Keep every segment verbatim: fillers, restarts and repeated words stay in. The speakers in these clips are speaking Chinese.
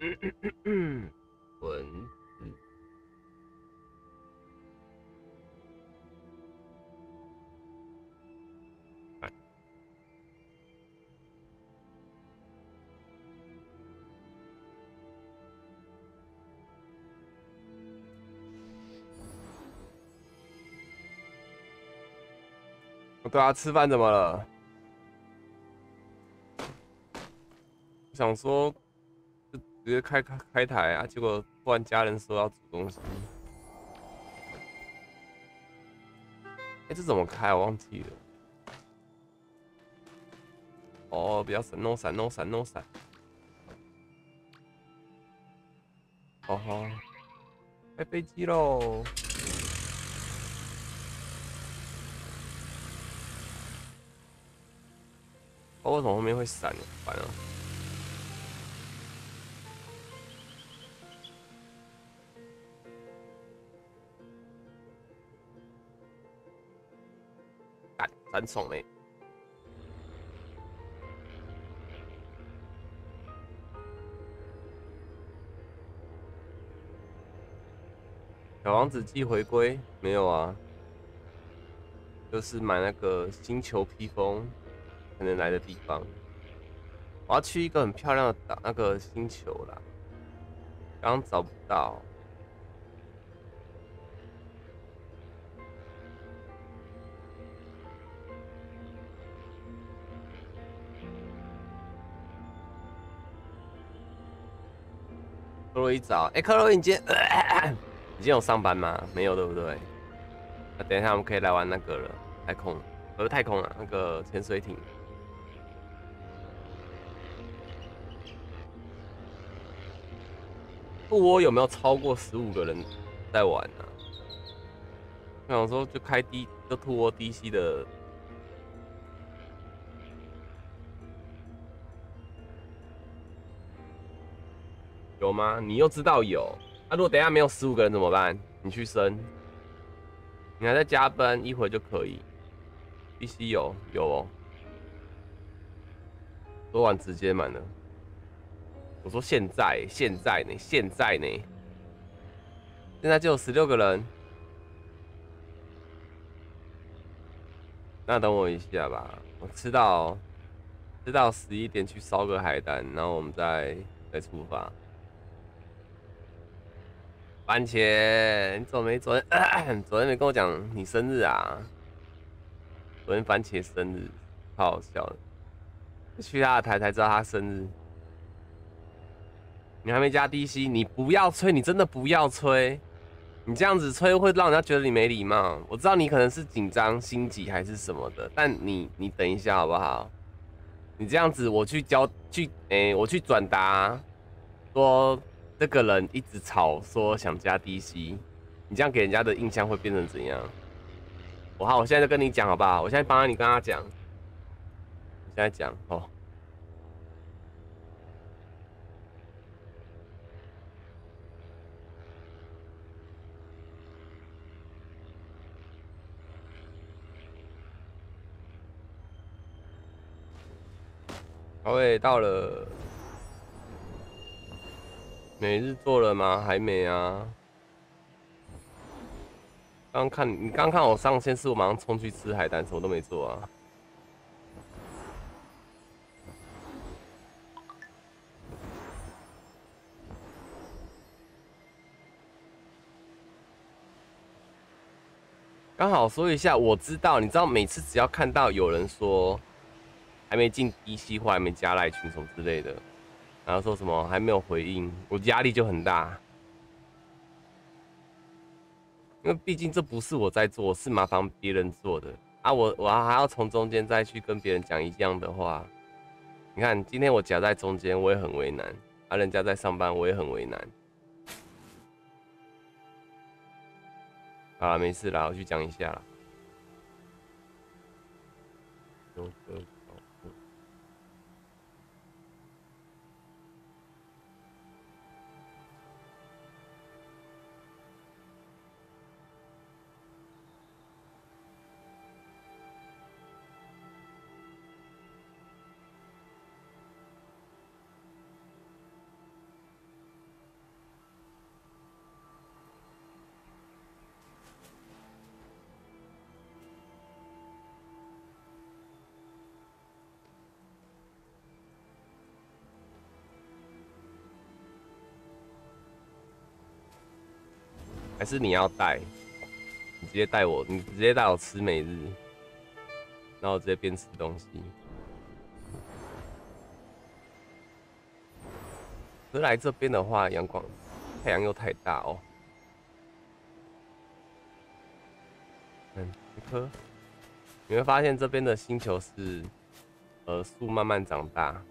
文字。哎，对啊，吃饭怎么了？想说。 直接开开开台啊！结果突然家人说要煮东西，哎、欸，这怎么开？我忘记了。哦，不要闪弄闪弄闪弄闪。哦吼，开飞机喽！ 哦，为什么后面会闪？烦啊！ 很爽嘞！小王子季回归没有啊？就是买那个星球披风才能来的地方。我要去一个很漂亮的岛，那个星球啦，刚找不到。 克洛伊早，哎、欸，克洛伊，你今天、呃、你今天有上班吗？没有，对不对？那、啊、等一下我们可以来玩那个了，太空，不是太空啊，那个潜水艇。不，我有没有超过十五个人在玩啊？我想说就开 D， 就兔窝 D C 的。 有吗？你又知道有啊？如果等一下没有十五个人怎么办？你去升，你还在加班，一会就可以。必须有有哦，昨晚直接满了。我说现在现在呢？现在呢？现在就有十六个人。那等我一下吧，我吃到吃到十一点去烧个海胆，然后我们再再出发。 番茄，你怎么没昨天？呃、昨天没跟我讲你生日啊？昨天番茄生日，超好笑的。去他的台才知道他生日。你还没加 D C， 你不要吹，你真的不要吹。你这样子吹会让人家觉得你没礼貌。我知道你可能是紧张、心急还是什么的，但你你等一下好不好？你这样子我去教去，哎、欸，我去转达说。 这个人一直吵说想加 D C， 你这样给人家的印象会变成怎样？我好，我现在就跟你讲好不好？我现在帮你跟他讲，我现在讲哦。好诶，到了。 每日做了吗？还没啊。刚看你刚看我上线，是我马上冲去吃海胆，什么都没做啊。刚好说一下，我知道，你知道，每次只要看到有人说还没进 D C 或还没加赖群什么之类的。 然后说什么还没有回应，我压力就很大，因为毕竟这不是我在做，是麻烦别人做的啊！我我还要从中间再去跟别人讲一样的话，你看今天我夹在中间，我也很为难啊，人家在上班，我也很为难。啊，没事啦，我去讲一下啦。还是你要带？你直接带我，你直接带我吃每日，然后我直接边吃东西。可是来这边的话，阳光太阳又太大哦。嗯，这颗你会发现这边的星球是，呃，树慢慢长大。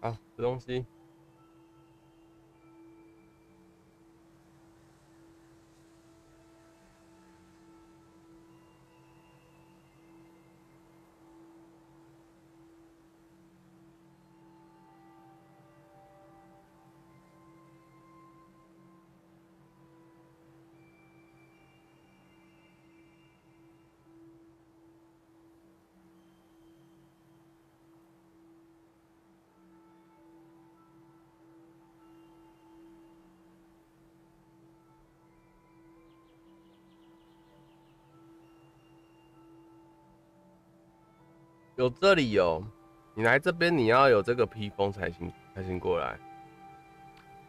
啊，吃东西。有这里有，你来这边你要有这个披风才行才行过来。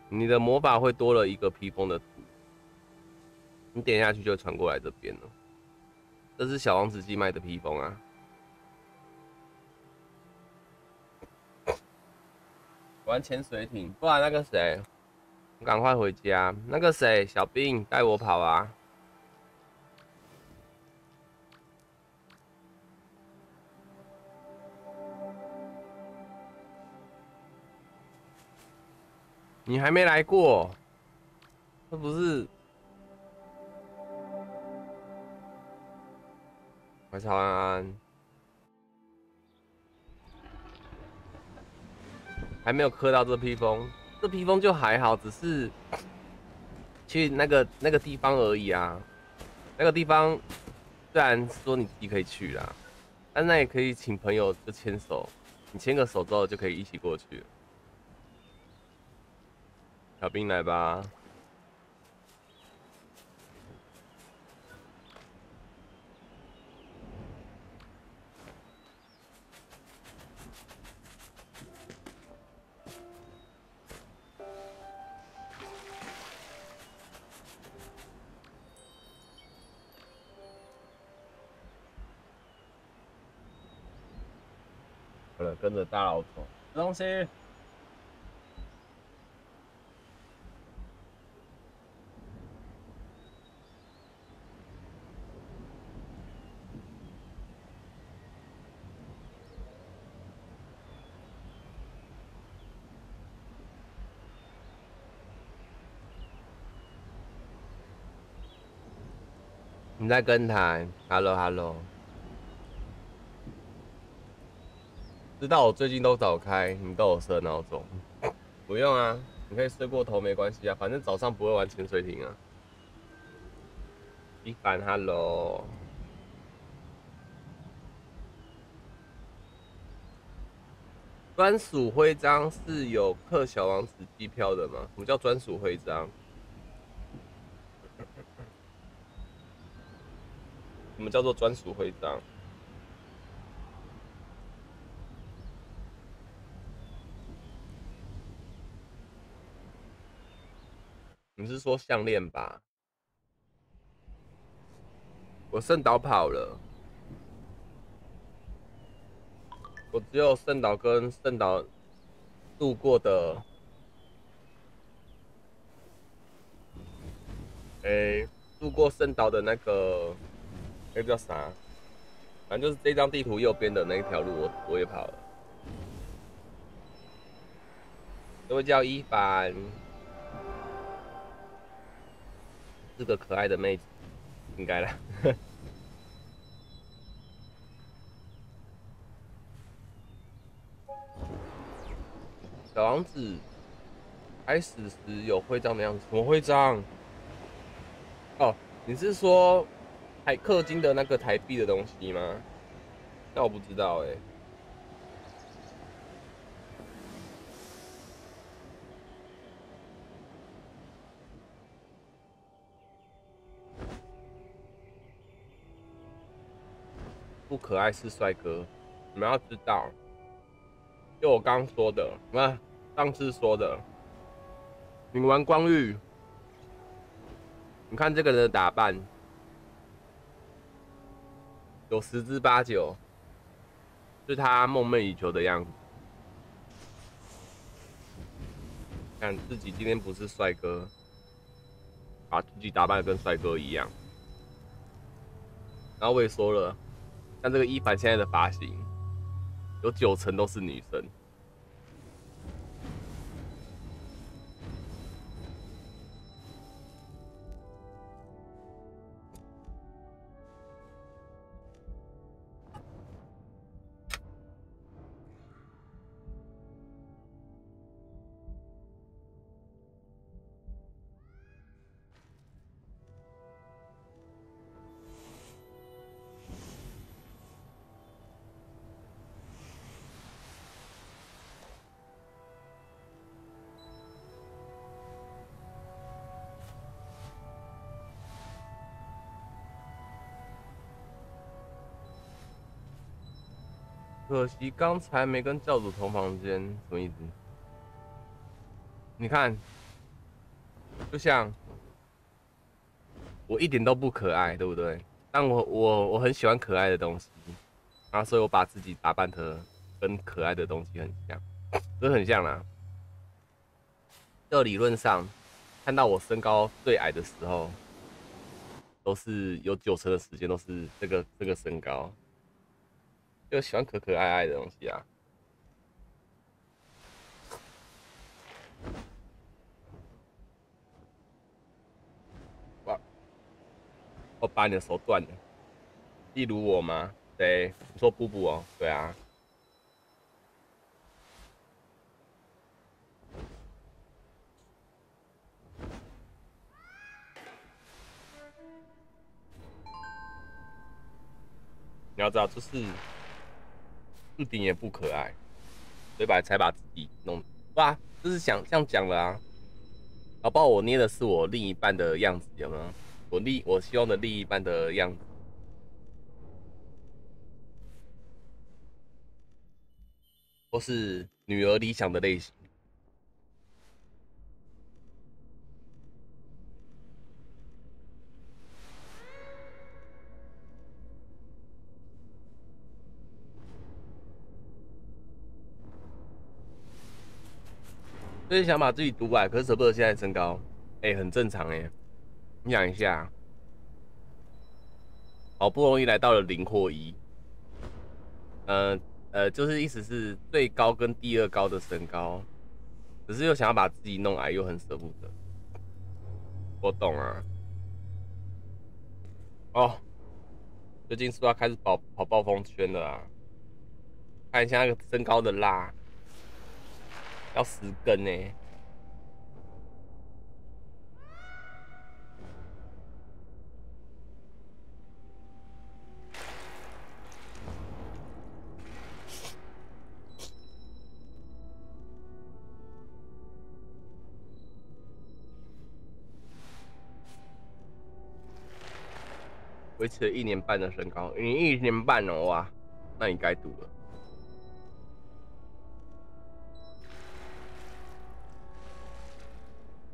你的魔法会多了一个披风的图，你点下去就传过来这边了。这是小王子寄卖的披风啊。玩潜水艇，不然那个谁，我赶快回家。那个谁，小兵带我跑啊！ 你还没来过，这不是？晚上安安，还没有磕到这披风，这披风就还好，只是去那个那个地方而已啊。那个地方虽然说你自己可以去啦，但那也可以请朋友就牵手，你牵个手之后就可以一起过去了。 小兵来吧，好了，跟着大老头吃东西。 你在跟谈 ，hello hello， 知道我最近都早开，你都有设闹钟，不用啊，你可以睡过头没关系啊，反正早上不会玩潜水艇啊。一凡 hello， 专属徽章是有刻小王子机票的吗？什么叫专属徽章？ 什么叫做专属徽章？你是说项链吧？我圣岛跑了，我只有圣岛跟圣岛度过的，哎、欸，度过圣岛的那个。 那叫啥？反正就是这张地图右边的那一条路我，我我也跑了。这位叫伊凡，是个可爱的妹子，应该啦。小王子开始时有徽章的样子，什么徽章？哦，你是说？ 台氪金的那个台币的东西吗？那我不知道哎、欸。不可爱是帅哥。你们要知道，就我刚刚说的，那上次说的，你玩光遇，你看这个人的打扮，有十之八九是他梦寐以求的样子。看自己今天不是帅哥，把自己打扮得跟帅哥一样。 然后我也说了，像这个伊凡现在的发型，有九成都是女生。可惜刚才没跟教主同房间，什么意思？你看，就像我一点都不可爱，对不对？但我我我很喜欢可爱的东西，然后所以我把自己打扮得跟可爱的东西很像，真的很像啦。这理论上，看到我身高最矮的时候，都是有九成的时间都是这个这个身高。 就喜欢可可爱爱的东西啊！哇！我把你的手断了，例如我吗？对，你说布布哦，对啊。你要知道，就是。 一点也不可爱，所以把才把自己弄，哇、啊，就是想这样讲了啊。搞不好我捏的是我另一半的样子，有没有？我另我希望的另一半的样子。都是女儿理想的类型。就是想把自己堵矮，可是舍不得现在身高，哎、欸，很正常哎、欸。你想一下，好不容易来到了零或一，呃呃，就是意思是最高跟第二高的身高，可是又想要把自己弄矮，又很舍不得。我懂啊。哦，最近是不是要开始跑跑暴风圈了啊？看一下那个身高的啦。 要十根呢、欸，维持了一年半的身高，你一年半哦哇，那你该赌了。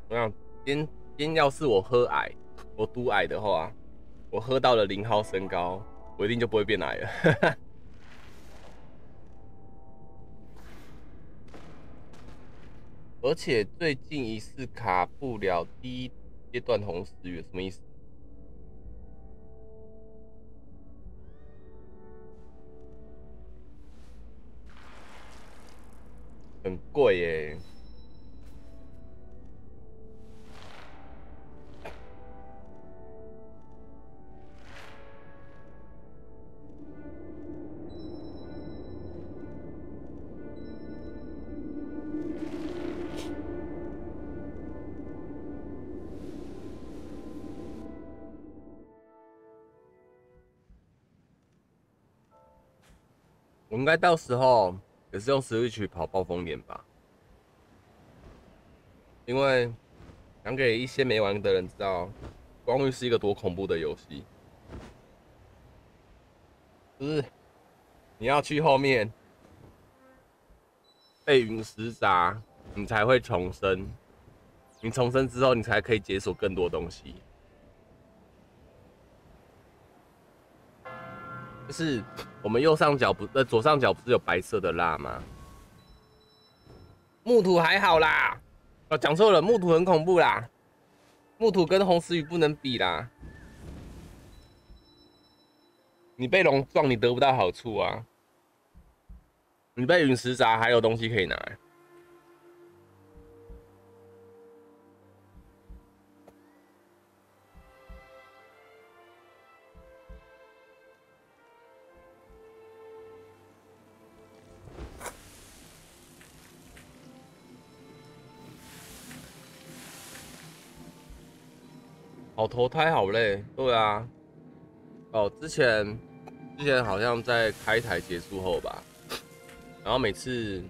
我想，今天今天要是我喝矮，我赌矮的话，我喝到了零号身高，我一定就不会变矮了。而且最近一次卡不了第一阶段红石月，什么意思？很贵耶、欸。 我应该到时候也是用 Switch 跑暴风眼吧，因为想给一些没玩的人知道，光遇是一个多恐怖的游戏。就是你要去后面被陨石砸，你才会重生。你重生之后，你才可以解锁更多东西。就是我们右上角不呃左上角不是有白色的蜡吗？木土还好啦，哦讲错了，木土很恐怖啦，木土跟红石雨不能比啦。 你被龙撞，你得不到好处啊！你被陨石砸，还有东西可以拿、欸。好投胎，好累，对啊。 哦，之前之前好像在开台结束后吧，然后每次，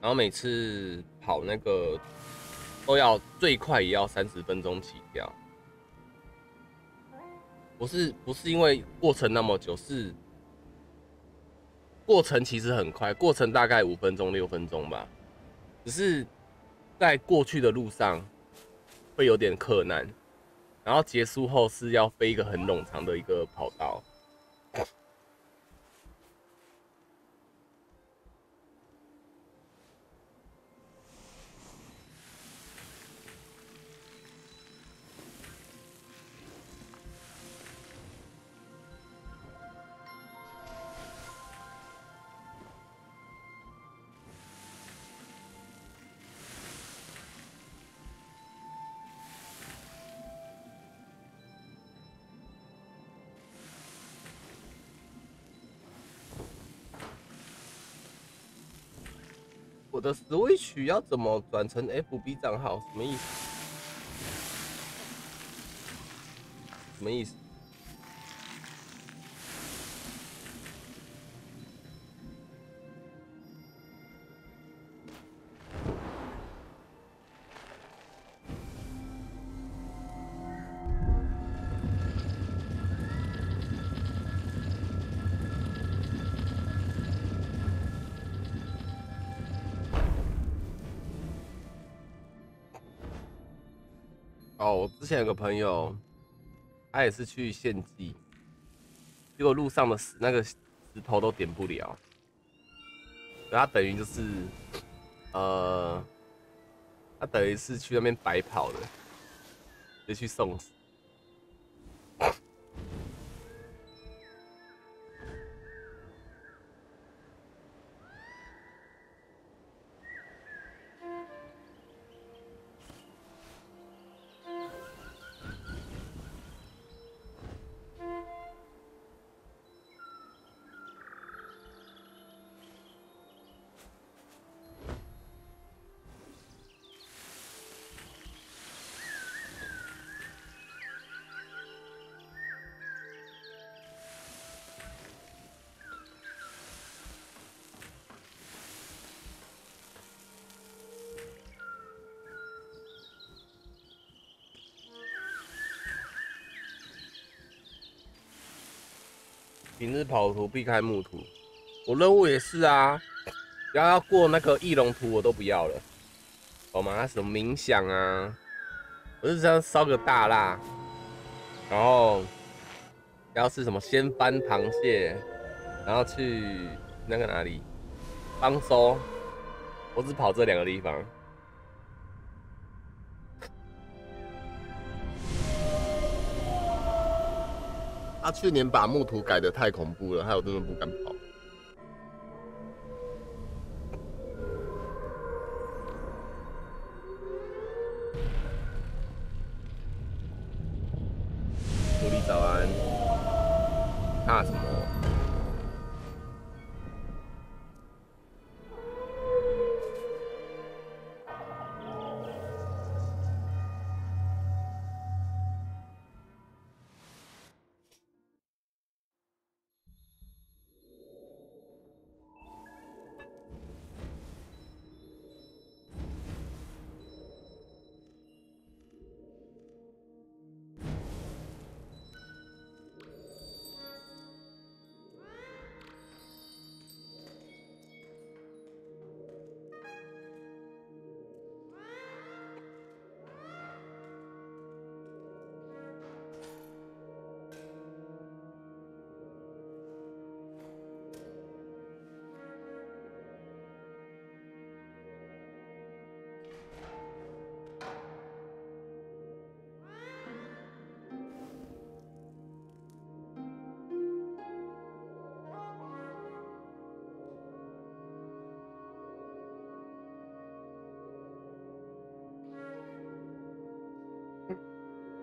然后每次跑那个都要最快也要三十分钟起跳，不是不是因为过程那么久，是过程其实很快，过程大概五分钟六分钟吧，只是在过去的路上会有点困难。 然后结束后是要飞一个很冗长的一个跑道，我的 Switch 要怎么转成 F B 账号？什么意思？什么意思？我之前有个朋友，他也是去献祭，结果路上的石那个石头都点不了，他等于就是，呃，他等于是去那边白跑了，就去送死。 平日跑图避开木图，我任务也是啊，只要要过那个翼龙图我都不要了，好吗？那什么冥想啊，我就想烧个大蜡，然后要吃什么先翻螃蟹，然后去那个哪里，方舟，我只跑这两个地方。 他去年把木图改得太恐怖了，害我真的不敢跑。狐狸早安，啊什么？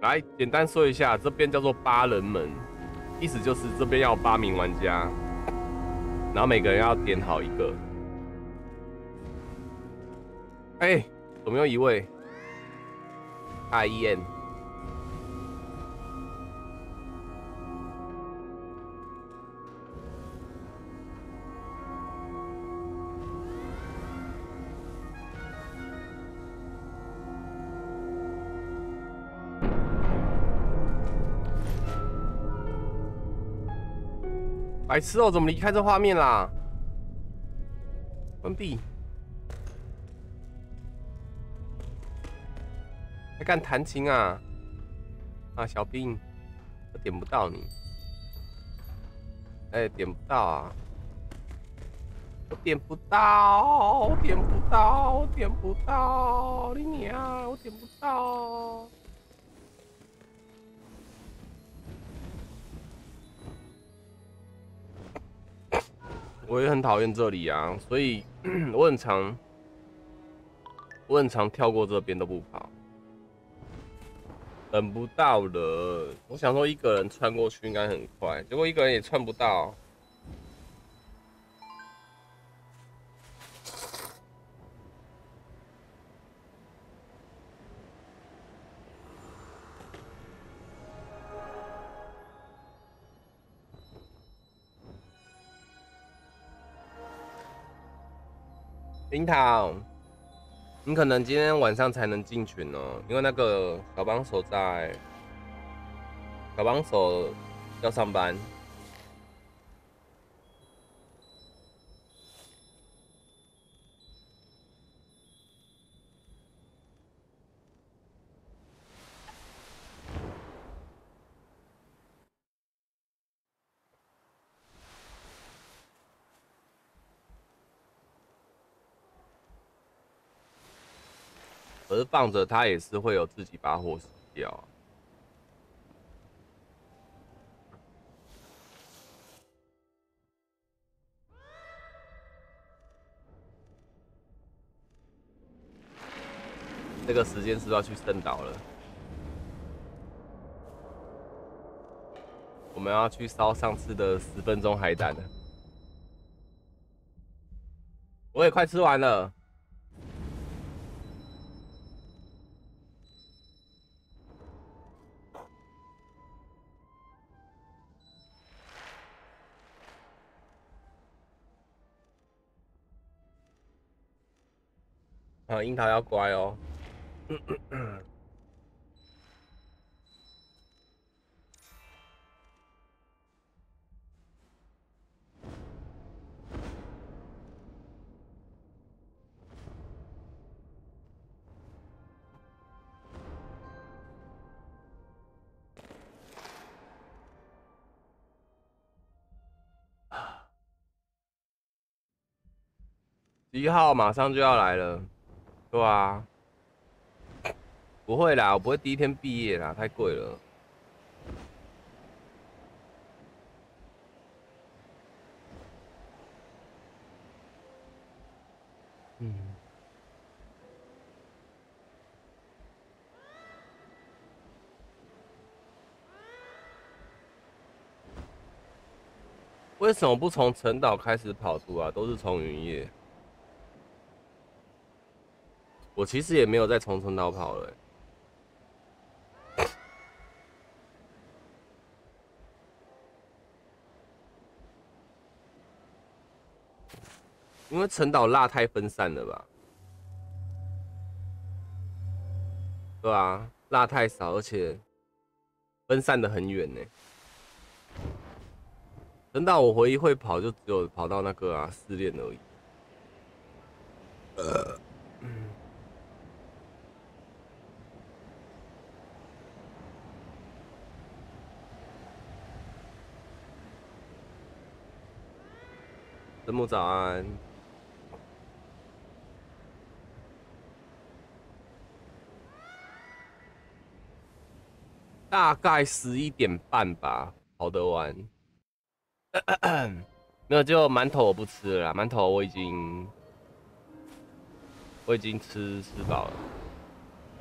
来简单说一下，这边叫做八人门，意思就是这边要八名玩家，然后每个人要点好一个。哎、欸，有没有一位 ？I E N。白痴哦，怎么离开这画面啦？关闭。还敢弹琴啊？啊，小兵，我点不到你。哎、欸，点不到啊！我点不到，我点不到，我点不到，你娘，我点不到。 我也很讨厌这里啊，所以我很常，我很常跳过这边都不跑。等不到了，我想说一个人穿过去应该很快，结果一个人也穿不到。樱桃，你可能今天晚上才能进群哦，因为那个小帮手在，小帮手要上班。可是放着它也是会有自己把火熄掉。这个时间是不是要去圣岛了？我们要去烧上次的十分钟海胆了。我也快吃完了。 啊，樱桃要乖哦。一号马上就要来了。 对啊，不会啦，我不会第一天毕业啦，太贵了。嗯，为什么不从陈岛开始跑出啊？都是从云夜。 我其实也没有在重城岛跑了、欸，因为城岛辣太分散了吧？对啊，辣太少，而且分散的很远呢、欸。城岛我回忆会跑，就只有跑到那个啊试炼而已。呃。 子木早安。大概十一点半吧，跑得完。那就馒头我不吃了啦，馒头我已经我已经吃吃饱了。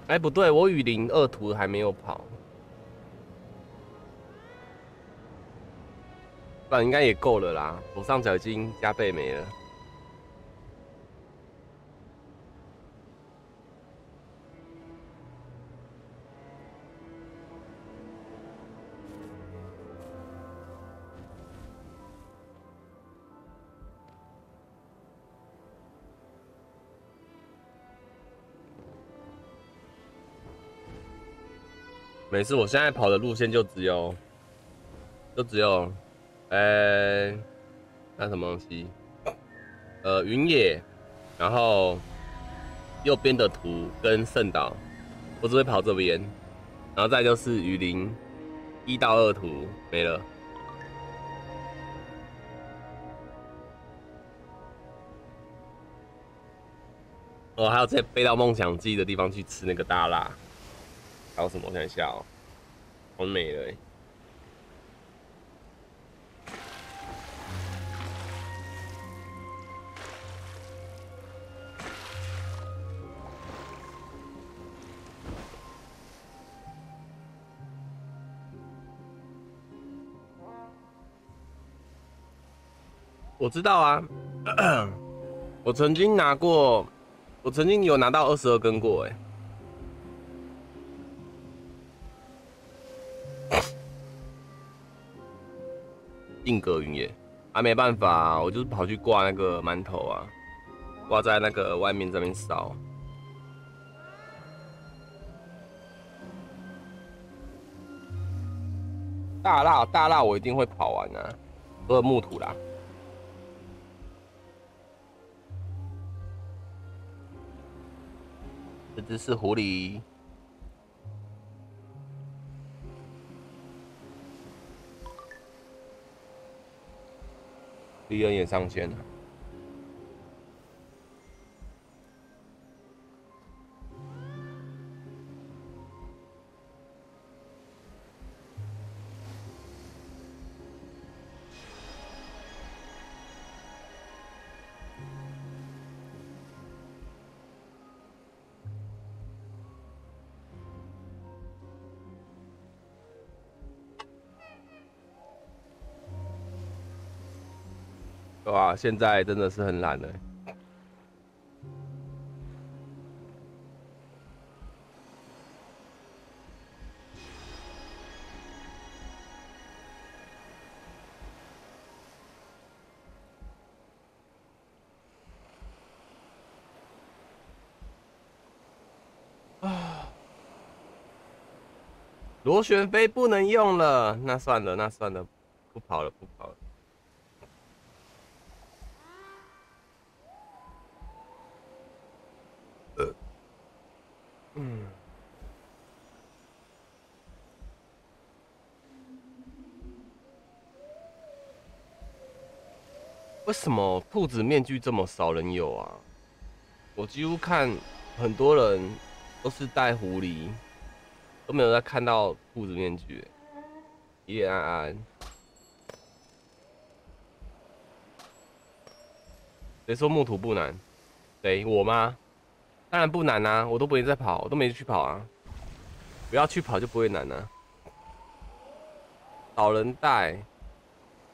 哎、欸，不对，我雨林二图还没有跑，不然应该也够了啦。左上角已经加倍没了。没事，我现在跑的路线就只有，就只有。 呃、欸，那什么东西？呃，云野，然后右边的图跟圣岛，我只会跑这边，然后再就是雨林一到二图没了。哦，还有再飞到梦想记的地方去吃那个大辣，还有什么？我想一下哦，好美了、欸。 我知道啊，我曾经拿过，我曾经有拿到二十二根过哎、欸，定格云野啊，没办法、啊，我就是跑去挂那个馒头啊，挂在那个外面这边烧。 大辣大辣，我一定会跑完啊！所有木土啦。这只是狐狸。敌人也上线了。哇，现在真的是很懒了。啊！螺旋飞不能用了，那算了，那算了，不跑了，不跑了。 嗯，为什么兔子面具这么少人有啊？我几乎看很多人都是戴狐狸，都没有在看到兔子面具、欸。叶安安，谁说木土不难？谁我吗？ 当然不难啊，我都不会再跑，我都没去跑啊。不要去跑就不会难啊。老人带，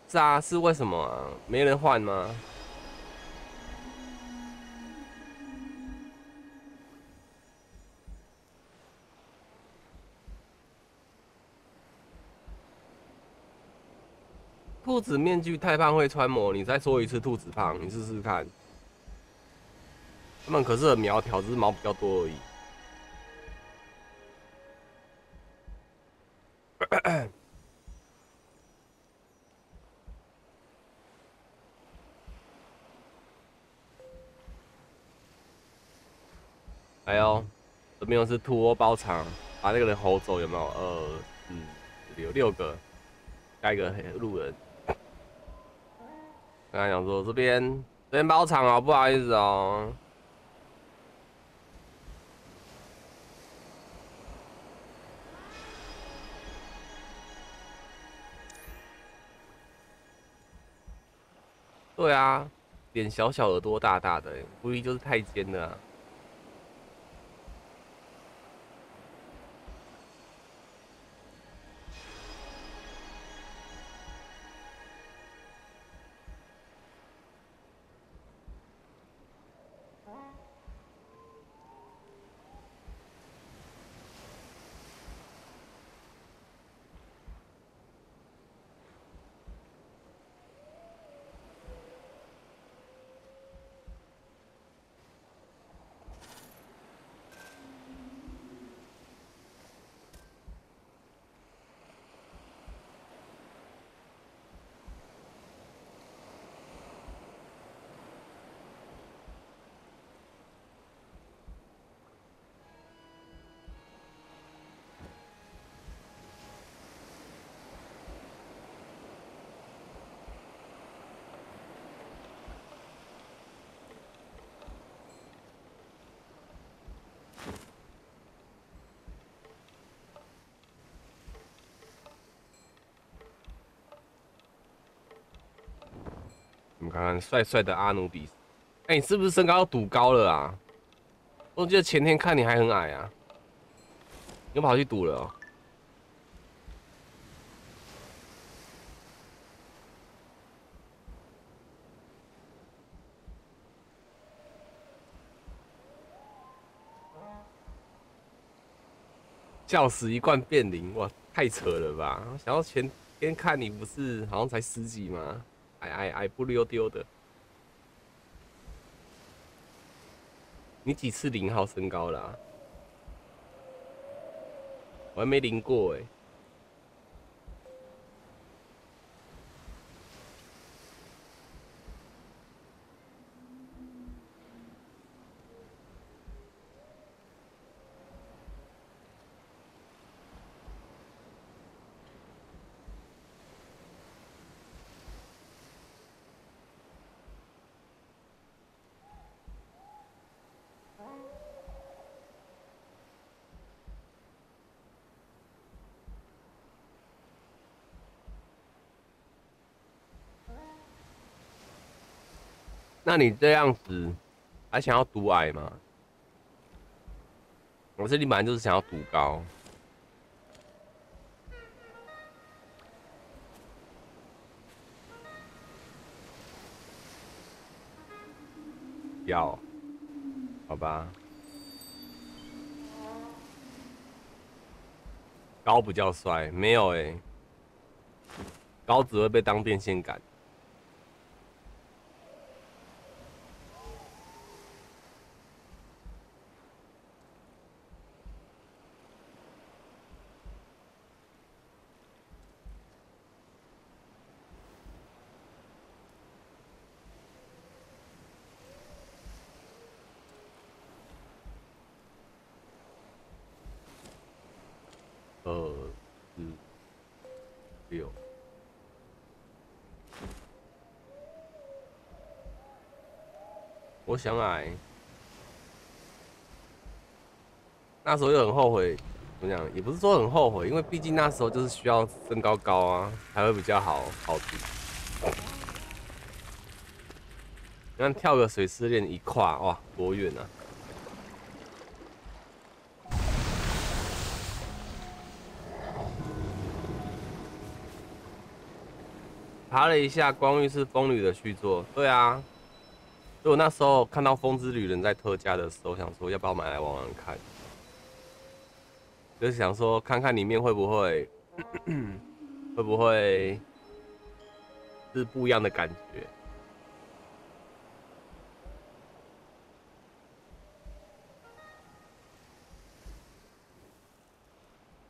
是啊，是为什么啊？没人换吗？兔子面具太胖会穿模，你再说一次兔子胖，你试试看。 他们可是很苗条，只是毛比较多而已。哎呦，这边又是兔窝包场，把那个人吼走，有没有？二、四、六六个，加一个路人。刚才讲说这边这边包场哦，不好意思哦。 对啊，脸小小，耳朵大大的、欸，估计就是太监了、啊。看看，帅帅的阿努比斯。哎、欸，你是不是身高赌高了啊？我记得前天看你还很矮啊，你又跑去赌了、喔。 笑死！一罐变零，哇，太扯了吧！想要前天看你不是好像才十几吗？矮矮矮不溜丢的。你几次零号身高啦、啊？我还没零过哎、欸。那你这样子还想要赌矮吗？我这里本来就是想要赌高。要，好吧。高不叫帅，没有哎、欸，高只会被当电线杆。 我想矮，那时候又很后悔，怎么讲？也不是说很后悔，因为毕竟那时候就是需要身高高啊，才会比较好好读。你看跳个水丝链一跨，哇，多远啊！ 查了一下，光遇是风旅的续作。对啊，所以我那时候看到《风之旅人》在特价的时候，想说要不要买来玩玩看，就是想说看看里面会不会会不会是不一样的感觉。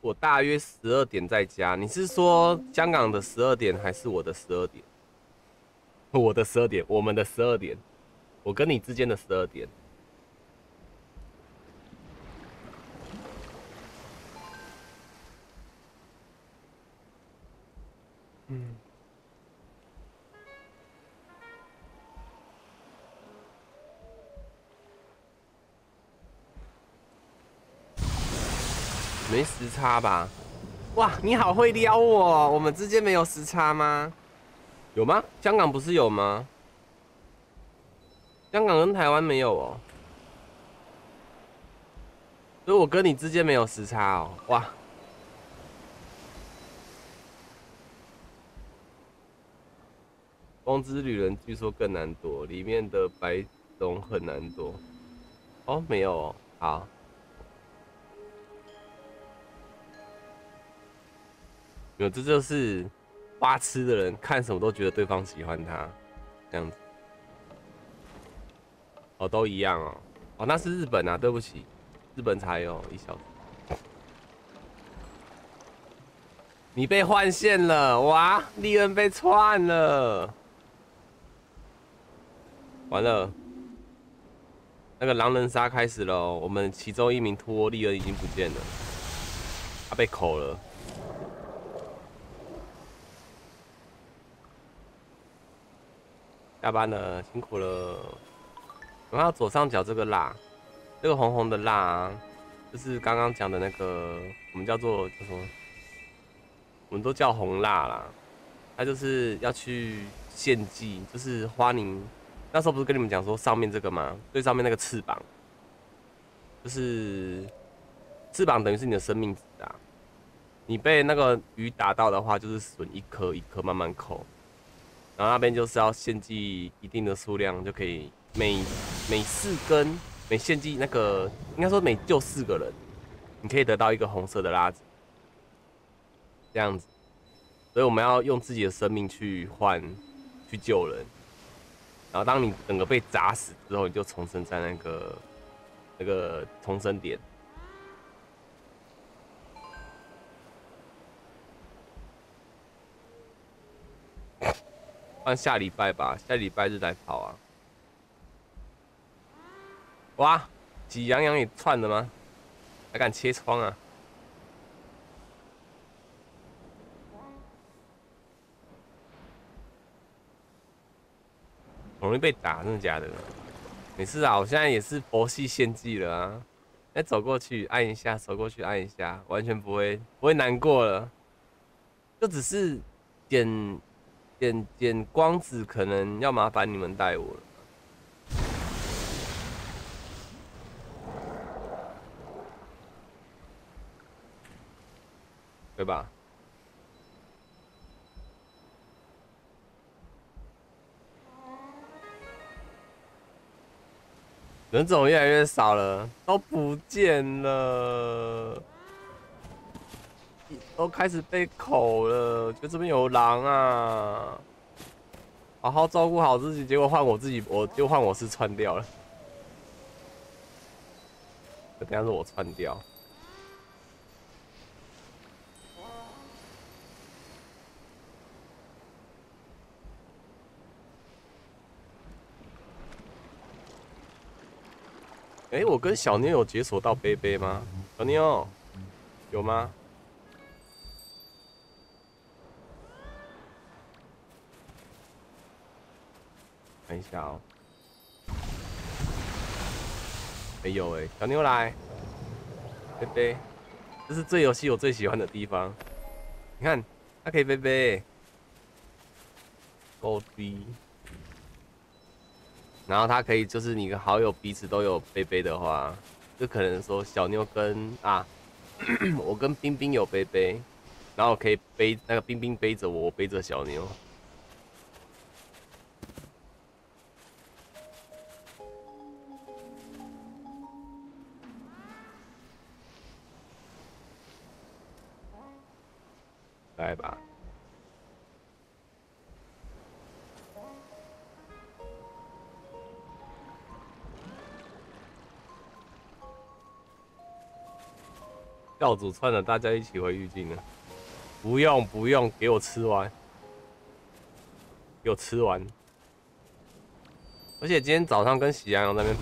我大约十二点在家，你是说香港的十二点还是我的十二点？我的十二点，我们的十二点，我跟你之间的十二点。嗯。 没时差吧？哇，你好会撩我！我们之间没有时差吗？有吗？香港不是有吗？香港跟台湾没有哦，所以我跟你之间没有时差哦。哇，光之旅人据说更难躲，里面的白种很难躲。哦，没有哦，好。 有，这就是花痴的人看什么都觉得对方喜欢他，这样子。哦，都一样哦。哦，那是日本啊，对不起，日本才有一小时。你被换线了，哇！利恩被串了，完了。那个狼人杀开始了，我们其中一名托利恩已经不见了，他被扣了。 下班了，辛苦了。然后左上角这个蜡，这个红红的蜡、啊，就是刚刚讲的那个，我们叫做叫什么？我们都叫红蜡啦。它就是要去献祭，就是花凝那时候不是跟你们讲说上面这个吗？最上面那个翅膀，就是翅膀等于是你的生命值啊。你被那个鱼打到的话，就是损一颗一颗慢慢扣。然后那边就是要献祭一定的数量就可以，每每四根每献祭那个应该说每救四个人，你可以得到一个红色的垃圾，这样子。所以我们要用自己的生命去换去救人。 然后，当你整个被砸死之后，你就重生在那个那个重生点。换下礼拜吧，下礼拜日来跑啊！哇，喜羊羊也串了吗？还敢切窗啊？ 很容易被打，真的假的？没事啊，我现在也是佛系献祭了啊！哎，走过去按一下，走过去按一下，完全不会不会难过了。就只是点点点光子，可能要麻烦你们带我了。对吧？ 人种越来越少了，都不见了，都开始被口了。觉得这边有狼啊，好好照顾好自己，结果换我自己，我就换我是串掉了。等下是我串掉。哎、欸，我跟小妞有解锁到杯杯吗？小妞有吗？看一下哦、喔，没有哎、欸，小妞来，杯杯，这是这游戏我最喜欢的地方。你看，它可以杯杯，够低。 然后他可以，就是你跟好友彼此都有杯杯的话，就可能说小妞跟啊咳咳，我跟冰冰有杯杯，然后我可以背那个冰冰背着我，我背着小妞。来吧。 教主串了，大家一起回玉镜了。不用不用，给我吃完，给我吃完。而且今天早上跟喜羊羊那边，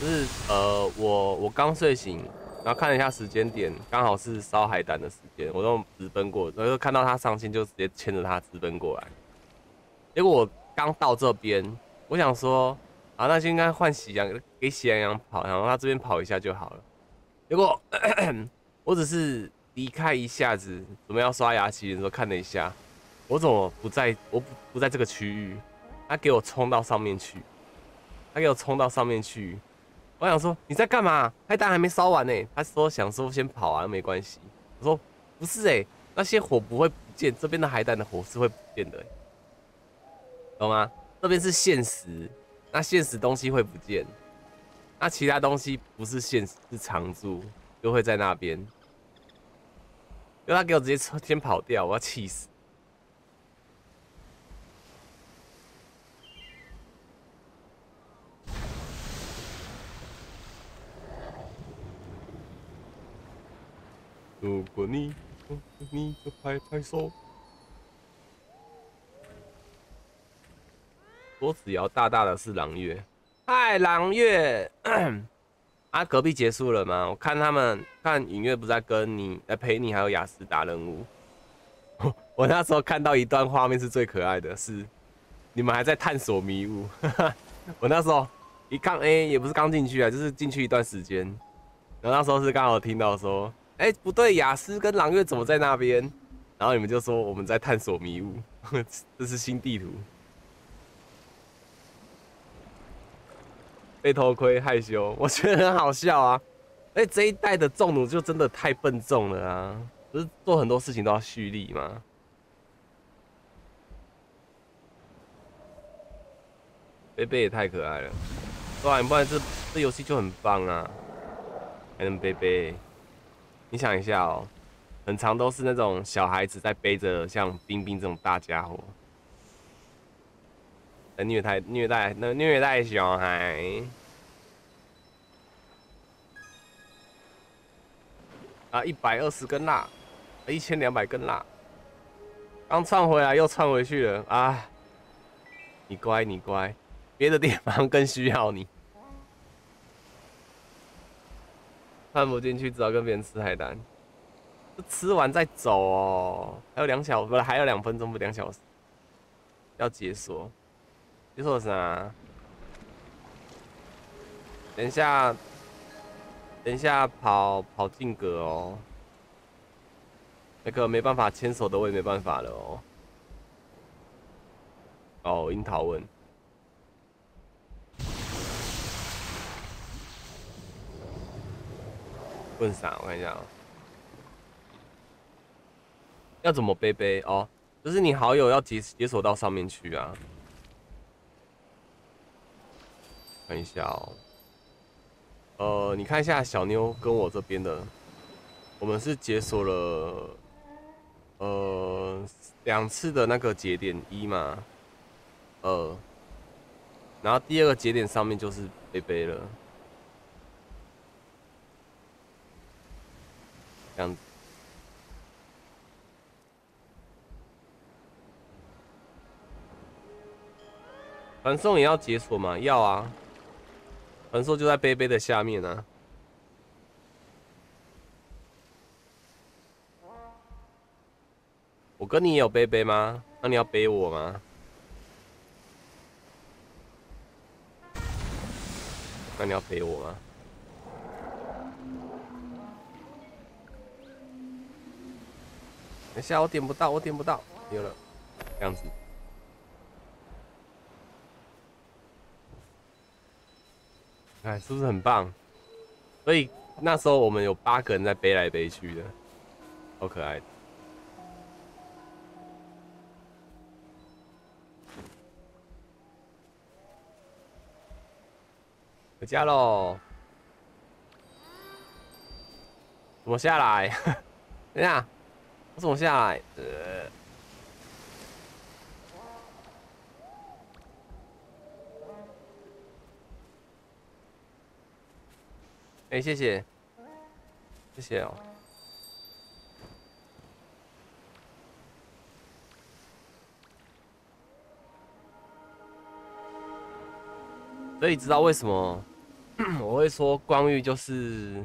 就是呃，我我刚睡醒，然后看了一下时间点，刚好是烧海胆的时间，我都直奔过，然后看到他上线就直接牵着他直奔过来。结果我刚到这边，我想说啊，那就应该换喜羊，给喜羊羊跑，然后他这边跑一下就好了。结果。咳咳 我只是离开一下子，准备要刷牙洗脸的时候看了一下，我怎么不在？我不不在这个区域，他给我冲到上面去，他给我冲到上面去。我想说你在干嘛？海胆还没烧完呢、欸。他说想说先跑啊，没关系。我说不是哎、欸，那些火不会不见，这边的海胆的火是会不见的、欸，懂吗？这边是现实，那现实东西会不见，那其他东西不是现实，是常驻。 就会在那边，因为他给我直接先跑掉，我要气死！如果你，你就拍拍手。桌子摇大大的是狼月，嗨，狼月。啊，隔壁结束了吗？我看他们看影月不是在跟你来、欸、陪你，还有雅思打任务。我那时候看到一段画面是最可爱的，是你们还在探索迷雾。我那时候一看，哎、欸，也不是刚进去啊，就是进去一段时间。然后那时候是刚好听到说，哎、欸，不对，雅思跟狼月怎么在那边？然后你们就说我们在探索迷雾，这是新地图。被偷窥害羞，我觉得很好笑啊。哎，这一代的重奴就真的太笨重了啊，不是做很多事情都要蓄力吗？ 贝贝也太可爱了，对啊，你不然这这游戏就很棒啊，还能背背。你想一下哦，很常都是那种小孩子在背着像冰冰这种大家伙，在虐待虐待那虐待小孩。啊，一百二十根蜡，一千两百根蜡，刚串回来又串回去了啊！你乖，你乖。 别的地方更需要你，看不进去，只好跟别人吃海胆。吃完再走哦，还有两小，不，还有两分钟，不，两小时要解锁。解锁啥？等一下，等一下跑跑进格哦。那个没办法牵手的我也没办法了哦。哦，樱桃问。 问啥？我看一下啊、喔，要怎么背背哦？就是你好友要解解锁到上面去啊。看一下哦、喔，呃，你看一下小妞跟我这边的，我们是解锁了呃两次的那个节点一嘛，二，然后第二个节点上面就是背背了。 这样子，传送也要解锁吗？要啊，传送就在杯杯的下面啊。我跟你也有杯杯吗？那你要背我吗？那你要背我吗？ 等一下，我点不到，我点不到，有了，这样子。哎，是不是很棒？所以那时候我们有八个人在背来背去的，好可爱的。回家喽！怎么下来？等一下。 我怎么下来？呃，哎、欸，谢谢，谢谢哦。所以知道为什么我会说光遇就是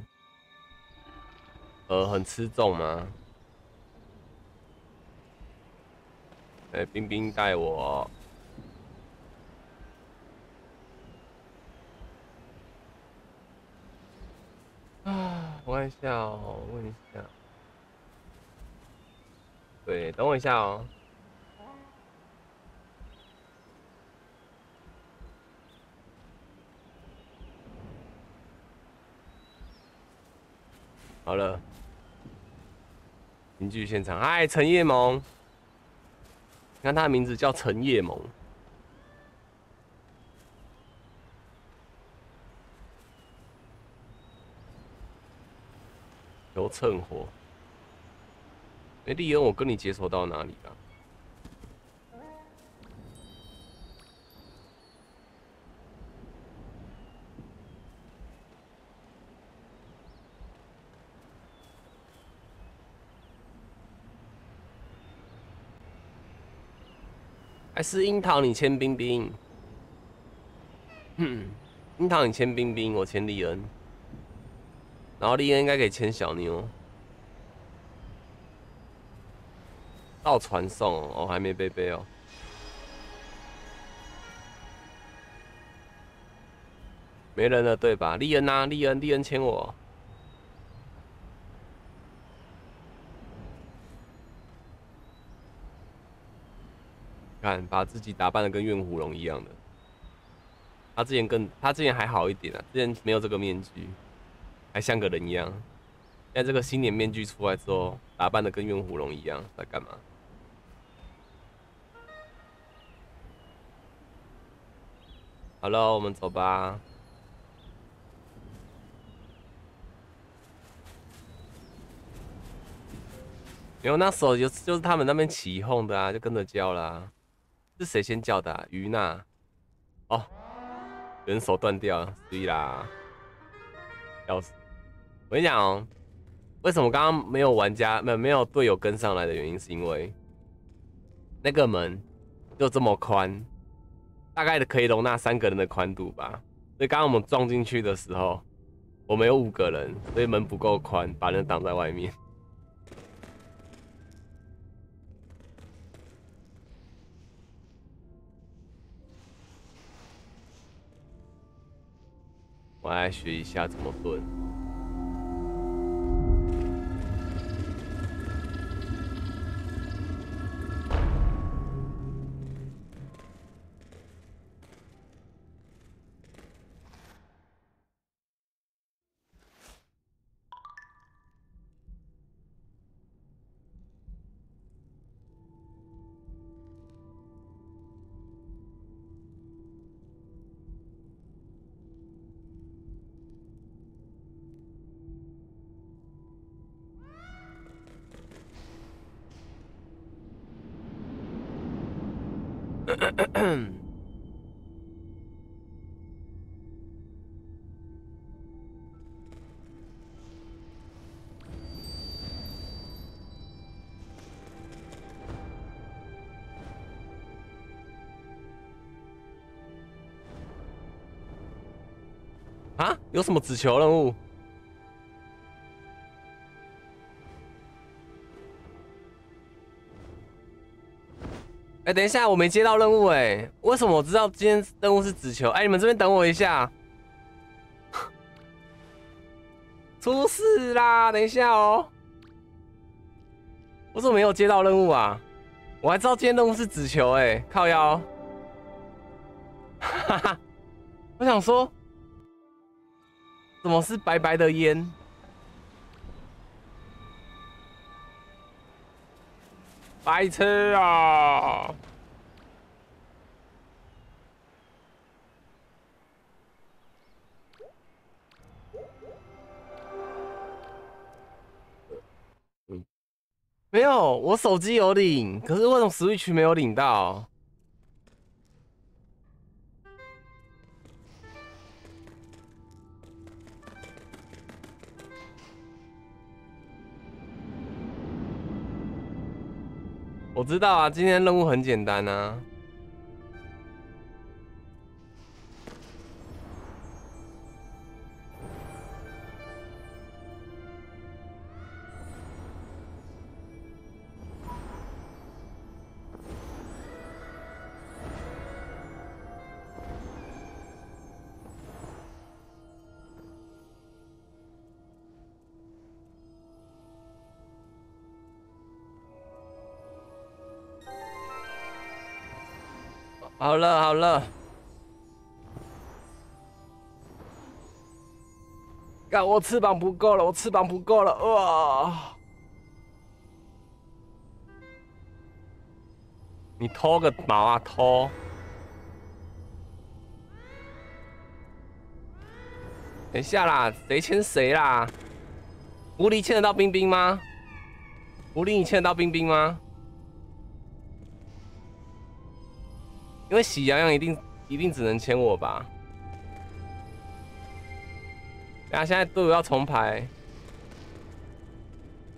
呃很吃重吗？ 哎、欸，冰冰带我。啊，我看一下哦、喔，问一下。对，等我一下哦、喔。 好了，邻居现场，嗨，陈叶萌。 你看他的名字叫陈叶萌，求趁火。哎、欸，丽恩，我跟你解锁到哪里啊？还是樱桃，你签冰冰。哼，樱桃你签冰冰，我签利恩。然后利恩应该可以签小妞。到传送哦，我、哦、还没背背哦。没人了对吧？利恩啊，利恩，利恩签我。 看，把自己打扮的跟怨虎龙一样的，他之前更他之前还好一点啊，之前没有这个面具，还像个人一样。现在这个新年面具出来之后，打扮的跟怨虎龙一样，在干嘛？ 好了，我们走吧。没有，那时候就就是他们那边起哄的啊，就跟着叫啦、啊。是谁先叫的、啊？于娜。哦，人手断掉了，对啦。要死！我跟你讲哦，为什么刚刚没有玩家、没有没有队友跟上来的原因，是因为那个门就这么宽。 大概的可以容纳三个人的宽度吧，所以刚刚我们撞进去的时候，我们有五个人，所以门不够宽，把人挡在外面。我来学一下怎么蹲。啊，有什么只求任务？ 哎、欸，等一下，我没接到任务哎、欸，为什么我知道今天任务是纸球？哎、欸，你们这边等我一下，出事啦！等一下哦、喔，我怎么没有接到任务啊？我还知道今天任务是纸球哎、欸，靠腰，哈哈，我想说，怎么是白白的烟？ 白痴啊！嗯，没有，我手机有领，可是为什么 Switch 没有领到？我知道啊，今天任务很简单啊。好了好了，干！我翅膀不够了，我翅膀不够了，哇！你偷个毛啊偷！等一下啦，谁牵谁啦？狐狸牵得到冰冰吗？狐狸你牵得到冰冰吗？ 因为喜羊羊一定一定只能牵我吧？啊，现在队伍要重排。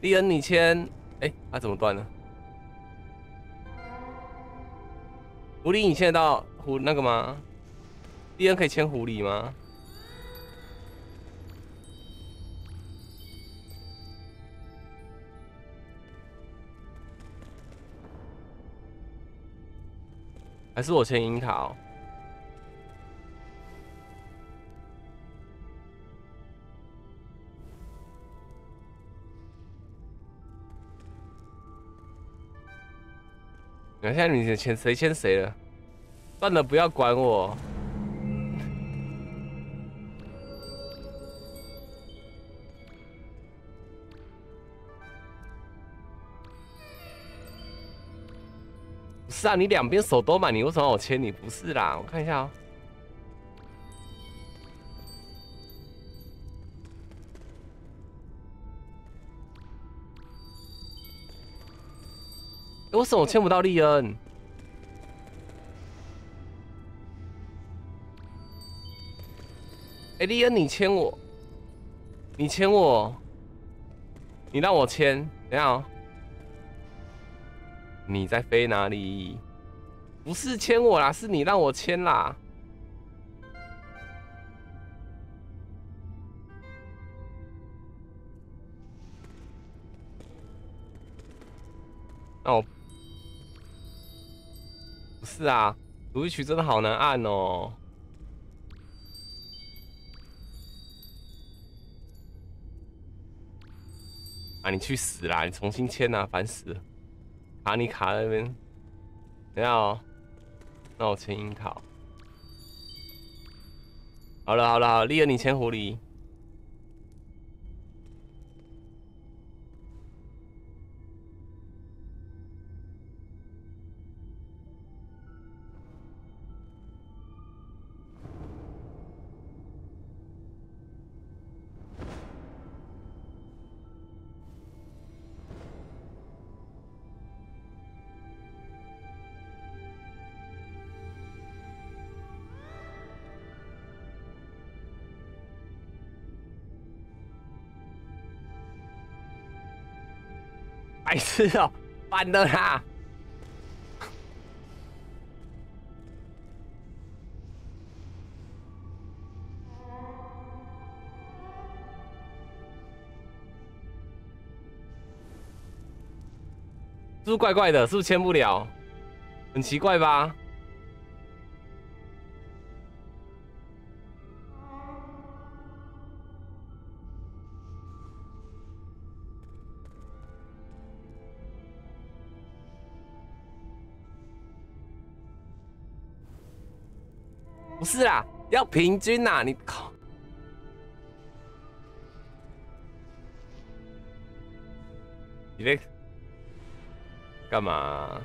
利恩你牵，哎、欸，他、啊、怎么断了？狐狸你牵得到狐那个吗？利恩可以牵狐狸吗？还是我牵樱桃。你看现在你牵谁牵谁了？算了，不要管我。是啊，你两边手都满，你为什么要我签你？不是啦，我看一下哦、喔。 欸、为什么我签不到利恩？哎、欸，利恩，你签我，你签我，你让我签，等一下、喔，你在飞哪里？不是签我啦，是你让我签啦。那我。 不是啊，主题曲真的好难按哦。啊，你去死啦！你重新签啊，烦死了！卡你卡在那边，等下哦。那我签樱桃。好了好了好了，丽儿你签狐狸。白痴哦、喔，反的啦！是不是怪怪的？是不是签不了？很奇怪吧？不是啦，要平均啦，你靠！你在干嘛？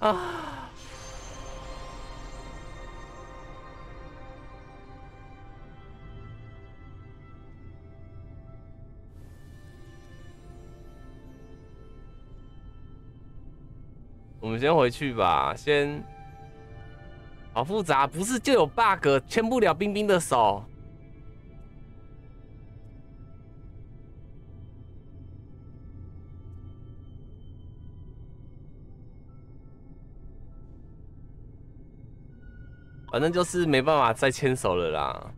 啊！我们先回去吧，先。好复杂，不是就有 bug， 牵不了冰冰的手。反正就是没办法再牵手了啦。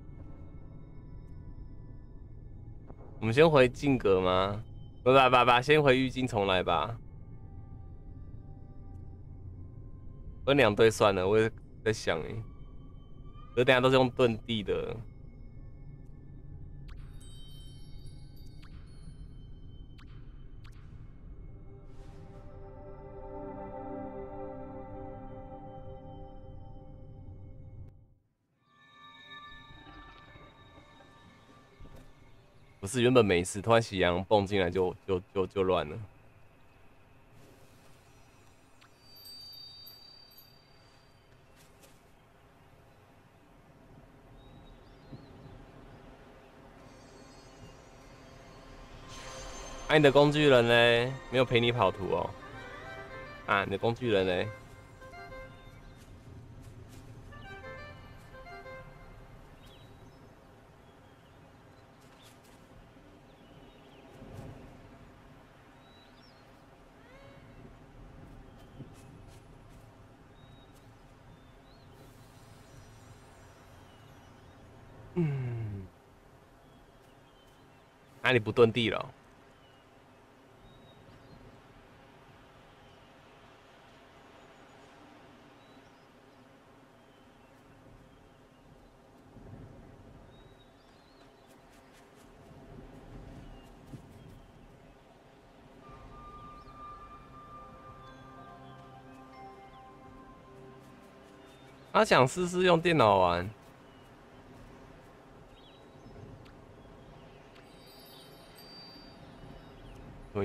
我们先回静格吗？不不不不，先回玉京重来吧。 分两队算了，我也在想哎，我等下都是用遁地的。不是原本没事，突然喜羊蹦进来就就就就乱了。 哎、啊，你的工具人嘞，没有陪你跑图哦。啊，你的工具人嘞，嗯，啊，你不遁地了、哦。 他想试试用电脑玩，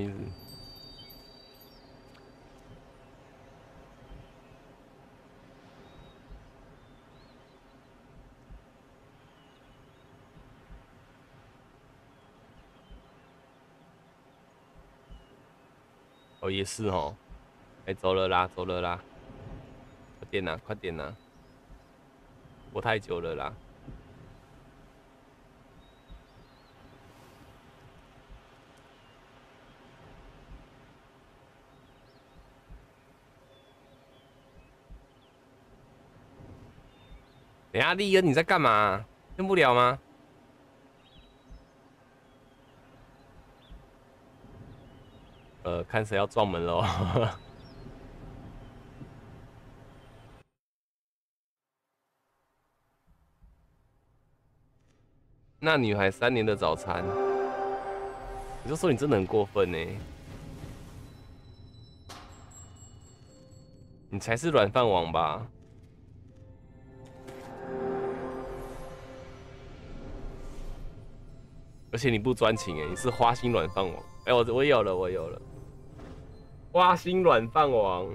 意思？哦，也是哦。哎、欸，走了啦，走了啦！快点啦，快点啦！我太久了啦。 等下，力哥你在干嘛？用不了吗？呃，看谁要撞门喽！那女孩三年的早餐，你就说你真的很过分呢、欸！你才是软饭王吧？ 而且你不专情哎，你是花心软饭王哎、欸！我我有了，我有了，花心软饭王。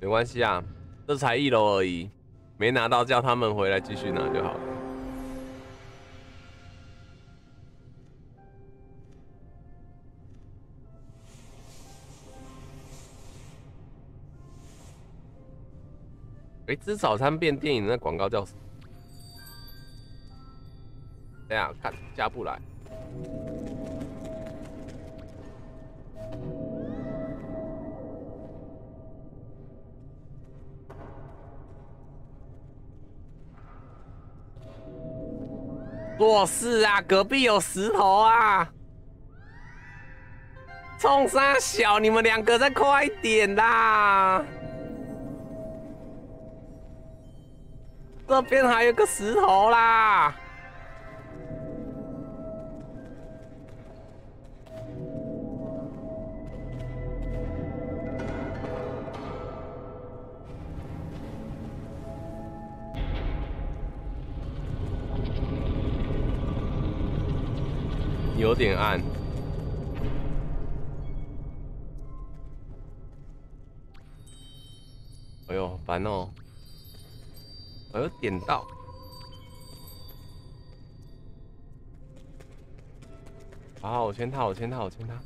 没关系啊，这才一楼而已，没拿到叫他们回来继续拿就好了。哎、欸，吃早餐变电影那广告叫什么？等下看下不来。 做事啊，隔壁有石头啊！冲三小，你们两个再快一点啦！这边还有个石头啦！有点暗，哎呦，烦哦！哎呦，点到，好，我先踏，我先踏，我先踏。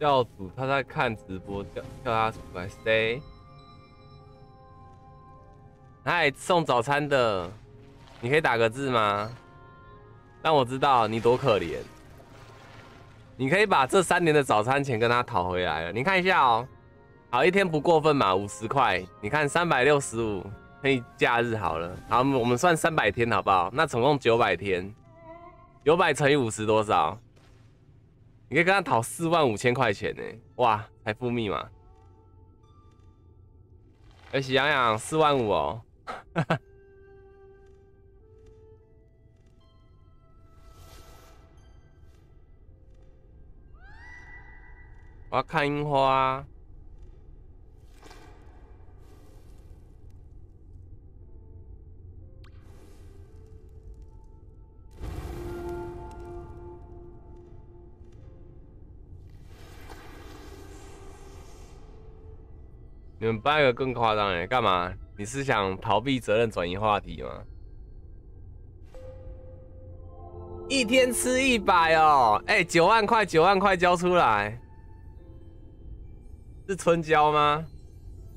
教主他在看直播，叫叫他出来。谁？嗨，送早餐的，你可以打个字吗？让我知道你多可怜。你可以把这三年的早餐钱跟他讨回来了。你看一下哦，好，一天不过分嘛，五十块。你看三百六十五乘以假日好了，好，我们算三百天好不好？那总共九百天，九百乘以五十多少？ 你可以跟他讨四万五千块钱呢、欸，哇，财富密码。哎、欸，喜羊羊四万五哦，我要看樱花。 你们班有个更夸张哎，干嘛？你是想逃避责任转移话题吗？一天吃一百哦，哎、欸，九万块，九万块交出来，是春交吗？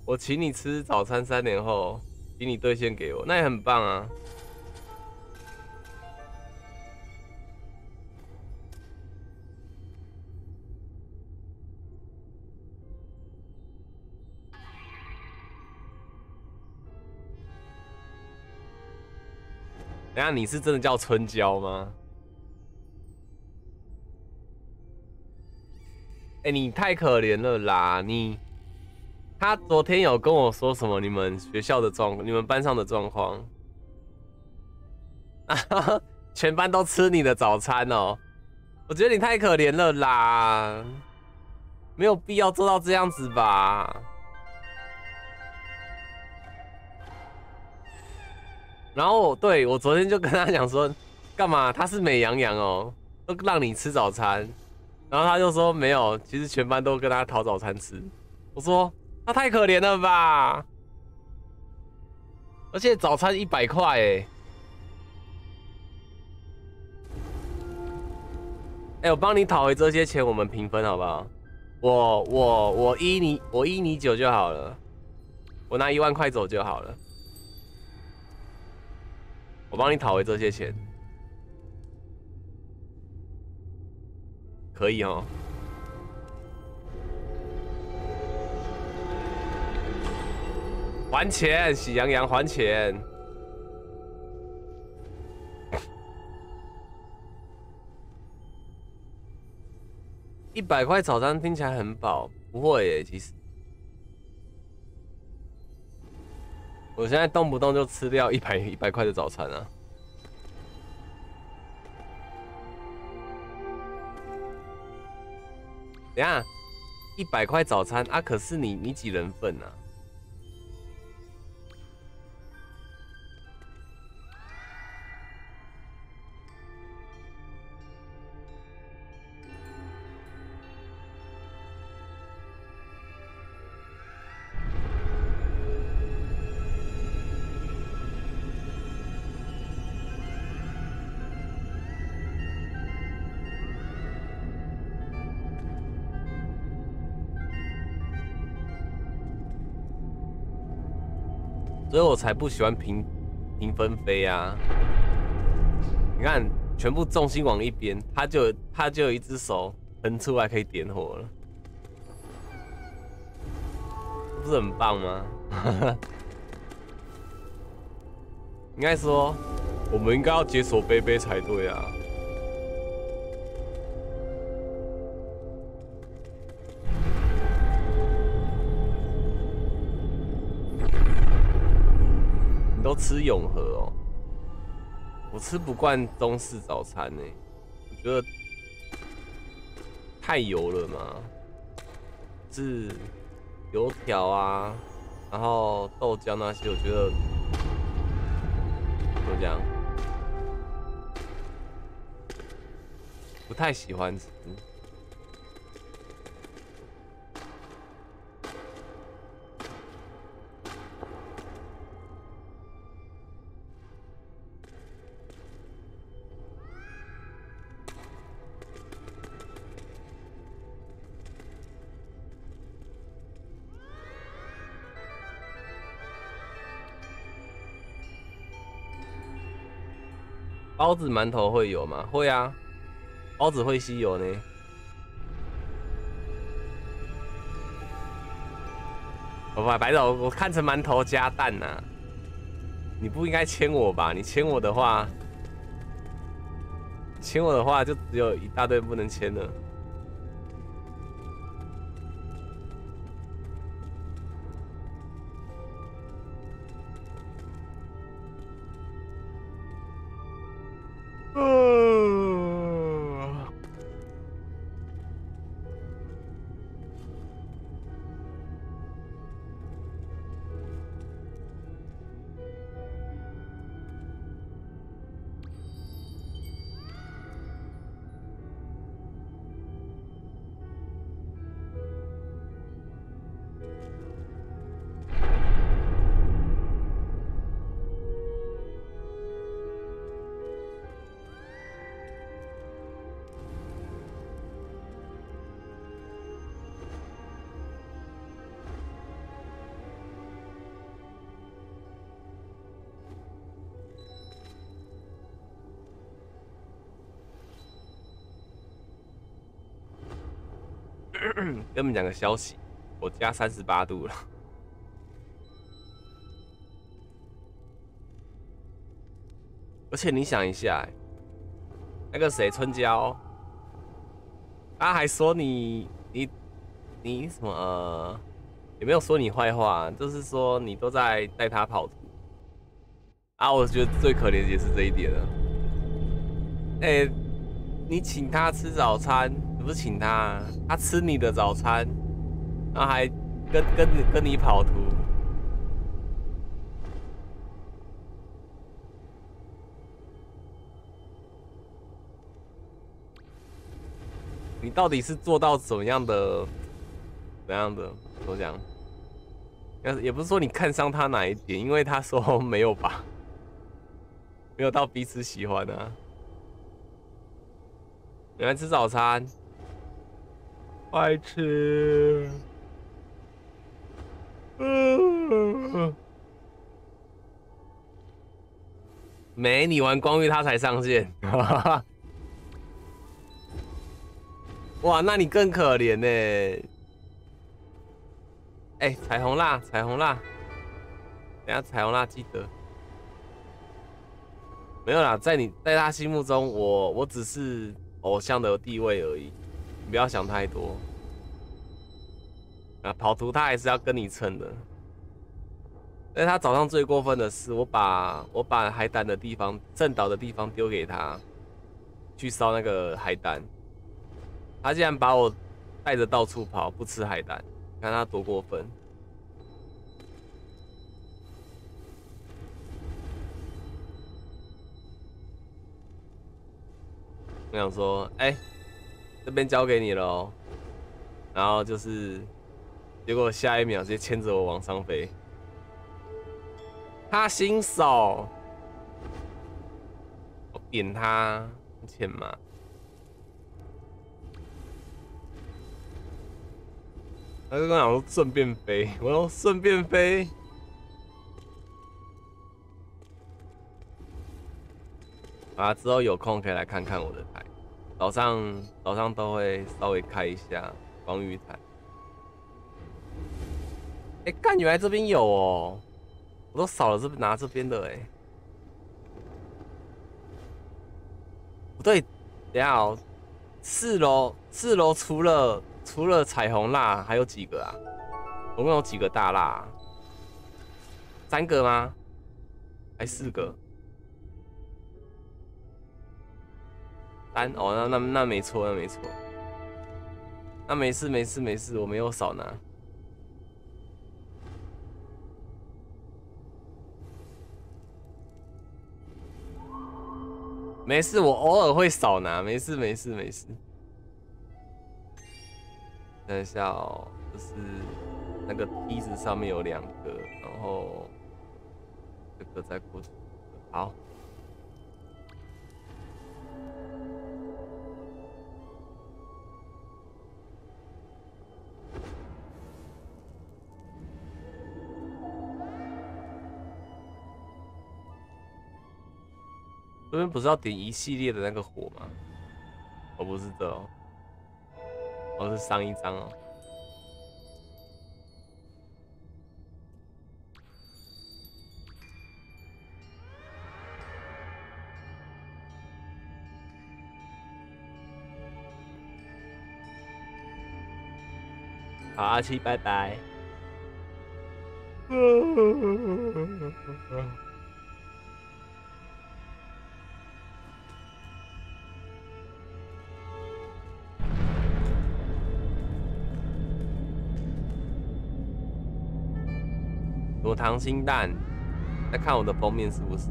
我请你吃早餐，三年后，请你兑现给我，那也很棒啊。等下你是真的叫春娇吗？哎、欸，你太可怜了啦！你他昨天有跟我说什么？你们学校的状，你们班上的状况，啊全班都吃你的早餐哦！我觉得你太可怜了啦，没有必要做到这样子吧。 然后对我昨天就跟他讲说，干嘛？他是美羊羊哦，都让你吃早餐。然后他就说没有，其实全班都跟他讨早餐吃。我说他太可怜了吧，而且早餐一百块哎。哎，我帮你讨回这些钱，我们平分好不好？我我我一你我一你九就好了，我拿一万块走就好了。 我帮你讨回这些钱，可以哦。还钱，喜羊羊还钱。一百块早餐听起来很饱，不会耶，其实。我现在动不动就吃掉一百一百块的早餐啊！等下，一百块早餐啊，可是你你几人份啊？所以我才不喜欢平平分飞啊！你看，全部重心往一边，他就他就有一只手伸出来可以点火了，不是很棒吗？应该说，我们应该要解锁杯杯才对啊！都吃永和哦，我吃不惯中式早餐呢、欸，我觉得太油了嘛，是油条啊，然后豆浆那些，我觉得怎么讲，不太喜欢吃。 包子、馒头会有吗？会啊，包子会吸油呢。我把白总，我看成馒头加蛋呐、啊。你不应该签我吧？你签我的话，签我的话就只有一大堆不能签了。跟你们讲个消息，我家三十八度了。而且你想一下、欸，那个谁春娇，他还说你你你什么、呃、也没有说你坏话，就是说你都在带他跑图啊。我觉得最可怜的也是这一点了。哎、欸，你请他吃早餐，你不是请他，他吃你的早餐，然后还跟跟你跟你跑图。 你到底是做到怎么样的？怎样的？怎么讲？也不是说你看上他哪一点，因为他说没有吧，没有到彼此喜欢啊。你来吃早餐，快吃。嗯，没你玩光遇他才上线。哇，那你更可怜呢！哎、欸，彩虹蜡，彩虹蜡，等下彩虹蜡记得。没有啦，在你在他心目中，我我只是偶像的地位而已，你不要想太多。啊，跑图他还是要跟你蹭的。但是他早上最过分的是，我把我把海胆的地方、震岛的地方丢给他，去烧那个海胆。 他竟然把我带着到处跑，不吃海胆，看他多过分！我想说，哎、欸，这边交给你了哦。然后就是，结果下一秒直接牵着我往上飞。他新手，我扁他，欠骂。 他就跟我讲说顺便飞，我说顺便飞。啊，之后有空可以来看看我的台，早上早上都会稍微开一下光遇台。哎、欸，干原来这边有哦，我都少了这拿这边的哎、欸。不对，等下哦，四楼四楼除了。 除了彩虹蜡，还有几个啊？总共有几个大蜡、啊？三个吗？还四个？三哦，那那那没错，那没错。那没事没事没事，我没有少拿。没事，我偶尔会少拿，没事没事没事。 等一下哦，就是那个梯子上面有两个，然后这个再过去。好，这边不是要点一系列的那个火吗？我不是的哦。 我、哦、是上一张哦，好阿七，拜拜。有溏心蛋，在看我的封面是不是？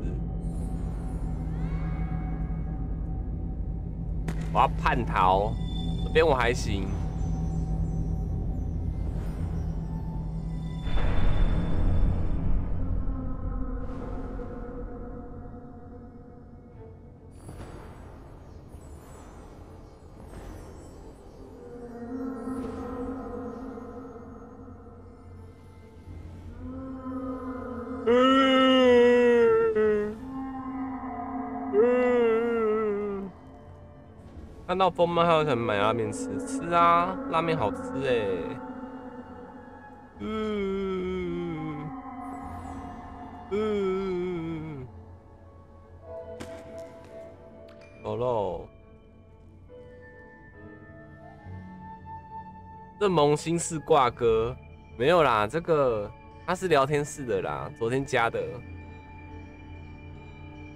我要叛逃，这边我还行。看到风吗？还有想买拉面吃，吃啊，拉面好吃哎、欸。嗯嗯牛肉。这萌新是挂歌，没有啦，这个他是聊天室的啦，昨天加的。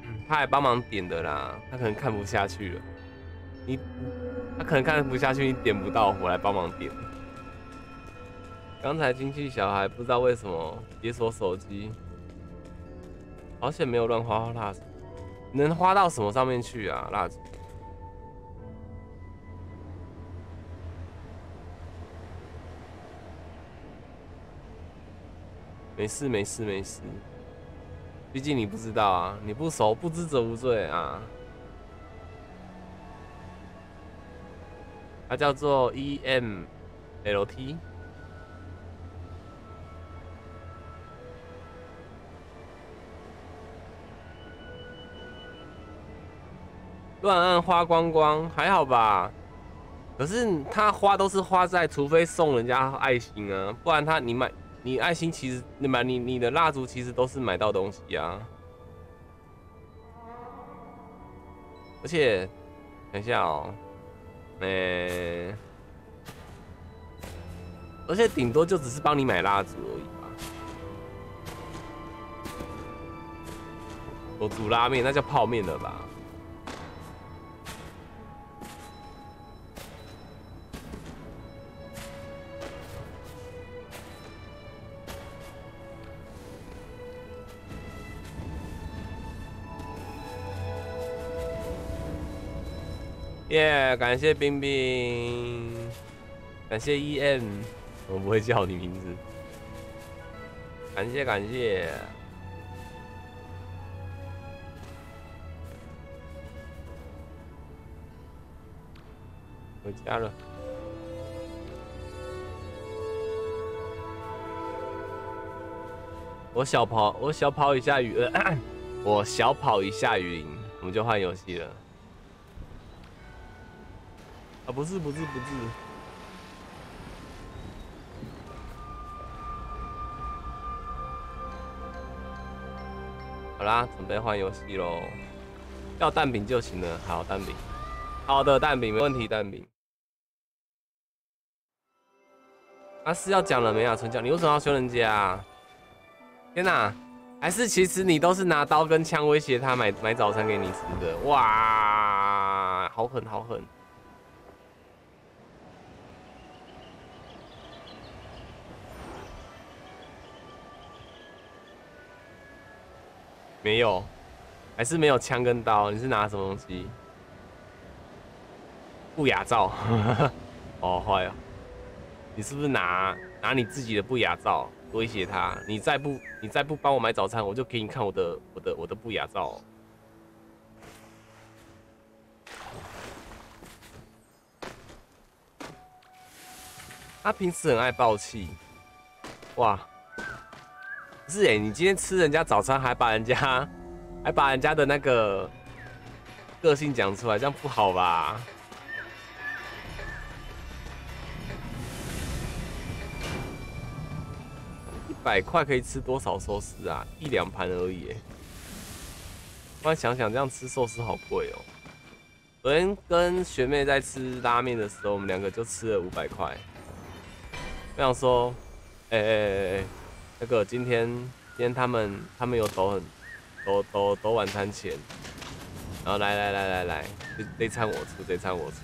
嗯，他还帮忙点的啦，他可能看不下去了。你，他可能看不下去，你点不到，我来帮忙点。 刚才亲戚小孩不知道为什么解锁手机，好险没有乱花蜡烛，能花到什么上面去啊？蜡烛。没事没事没事，毕竟你不知道啊，你不熟，不知者无罪啊。它叫做 E M L T。 乱按花光光还好吧，可是他花都是花在，除非送人家爱心啊，不然他你买你爱心其实你买你你的蜡烛其实都是买到东西啊。而且等一下哦，诶、欸，而且顶多就只是帮你买蜡烛而已吧。我煮拉面那叫泡面了吧？ 耶！ Yeah, 感谢冰冰，感谢 E M， 我不会叫你名字，感谢感谢。回家了。我小跑，我小跑一下雨，呃、我小跑一下雨林，我们就换游戏了。 啊，不是不是不是，好啦，准备换游戏喽。要蛋饼就行了，好蛋饼，好的蛋饼没问题，蛋饼。啊，是要讲了没啊，春娇，你为什么要凶人家啊？天哪，还是其实你都是拿刀跟枪威胁他买买早餐给你吃的？哇，好狠好狠！ 没有，还是没有枪跟刀？你是拿什么东西？不雅照，哦坏了！你是不是拿拿你自己的不雅照威胁他？你再不你再不帮我买早餐，我就给你看我的我的我的不雅照。他平时很爱爆气，哇！ 不是哎、欸，你今天吃人家早餐，还把人家，还把人家的那个个性讲出来，这样不好吧？一百块可以吃多少寿司啊？一两盘而已、欸。突然想想，这样吃寿司好贵哦。昨天跟学妹在吃拉面的时候，我们两个就吃了五百块。我想说，哎哎哎哎。 那个今天，今天他们他们有抖很，抖抖抖晚餐钱，然后来来来来来，这这餐我出，这餐我出，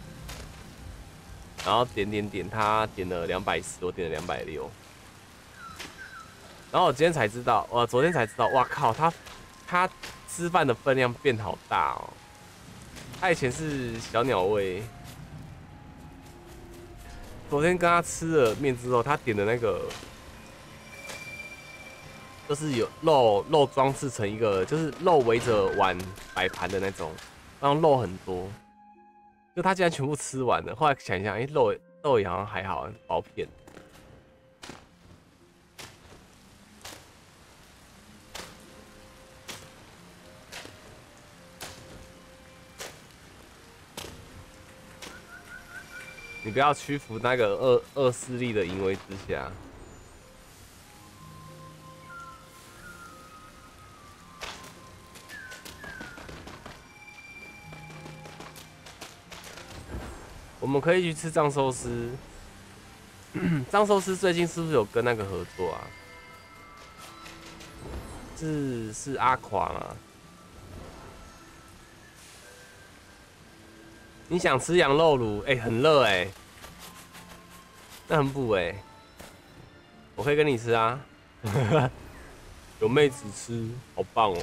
然后点点点，他点了两百四，我点了两百六，然后我今天才知道，我昨天才知道，哇靠，他他吃饭的分量变好大哦，他以前是小鸟胃，昨天跟他吃了面之后，他点的那个。 就是有肉肉装饰成一个，就是肉围着碗摆盘的那种，然后肉很多，就他竟然全部吃完了。后来想一想，哎、欸，肉肉也好像还好，薄片。你不要屈服那个恶恶势力的淫威之下。我们可以去吃藏寿司。藏寿司最近是不是有跟那个合作啊？是是阿垮吗？你想吃羊肉炉？哎、欸，很热哎、欸，那很补哎、欸。我可以跟你吃啊，有妹子吃，好棒哦。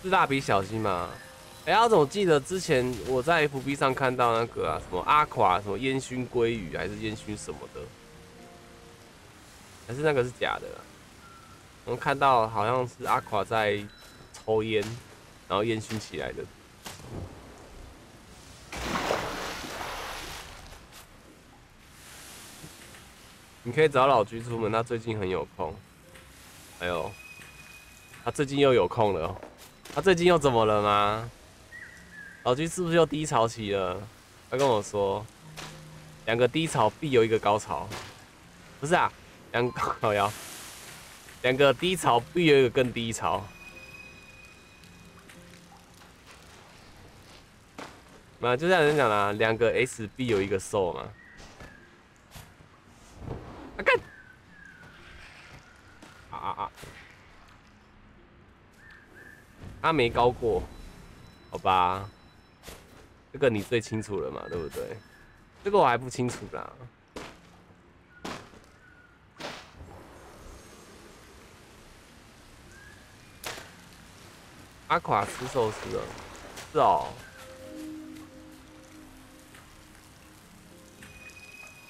是蜡笔小新嘛？哎、欸，我总记得之前我在 F B 上看到那个啊，什么阿垮，什么烟熏鲑鱼还是烟熏什么的，还是那个是假的、啊。我们看到好像是阿垮在抽烟，然后烟熏起来的。你可以找老居出门，他最近很有空。哎呦，他最近又有空了。 他、啊、最近又怎么了吗？老居是不是又低潮期了？他跟我说，两个低潮必有一个高潮，不是啊？两好呀，两个低潮必有一个更低潮。嘛，就像人讲啦，两个 S 必有一个瘦嘛。啊干！啊啊啊！ 他没高过，好吧，这个你最清楚了嘛，对不对？这个我还不清楚啦。阿垮吃寿司了，是哦。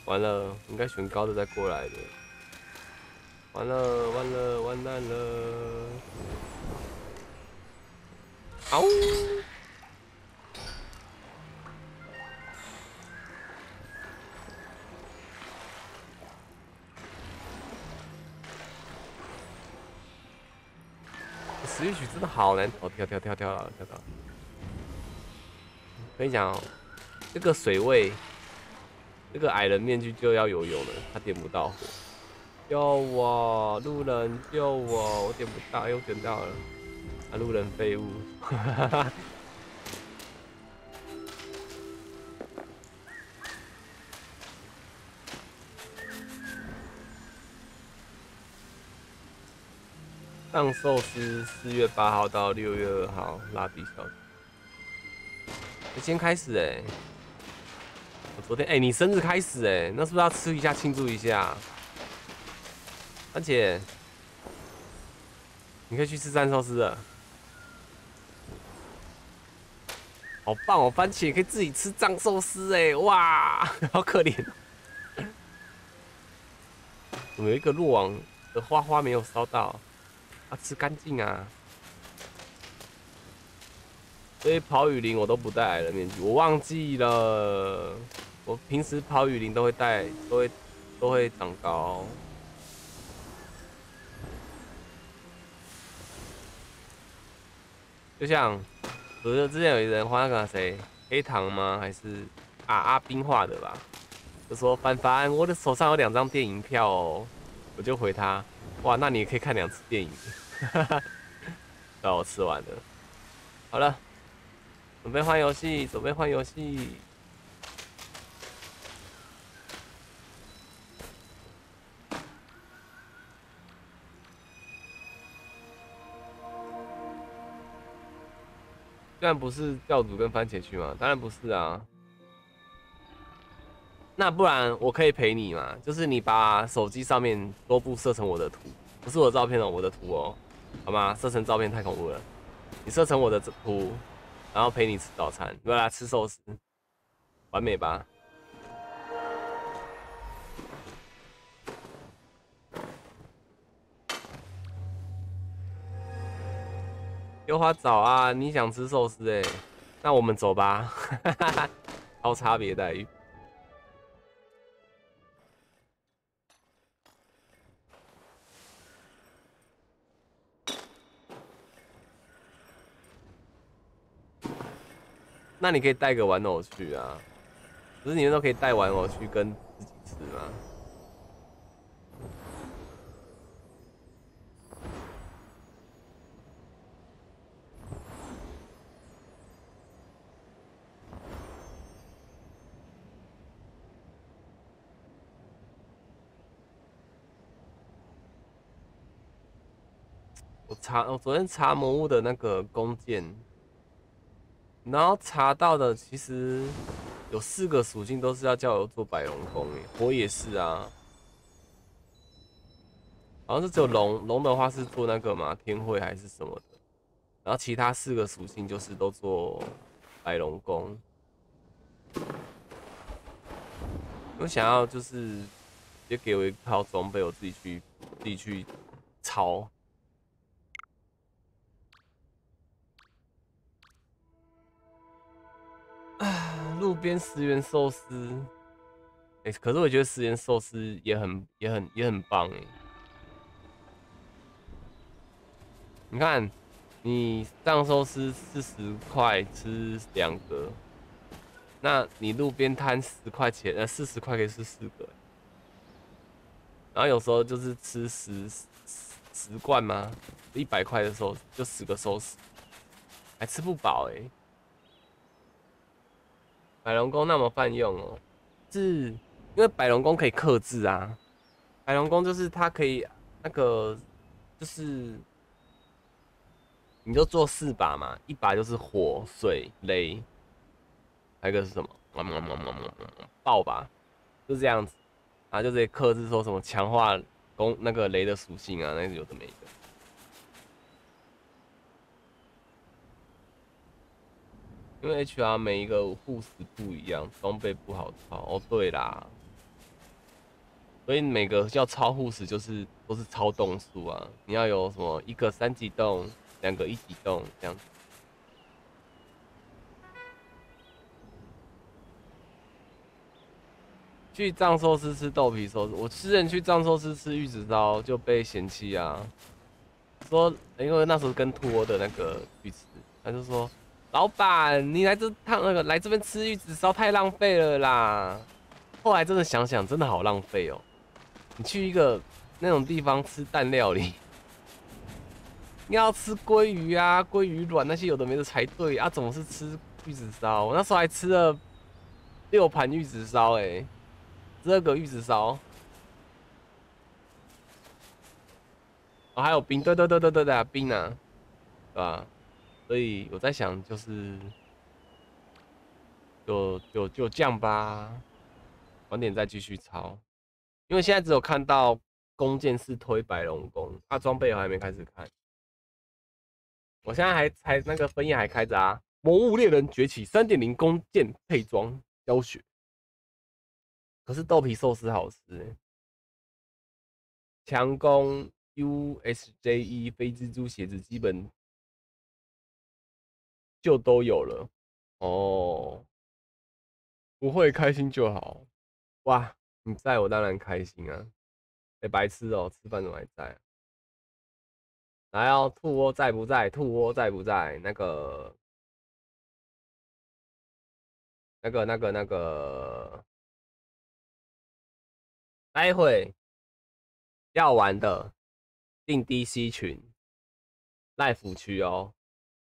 完了，应该选高的再过来的。完了，完了，完蛋了。 嗷！死鱼曲真的好难哦，跳跳跳跳了跳到！跟你讲哦，这个水位，这个矮人面具就要游泳了，他点不到火。救我，路人救我！我点不到，又点到了。 啊，路人废物！藏寿司四月八号到六月二号，蜡笔小新。先开始哎、欸，我昨天哎、欸，你生日开始哎、欸，那是不是要吃一下庆祝一下？而且，你可以去吃藏寿司了。 好棒哦！番茄也可以自己吃藏寿司哎，哇，好可怜。怎么有一个落网的花花没有烧到？啊，吃干净啊！所以跑雨林我都不戴矮人面具，我忘记了。我平时跑雨林都会戴，都会都会长高。 就像，不是之前有一人画那个谁黑糖吗？还是啊阿冰画的吧？就说凡凡，我的手上有两张电影票哦。我就回他，哇，那你也可以看两次电影。哈哈，那我吃完了。好了，准备换游戏，准备换游戏。虽然不是教主跟番茄去嘛，当然不是啊。那不然我可以陪你嘛，就是你把手机上面桌布设成我的图，不是我的照片哦，我的图哦，好吗？设成照片太恐怖了，你设成我的图，然后陪你吃早餐，对啦，吃寿司，完美吧？有花早啊！你想吃寿司哎、欸，那我们走吧，超差别待遇。那你可以带个玩偶去啊，不是你们都可以带玩偶去跟自己吃吗？我查，我昨天查魔物的那个弓箭，然后查到的其实有四个属性都是要叫我做白龙弓诶，火也是啊，好像是只有龙，龙的话是做那个嘛天会还是什么的，然后其他四个属性就是都做白龙弓。 我想要就是也给我一套装备，我自己去自己去操。路边十元寿司，哎、欸，可是我觉得十元寿司也很也很也很棒哎、欸。你看，你藏寿司四十块吃两个。 那你路边摊十块钱，呃，四十块可以吃四个，然后有时候就是吃十十罐吗？一百块的时候就十个寿司，还吃不饱哎、欸。百龙宫那么泛用哦、喔，是因为百龙宫可以克制啊。百龙宫就是它可以那个就是，你就做四把嘛，一把就是火、水、雷。 还有一个是什么？爆吧，就这样子，然后就直接克制说什么强化攻那个雷的属性啊，那个有的没的。因为 H R 每一个护食不一样，装备不好操。哦，对啦，所以每个要超护食就是都是超动数啊，你要有什么一个三级动，两个一级动这样子。 去藏寿司吃豆皮寿司，我之前去藏寿司吃玉子烧就被嫌弃啊，说因为那时候跟托的那个去吃，他就说老板你来这趟那个来这边吃玉子烧太浪费了啦。后来真的想想真的好浪费哦，你去一个那种地方吃蛋料理，你要吃鲑鱼啊、鲑鱼卵那些有的没的才对啊，总是吃玉子烧，我那时候还吃了六盘玉子烧哎、欸。 这个玉子烧，哦，还有冰，对对对对对对啊，冰啊，对吧？所以我在想，就是，就就就这样吧，晚点再继续抄，因为现在只有看到弓箭是推白龙弓，啊，装备我还没开始看，我现在还才那个分页还开着啊，《魔物猎人崛起 三点零 弓箭配装教学》。 可是豆皮寿司好吃、欸，强攻 U S J E 非蜘蛛鞋子基本就都有了哦，不会开心就好。哇，你在我当然开心啊！哎、欸，白痴哦、喔，吃饭怎么还在、啊？来哦、喔，兔窝在不在？兔窝在不在？那个、那个、那个、那个。 待会要玩的定 D C 群，live区哦，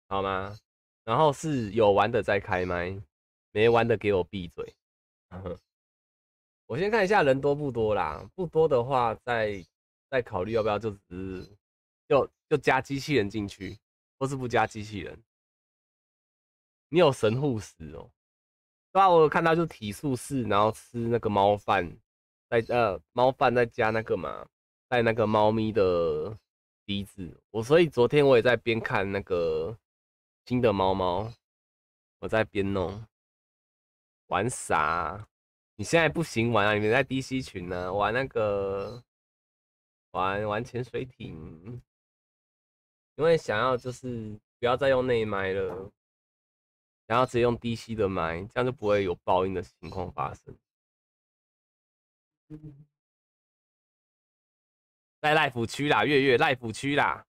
好吗？然后是有玩的再开麦，没玩的给我闭嘴。我先看一下人多不多啦，不多的话再再考虑要不要就只是就就加机器人进去，或是不加机器人。你有神护石哦，对啊，我有看到就体术士，然后吃那个猫饭。 在呃，猫饭再加那个嘛，带那个猫咪的笛子。我所以昨天我也在边看那个新的猫猫，我在边弄玩啥？你现在不行玩啊，你们在 D C 群呢、啊，玩那个玩玩潜水艇，因为想要就是不要再用内麦了，然后直接用 D C 的麦，这样就不会有爆音的情况发生。 在赖服区啦，月月赖服区啦。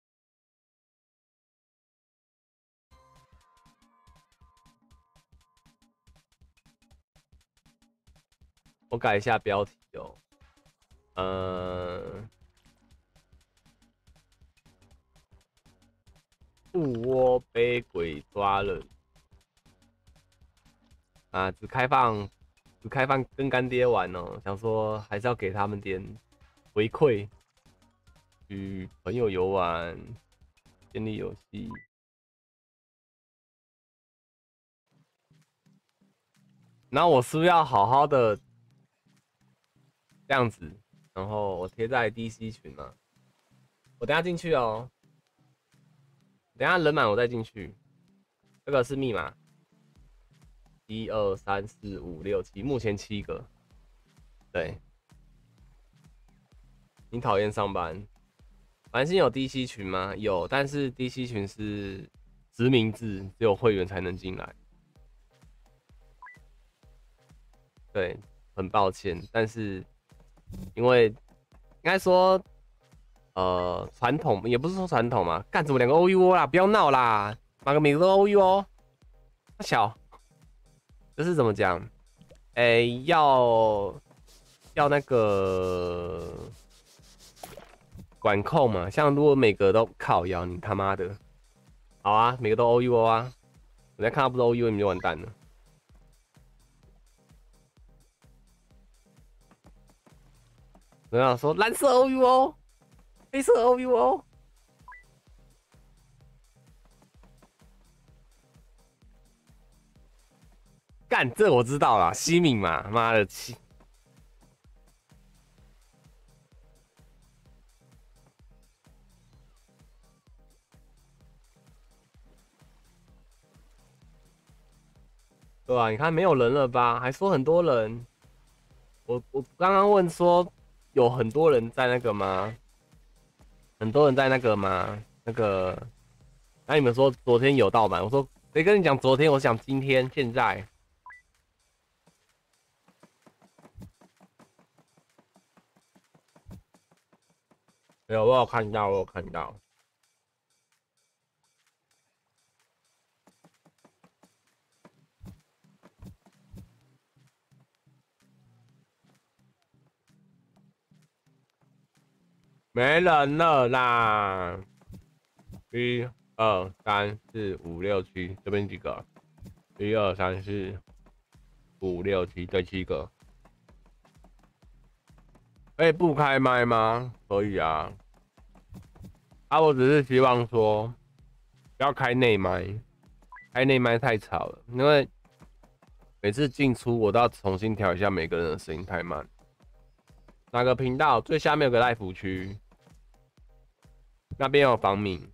我改一下标题哦、喔，呃，兔窝被鬼抓了啊，只开放。 只开放跟干爹玩哦、喔，想说还是要给他们点回馈，与朋友游玩，建立游戏。然后我是不是要好好的这样子？然后我贴在 D C 群嘛，我等下进去哦。等下人满我再进去。这个是密码，一二三四五六七，目前七个。对，你讨厌上班？繁星有 D C 群吗？有，但是 D C 群是实名制，只有会员才能进来。对，很抱歉，但是因为应该说，呃，传统也不是说传统嘛，干什么两个 O U O 啦，不要闹啦，哪个名字都 O U O， 那小，这是怎么讲？哎、欸，要要那个。管控嘛，像如果每个都靠腰，你他妈的，好啊，每个都 O U O 啊，人家看到不是 O U O 你就完蛋了。人家说蓝色 O U O， 黑色 O U O， 干这我知道啦，西敏嘛，妈的七。 对吧、啊？你看没有人了吧？还说很多人。我我刚刚问说有很多人在那个吗？很多人在那个吗？那个，那、啊、你们说昨天有盗版？我说谁跟你讲昨天？我想今天现在。没有，我有看到，我有看到。 没人了啦！一二三四五六七，这边几个？一二三四五六七，这七个。可以不开麦吗？可以啊。啊，我只是希望说，不要开内麦，开内麦太吵了，因为每次进出我都要重新调一下每个人的声音，太慢。 哪个频道最下面有个赖服区，那边有房敏。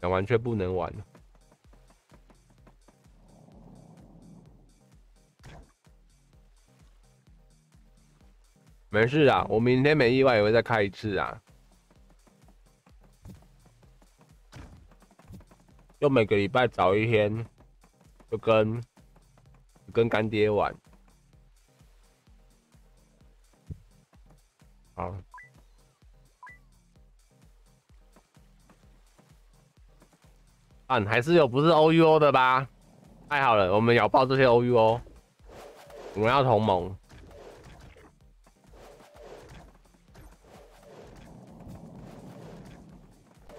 想玩却不能玩。没事啊，我明天没意外也会再开一次啊。 就每个礼拜早一天，就跟就跟干爹玩。好，啊，还是有不是 O U O 的吧？太好了，我们咬爆这些 O U O， 我们要同盟。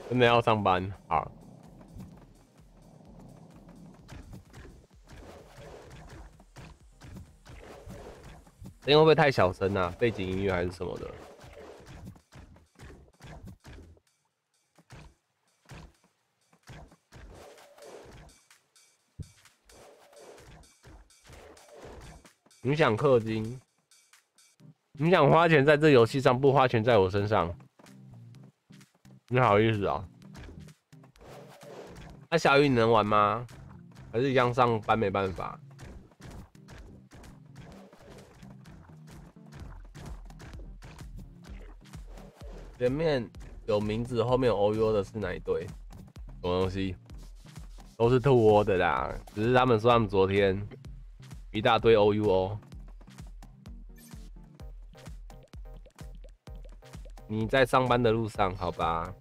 真的要上班，好。 声音会不会太小声啊？背景音乐还是什么的？你想氪金？你想花钱在这游戏上，不花钱在我身上？你好意思啊？那、啊、小雨你能玩吗？还是一样上班没办法？ 前面有名字，后面有 O U O 的是哪一对？什么东西？都是兔窝的啦，只是他们说他们昨天一大堆 O U O。你在上班的路上，好吧？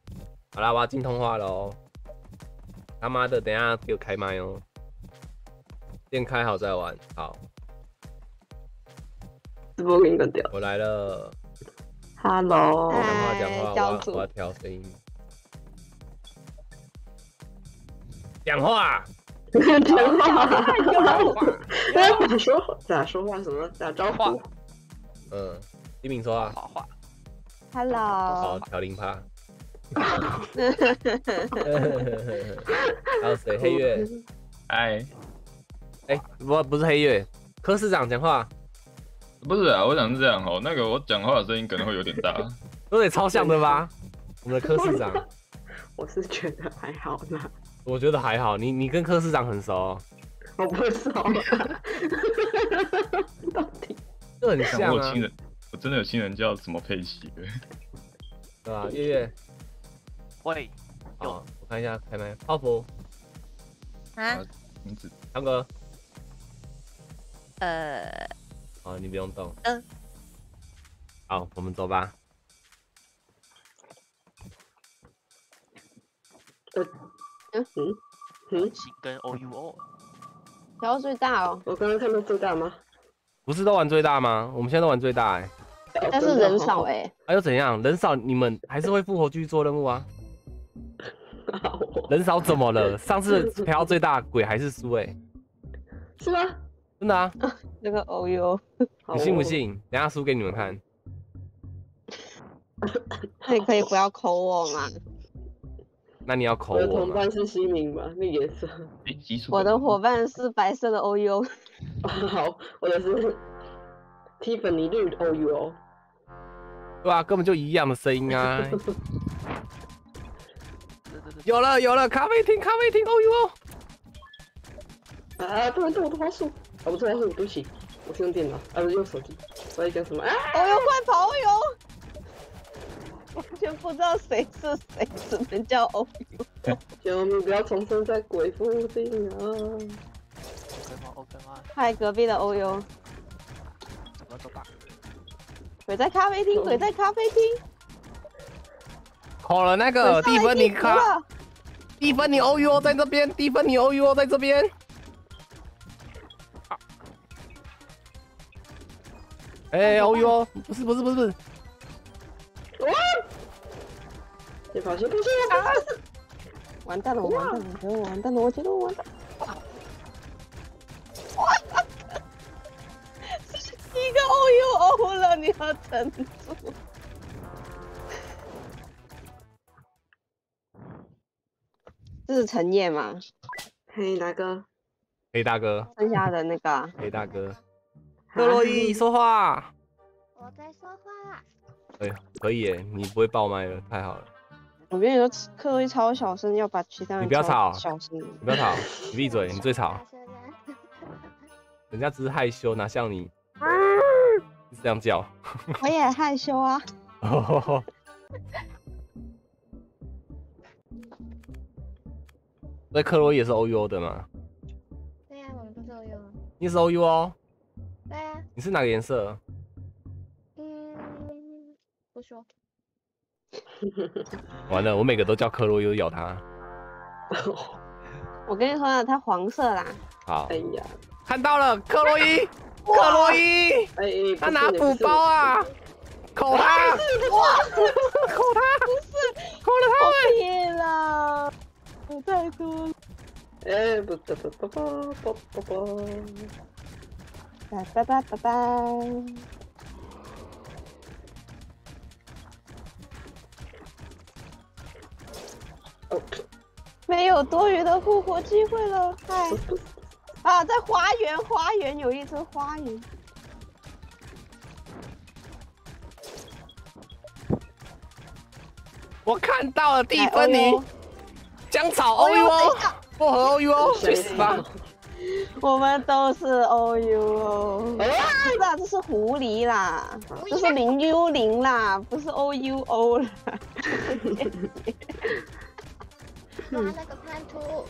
好啦，我要进通话喽。他妈的，等一下给我开麦哦。先开好再玩，好。直播给你关掉。我来了。 Hello， 讲话讲话，我要我要调声音。讲话，讲话，讲话，咋说话？咋说话？怎么打招呼？嗯，李敏说啊，好话 ，Hello， 好调零趴，还有谁？黑月，哎，哎，不，不是黑月，柯市长讲话。 不是啊，我想是这样哦，那个我讲话的声音可能会有点大，有点超像的吧？我们的柯市长，我是觉得还好呢。我觉得还好，你你跟柯市长很熟、哦？我不熟、啊，到底这很像啊！我, 我真的有亲人叫什么佩奇的，对吧、啊？月月，喂，好，我看一下开麦，泡芙啊，名字，堂哥，呃。 好，你不用动。嗯。好，我们走吧。嗯嗯嗯，新跟 O U O。然后最大哦。我刚刚看到最大吗？不是都玩最大吗？我们现在都玩最大哎。但是人少哎。哎又怎样？人少你们还是会复活继续做任务啊。人少怎么了？上次陪到最大鬼还是输哎。是吗？真的啊。 那个哦哟，你信不信？等下输给你们看。那你可以不要扣我吗？那你要扣我。我的同伴是西明吧？那颜色。我的伙伴是白色的哦哟。好，我的是 Tiffany 绿哦哟。对啊，根本就一样的声音啊。有了有了，咖啡厅咖啡厅哦哟。啊！突然对我的滑鼠。 我不是在用，对不起，我是用电脑，啊不是用手机。我在讲什么啊？哦呦，快跑！哦呦，完全不知道谁是谁，只能叫哦呦。救命！不要重生在鬼附近啊 ！OK 吗 ？OK 吗？嗨，隔壁的哦呦。怎么走吧？鬼在咖啡厅，鬼在咖啡厅。好了，那个蒂芬妮卡，蒂芬妮哦呦在这边，蒂芬妮哦呦在这边。 哎，哦呦，不是不是不是不是，哇！别跑，别跑，别跑！完蛋了，我完蛋了，我完蛋了，我觉得我完蛋了！哇！一个哦呦哦了，你要撑住！这是陈烨吗？黑大哥，黑大哥，剩下的那个黑大哥。 特洛伊说话，我在说话。哎呀，可以耶，你不会爆麦了，太好了。我跟你说，特洛伊超小声，要把其他人你不要吵，小声，你不要吵，你闭嘴，你最吵。人家只是害羞，哪像你，是这样叫。我也害羞啊。哦。那特洛伊也是 O U O 的吗？对呀，我们都是 O U O。你是 O U O 哦。 对啊，你是哪个颜色？嗯，不说。完了，我每个都叫克洛又咬他。我跟你说了，它黄色啦。好。哎呀，看到了，克洛伊，克洛伊，他拿补包啊，扣他，扣他，不是，扣了他。我骗了，我太多。哎，不不不不不不不。 拜拜拜拜拜！哦，没有多余的复活机会了，嗨！啊，在花园，花园有一只花鱼。我看到了蒂芬妮，姜草欧优欧，薄荷欧优欧，去死吧！ 我们都是 O U O， 哎呀，是啊，这是狐狸啦，这是零幽灵啦，不是 O U O 啦。抓那个叛徒。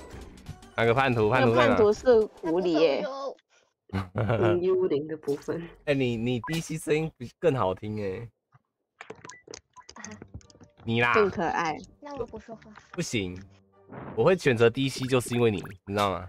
那个叛徒，叛徒在哪？叛徒是狐狸耶。零幽灵的部分。哎、欸，你你 D C 声音更好听哎。你啦。更可爱。那我不说话。不行，我会选择 D C 就是因为你，你知道吗？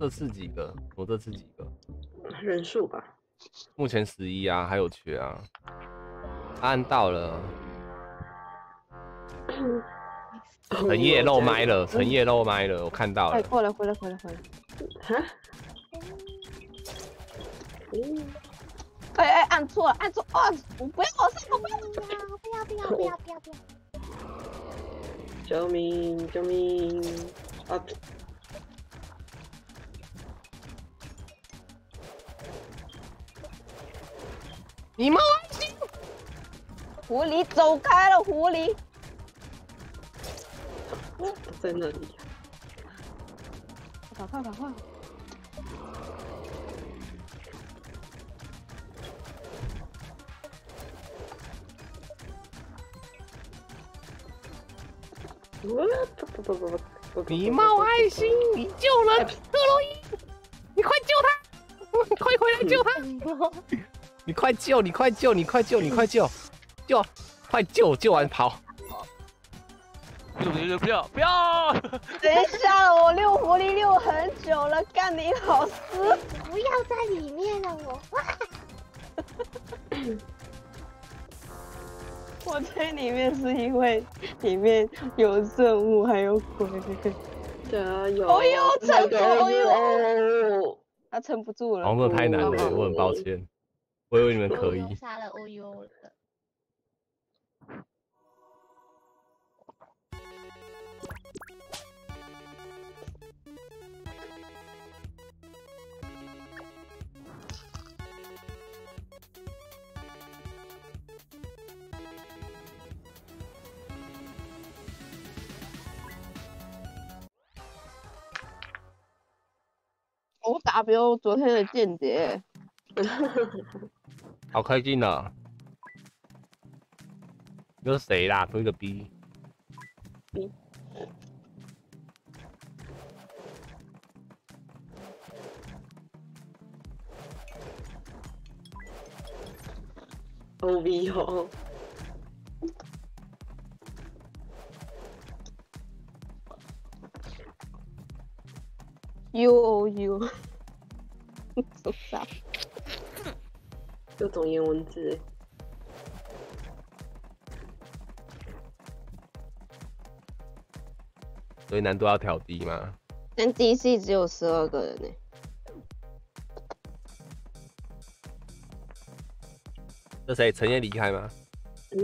这次几个？我这次几个？人数吧。目前十一啊，还有缺啊。答案到了。陈烨漏麦了，陈烨漏麦了，我看到了。哎，过来，回来，回来，回来。哈？哎哎，按错了，按错！哦，我不要，我上头，不要，不要，不要，不要，不要，不要！救命！救命！啊！ 你们玩心！狐狸走开了，狐狸。在那里。快快快快！不不不不不！狸猫爱心，你救了特洛伊，你快救他！你快回来救他！你快救！你快救！你快救！你快救！救！快救！救完跑！不要！不要！不要！等一下，我遛狐狸遛很久了，干你老师！不要在里面了，我！我在里面是因为里面有任务，还有鬼。加油！哦呦，撑住！哦呦，他撑不住了。王者太难了，我很抱歉。 我以为你们可以。杀了欧优了。我打不过昨天的间谍。好开心啊！又是谁啦？推个 B。B。O V 哦。U O U。so sad。 各种颜文字。所以难度要调低吗？但 D C 只有十二个人呢、欸。这谁？陈烨离开吗？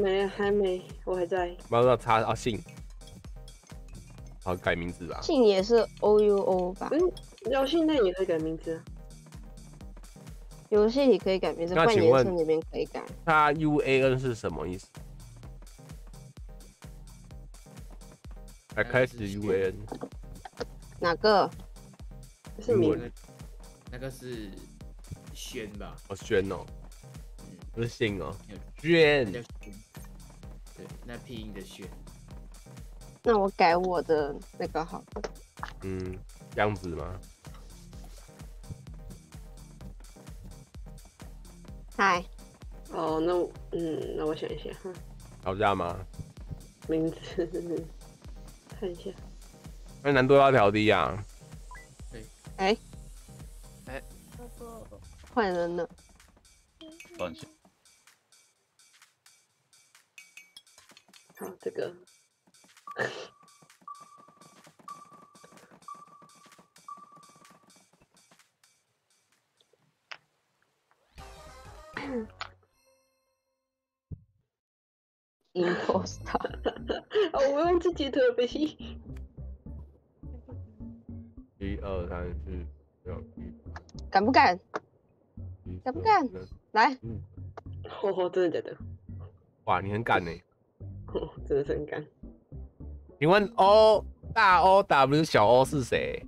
没，还没，我还在。猫要插啊，姓。好，改名字吧。姓也是 O U O 吧？嗯，要姓那也可以改名字、啊。 游戏里可以改名字，扮演室里面可以改。它 U A N 是什么意思？来开始 U A N。哪个？是名。那个是轩吧？哦，轩哦，不是姓哦，轩。对，那拼音的轩。那我改我的那个好。嗯，这样子吗？ 嗨， Hi 哦，那我嗯，那我想一下哈。吵架吗？名字，看一下。那难度要调低啊。对。哎。哎。换人了。放心。好，这个。imposter 啊！我忘记截图了，贝西。一二三四六七。敢不敢？敢不敢？来！哦，真的假的？哇，你很敢呢！哦，真的是很敢。请问 O 大 O W 小 O 是谁？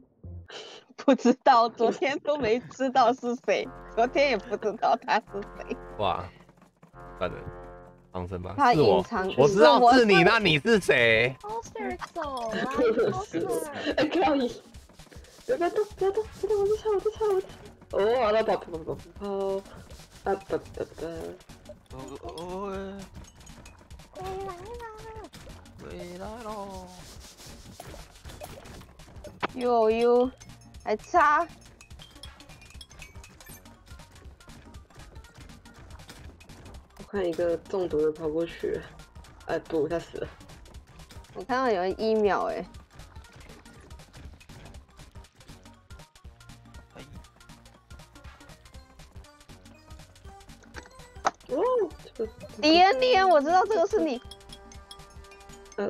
不知道，昨天都没知道是谁，昨天也不知道他是谁。哇，算了。 放生吧，是我，我知道是你，那你是谁？好 sir 走啊，好 sir， 靠你， 여기 왔다, 여기 왔다, 그래, 어디 차, 어디 차, 어디 차. 어, 알아봐, 아파, 아파, 아파. 아따, 아따, 아따. 어, 어, 에. 왜 이러러. 요, 요. 아이, 차.看一个中毒的跑过去，哎不，他死了。我看到有人一秒哎、欸，哎，哦，这个李恩李恩，我知道这个是你。嗯、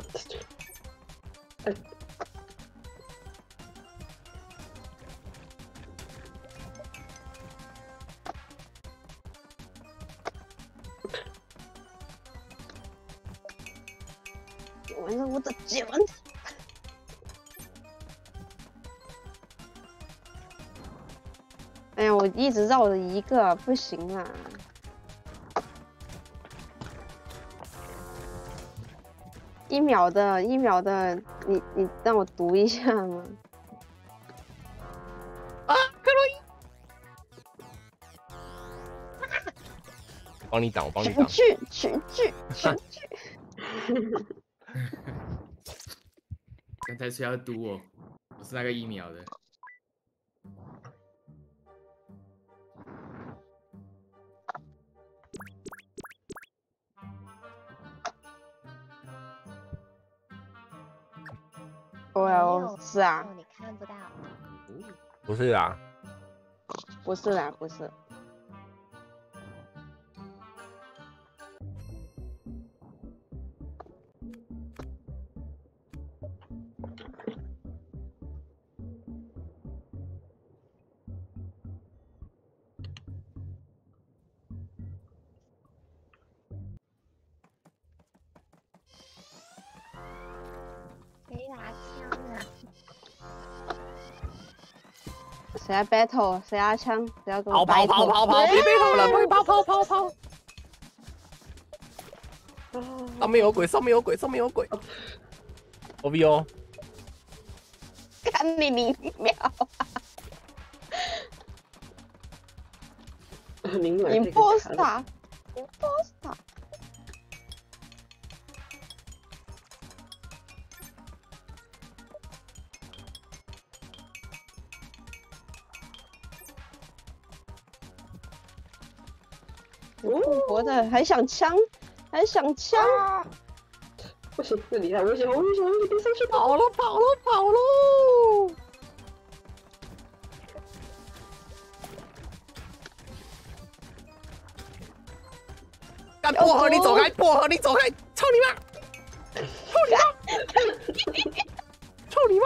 呃，我的天！哎呀，我一直绕着一个、啊，不行啊！一秒的，一秒的，你你让我读一下吗？啊，克洛伊！帮你挡，我帮你挡。去去去去去！刚才谁要堵我？我是那个一秒的。对哦，是啊。你看不到。不是啊。不是啦，不是。 谁要 battle？ 谁要枪？谁要跟我 battle？ 跑跑跑跑跑！别 battle 了，快跑跑跑跑！上面有鬼，上面有鬼，上面有鬼 ！O B O， 看你零秒啊！零秒。Imposter， Imposter。 活的还想枪，还想枪、啊！不行，这里太危险，我危险，我别上去！跑了，跑了，跑喽！干薄荷，你走开！薄荷，你走开！操你妈！操你妈！操你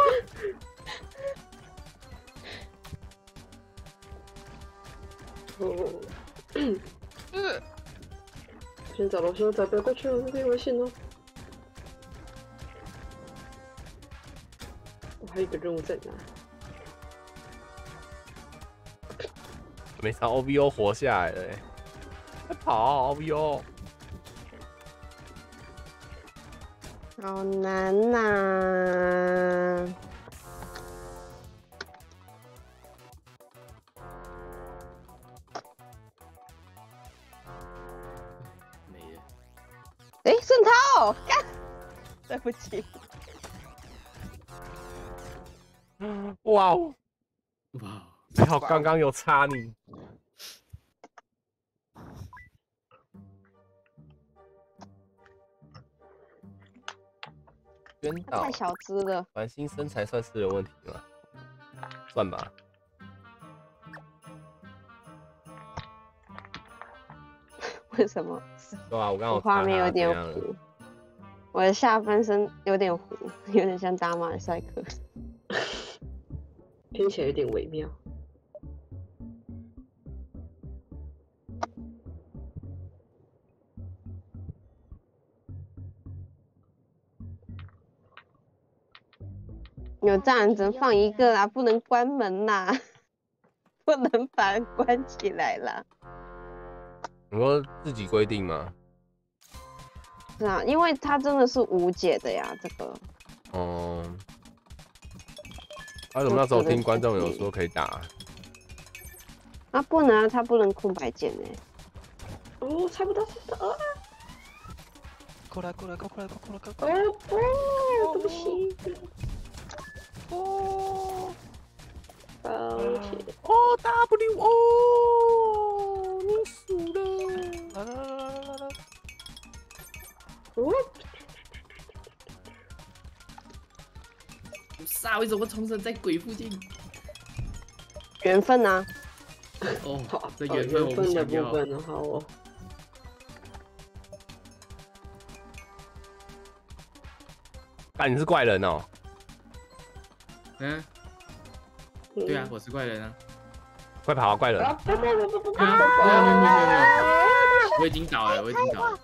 妈！ 先找楼，先找，不要过去了，太危险了。我还有一个任务在哪？没想到 O B O 活下来了、欸，快跑 O B O！ 好难呐、啊！ 哎，顺涛，干！对不起。哇哦，哇！还好刚刚有插你。真的太小只了。繁星身材算是有问题吗？算吧。 为什么？对啊，我刚刚画面有点糊，我的下半身有点糊，有点像打马赛克，听起来有点微妙。有栅栏只能放一个啦，不能关门啦，不能把它关起来啦。 你说自己规定吗？是啊，因为它真的是无解的呀，这个。哦、嗯。为什么那时候听观众有说可以打？啊，不能，他不能空白键哎。哦，猜不到，猜不到。过来，过来，过来，过来，过来！哎呀，对不起。哦。抱歉。哦 ，W 哦，你输了。来来来来来来。哦。 啥？为什么重生在鬼附近？缘分啊！哦，好，这缘分我不想要。好哦。啊，你是怪人哦。嗯。对啊，我是怪人啊！快跑啊，怪人！啊！没有没有没有没有，我已经倒了，我已经倒了。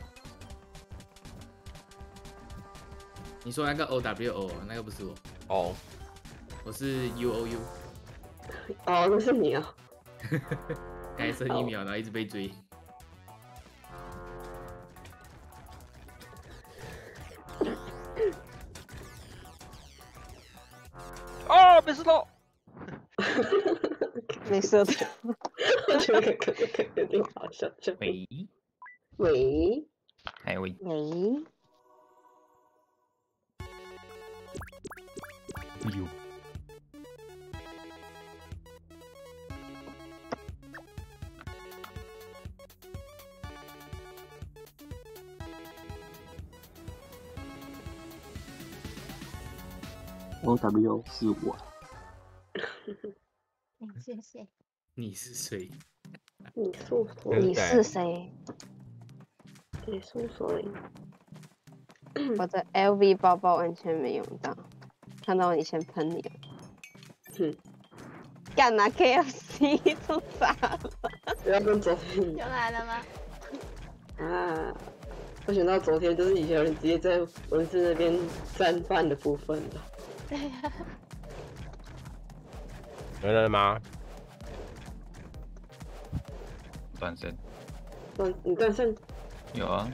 你说那个 O W O 那个不是我。 哦， oh. 我是 U O U。哦，那是你啊！还剩一秒，然后一直被追。哦，没射到。没射到。我觉得可可可有点好笑。喂喂，哎喂喂。 You。O W 是我。你是谁？你是谁？你是谁？你是谁？你是谁？我的 L V 包包完全没用到。 看到你先喷你了，哼、嗯！干嘛 K F C 都砸了？不要跟昨天。又来了吗？啊！我想到昨天就是以前有人直接在文字那边占饭的部分了。对呀、啊。回来了吗？断线。断？你断线？有啊。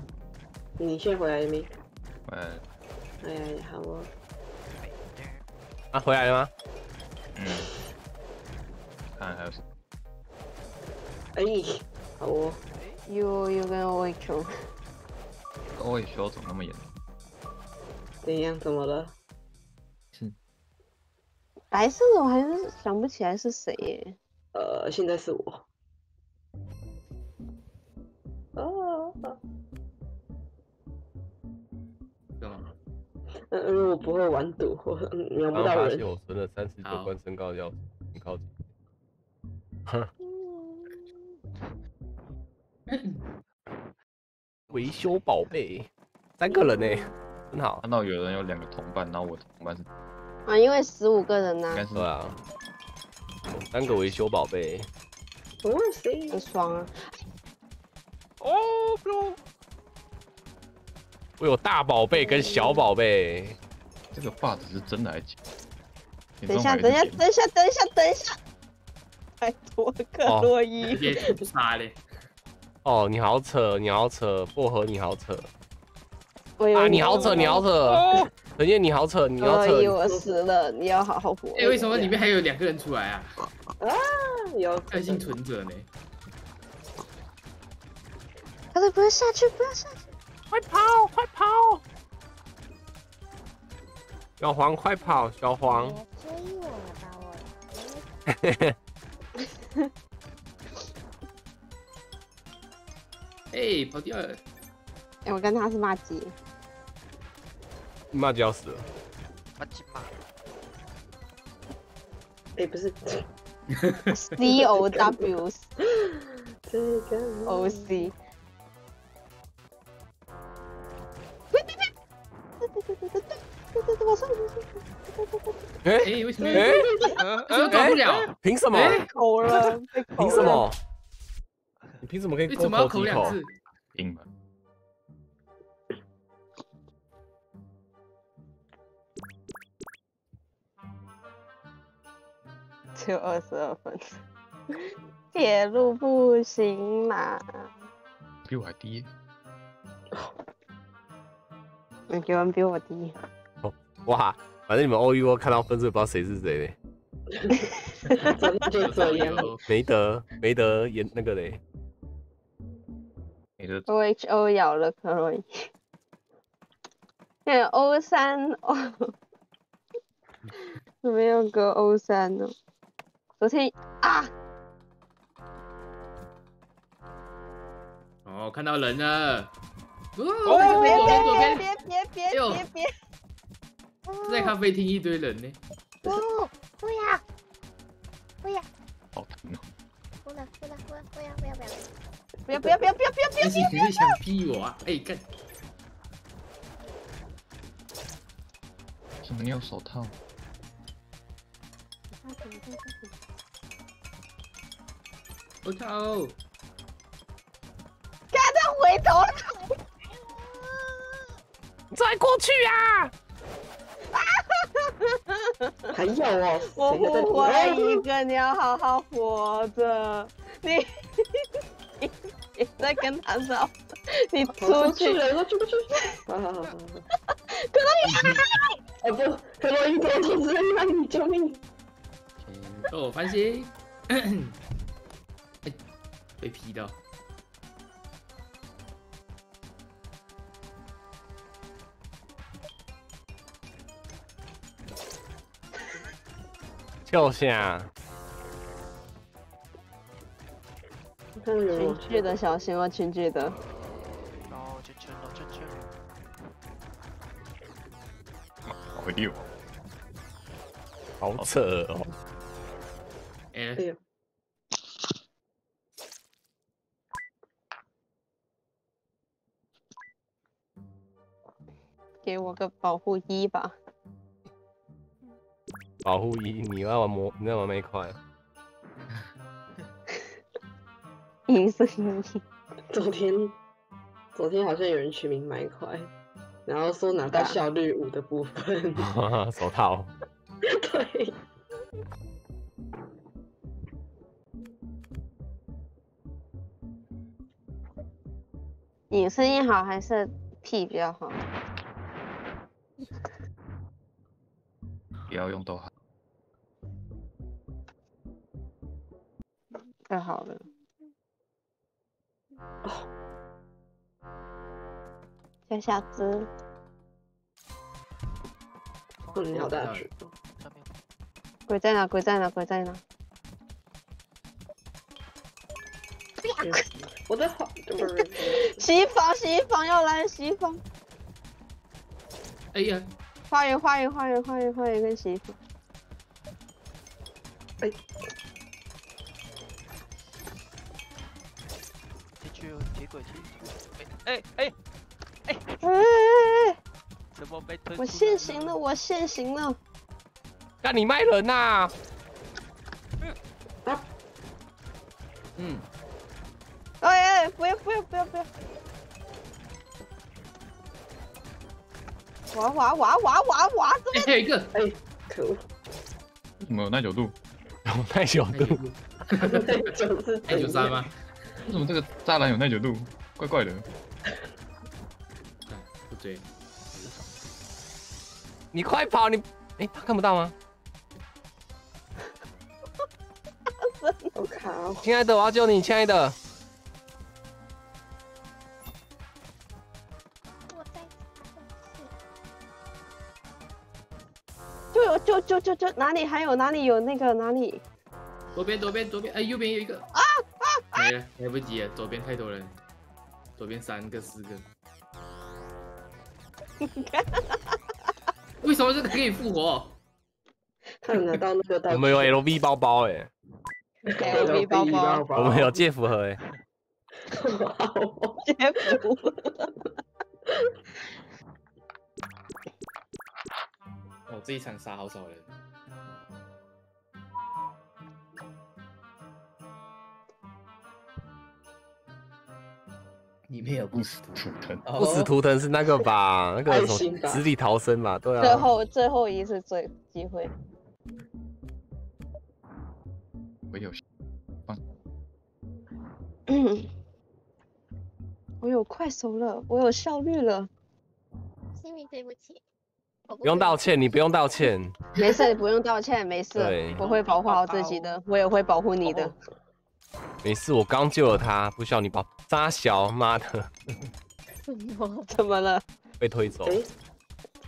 你现在回来了没？回来了。哎呀，好哦。 啊，回来了吗？嗯，看还有谁？哎，好哦。又又跟我一球。跟我一球怎么那么严重？怎样？怎么了？是白色的，我还是想不起来是谁耶。呃，现在是我。哦、啊。干嘛？ 嗯，因为我不会玩赌，我瞄不到人。我存了三十九关身高要很靠近。维修宝贝，三个人呢，真好。看到有人有两个同伴，然后我同伴是啊，因为十五个人呢、啊。应该是啊，三个维修宝贝。我忘记，很爽啊！哦，不用。 我有大宝贝跟小宝贝，这个话只是真的还假？等一下，等一下，等一下，等一下，等一下，拜托克洛伊，别傻嘞！哦，你好扯，你好扯，薄荷你好扯，啊，你好扯，你好扯，人家你好扯，你好扯，克洛伊我死了，你要好好活。哎，为什么里面还有两个人出来啊？啊，有特性存者呢？他都不要下去，不要下去。 快跑！快跑！小黄，快跑！小黄。追我了，把我。嘿嘿嘿。哎，跑掉了。哎、欸，我跟他是麻吉。麻吉要死了。麻吉麻。哎、欸，不是。C O W。这个。O C。 哎，为什么？哎，怎么搞不了？凭什么？口了，凭什么？你凭什么可以口口口两次？硬吗？只有二十二分，铁路不行啦。比我还低。 你居然比我低！哦，哇，反正你们 O U 看到分数，不知道谁是谁嘞。怎么就这样？没得没得演那个嘞。O H O 咬了克洛伊。那 O 三 O， 怎么又个 O 三呢？昨天啊。 哦，看到人了！哦，别别别别别别别！在咖啡厅一堆人呢。哦，不要，不要！好疼哦！不了不了不了不要不要不要不要不要不要不要不要！你只是想逼我啊！哎，干！怎么有手套？手套！ 回头了，再过去啊！还有哦，我不活了一个，你要好好活着。你你在跟他吵，你出去了，我出不出去？好好好好。克洛伊，哦不，克洛伊头头是在那里，救命！哦，反省，被劈到。 跳下！群聚的小心哦，群聚的。然后进去了，进去了。好溜！好扯哦！哎。给我个保护衣吧。 保护衣，你要玩魔，你要玩那一块。银色银币。昨天，昨天好像有人取名买一块，然后说拿到效率五的部分。手套。对。你声音好还是屁比较好？不要用都好。 太好了！哦，小小子，不能聊大局。鬼在哪？鬼在哪？鬼在哪？我的好，洗衣房，洗衣房要来了，洗衣房。哎呀！花园，花园，花园，花园，花园跟洗衣房。哎。 哎哎哎哎！怎么被推？我现形了，我现形了！干你卖人呐！啊！嗯。哎哎，不要不要不要不要！哇哇哇哇哇哇！这边有一个，哎，可恶！怎么有耐久度？有耐久度？耐久是耐久三吗？ 为什么这个栅栏有耐久度？怪怪的。不追。你快跑！你哎、欸，他看不到吗？我靠！亲爱的，我要救你，亲爱的。就有就就就就哪里还有哪里有那个哪里？左边左边左边，哎、欸，右边有一个啊。 没了，来不及了，左边太多人，左边三个四个。为什么这个可以复活？他拿到那个袋子。我们有 L V 包包哎、欸、，L V 包包，我们有戒符盒哎、欸。戒符盒。哦，这一场杀好少人。 里面有不死图腾，不死图腾是那个吧？那个什么死里逃生嘛，对啊。最后最后一次最机会，我有，我有快手了，我有效率了。心里对不起，不用道歉，你不用道歉。没事，不用道歉，没事，我会保护好自己的，我也会保护你的。没事，我刚救了他，不需要你保。扎小，妈的！怎么了？被推走。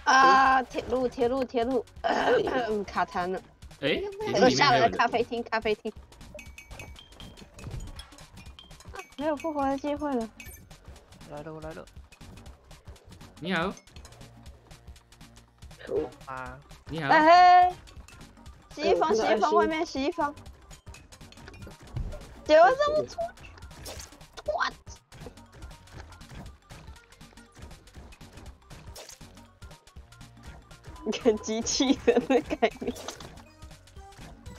啊！铁路，铁路，铁路，嗯，卡痰了。哎，我下来了，咖啡厅，咖啡厅。没有复活的机会了。来了，我来了。你好。 啊，你好！哎嘿，洗衣房，洗衣房，外面洗衣房。姐，我怎么出去？我操！你看机器人的改变。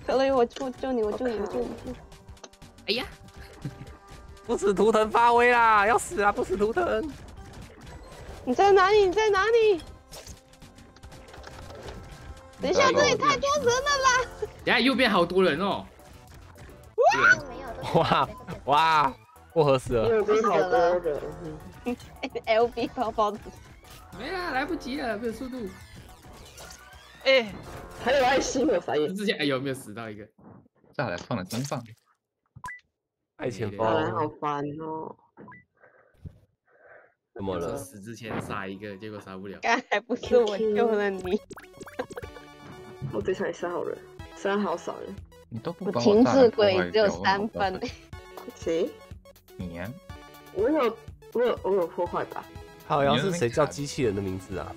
可乐，我救救你，我救你，我救你！哎呀，不死图腾发威啦！要死啊！不死图腾！你在哪里？你在哪里？ 等一下，这里太多人了啦！等下右边好多人哦！哇哇，不合适了。右边好多人。L B 包包的。没啦，来不及了，没有速度。哎，还有爱心有啥用？之前哎有没有死到一个？再来放了真放。爱钱包。好烦哦。怎么了？死之前杀一个，结果杀不了。刚才不是我救了你。 我这场也杀好人，虽然好少人。你都不帮我大人破坏一个，我停止鬼只有三分。谁？你呀、啊？我有，我有，我有破坏吧？他好像是谁叫机器人的名字啊？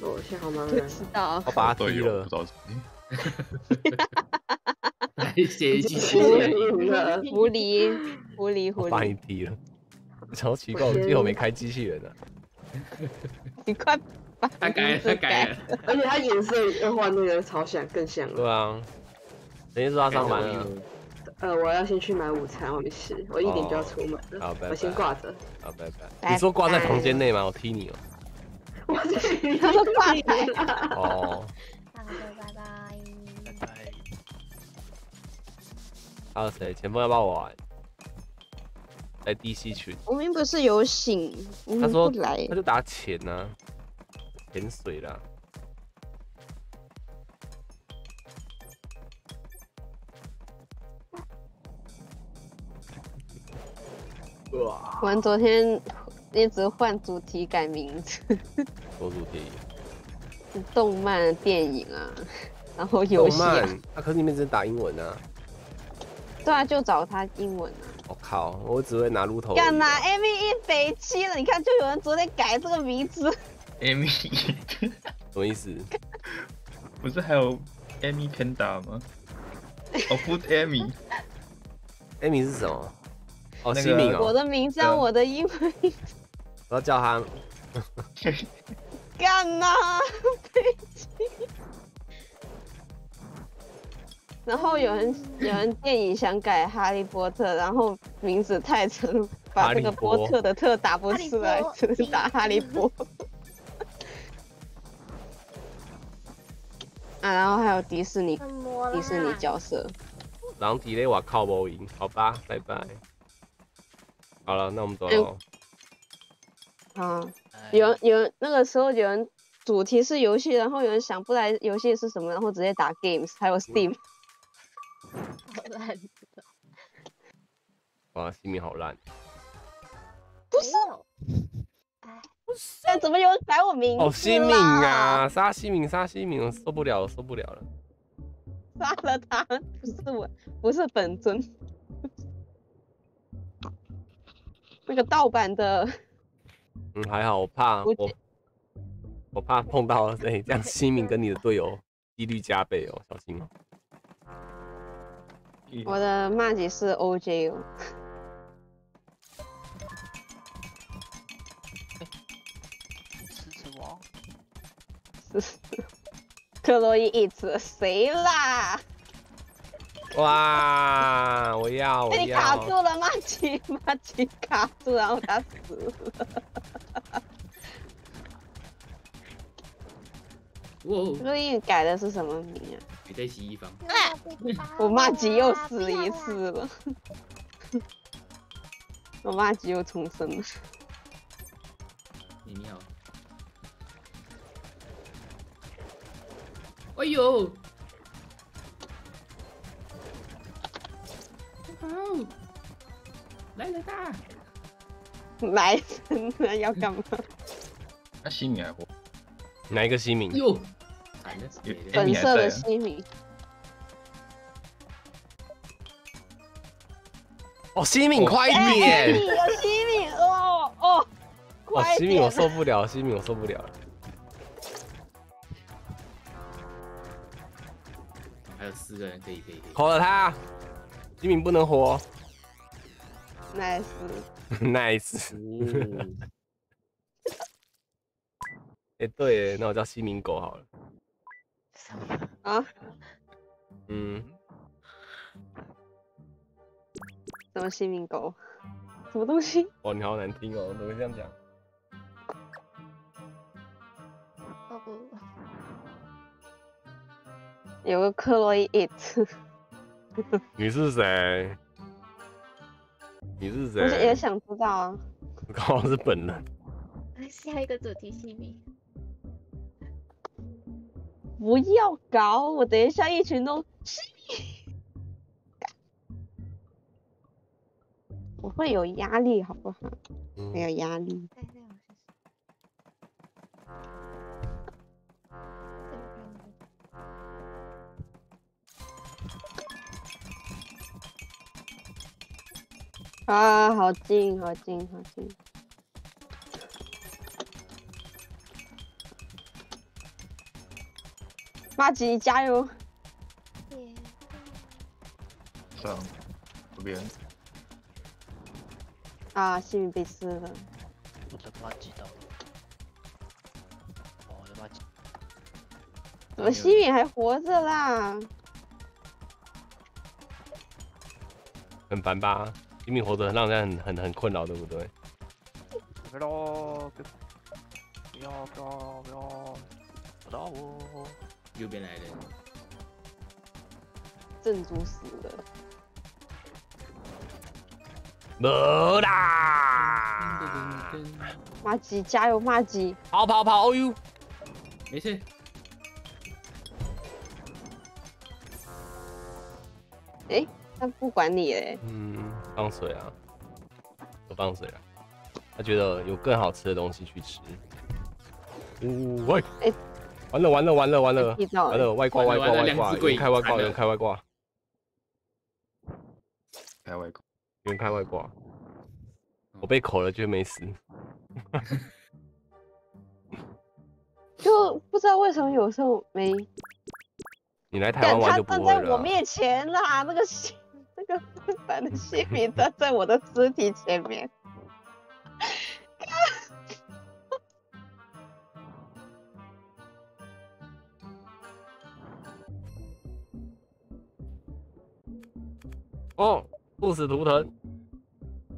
我是好吗？不知道。我把他踢了。来写机器人。狐狸，狐狸，狐狸。把你踢了，超奇怪！我最后没开机器人啊。你快！ 他改了，他改了，而且他颜色要换那个朝鲜更像了。对啊，等于说他上班了。呃，我要先去买午餐，我没事，我一点就要出门了。好，拜拜。我先挂着。好，拜拜。你说挂在房间内吗？我踢你哦。我踢你，他说挂台。哦。大哥，拜拜。拜拜。还有谁？前锋要不要玩？ 在 D C 群。无名不是有醒，他说他就打钱啊。 潜水啦！哇！我们昨天一直换主题改名字，多主题，动漫、电影啊，然后游戏啊。啊，可是你们只打英文啊？对啊，就找他英文啊。 我、哦、靠，我只会拿鹿头。干嘛 ？M 一北七了，你看，就有人昨天改这个名字。 M E 什么意思？不是还有 M E Panda 吗？哦 ，Food Amy。Amy 是什么？哦，那个。我的名字，我的英文名字。我要叫他。干嘛？北极。然后有人有人电影想改《哈利波特》，然后名字太长，把这个波特的特打不出来，只能打哈利波。 啊、然后还有迪士尼，迪士尼角色。然后体力我靠不赢，好吧，拜拜。好了，那我们走了。嗯、啊，有有那个时候有人主题是游戏，然后有人想不来游戏是什么，然后直接打 games， 还有 Steam。好烂的。哇，姓名好烂。不是。哎。 哎，怎么有人改我名字？哦，西敏啊，杀西敏，杀西敏，我受不了，我受不了了。杀了他，不是我，不是本尊。那个盗版的。嗯，还好，我怕我，我怕碰到了，对，这样西敏跟你的队友几率加倍哦，小心哦。我的骂姐是 O J 哦。 克洛伊一直谁啦？哇！我要！被你卡住了，马奇，马奇卡住，然后他死了。克洛伊改的是什么名啊？你在洗衣房。我马奇又死一次了。我马奇又重生了。你好。哎呦！哦，来了哒！来真的要干嘛？那西米还活？哪一个西米？哟，粉色的西米。 哦，西敏，快点！西敏，西敏，哦哦，快点！西敏，我受不了，西敏，我受不了。还有四个人，可以，可以，可以。活了他，西敏不能活。Nice，Nice。哎，对，那我叫西敏狗好了。啊？嗯。 什么西敏狗？什么东西？哇，你好难听哦！怎么会这样讲？哦，有个克洛伊 it。你是谁？你是谁？我也想知道啊。我刚好是本人。下一个主题西敏。不要搞！我等一下一群都西敏。 我会有压力，好不好？嗯、没有压力。啊，好近，好近，好近！马吉，加油！上这边。 啊！西米被撕了！我的妈知道了！我的妈！怎么西米还活着啦？很烦吧？西米活着让人很很很困扰，对不对？不要不要不要不要！不要我！右边来的，正主死了。 没啦！马吉加油，马吉！跑跑跑！哦呦，没事。哎、欸，他不管你哎。嗯，放水啊！我放水啊！他觉得有更好吃的东西去吃。呜、哦、喂！哎、欸，完了完了完了完了！完了外挂外挂外挂！开外挂，开外挂，开外挂。 别看外挂，我被口了就没死，就不知道为什么有时候没。你来台湾玩就不会了、啊。站在我面前啦，那个西，那个笨蛋的西米站在我的尸体前面。哦。 不死图腾，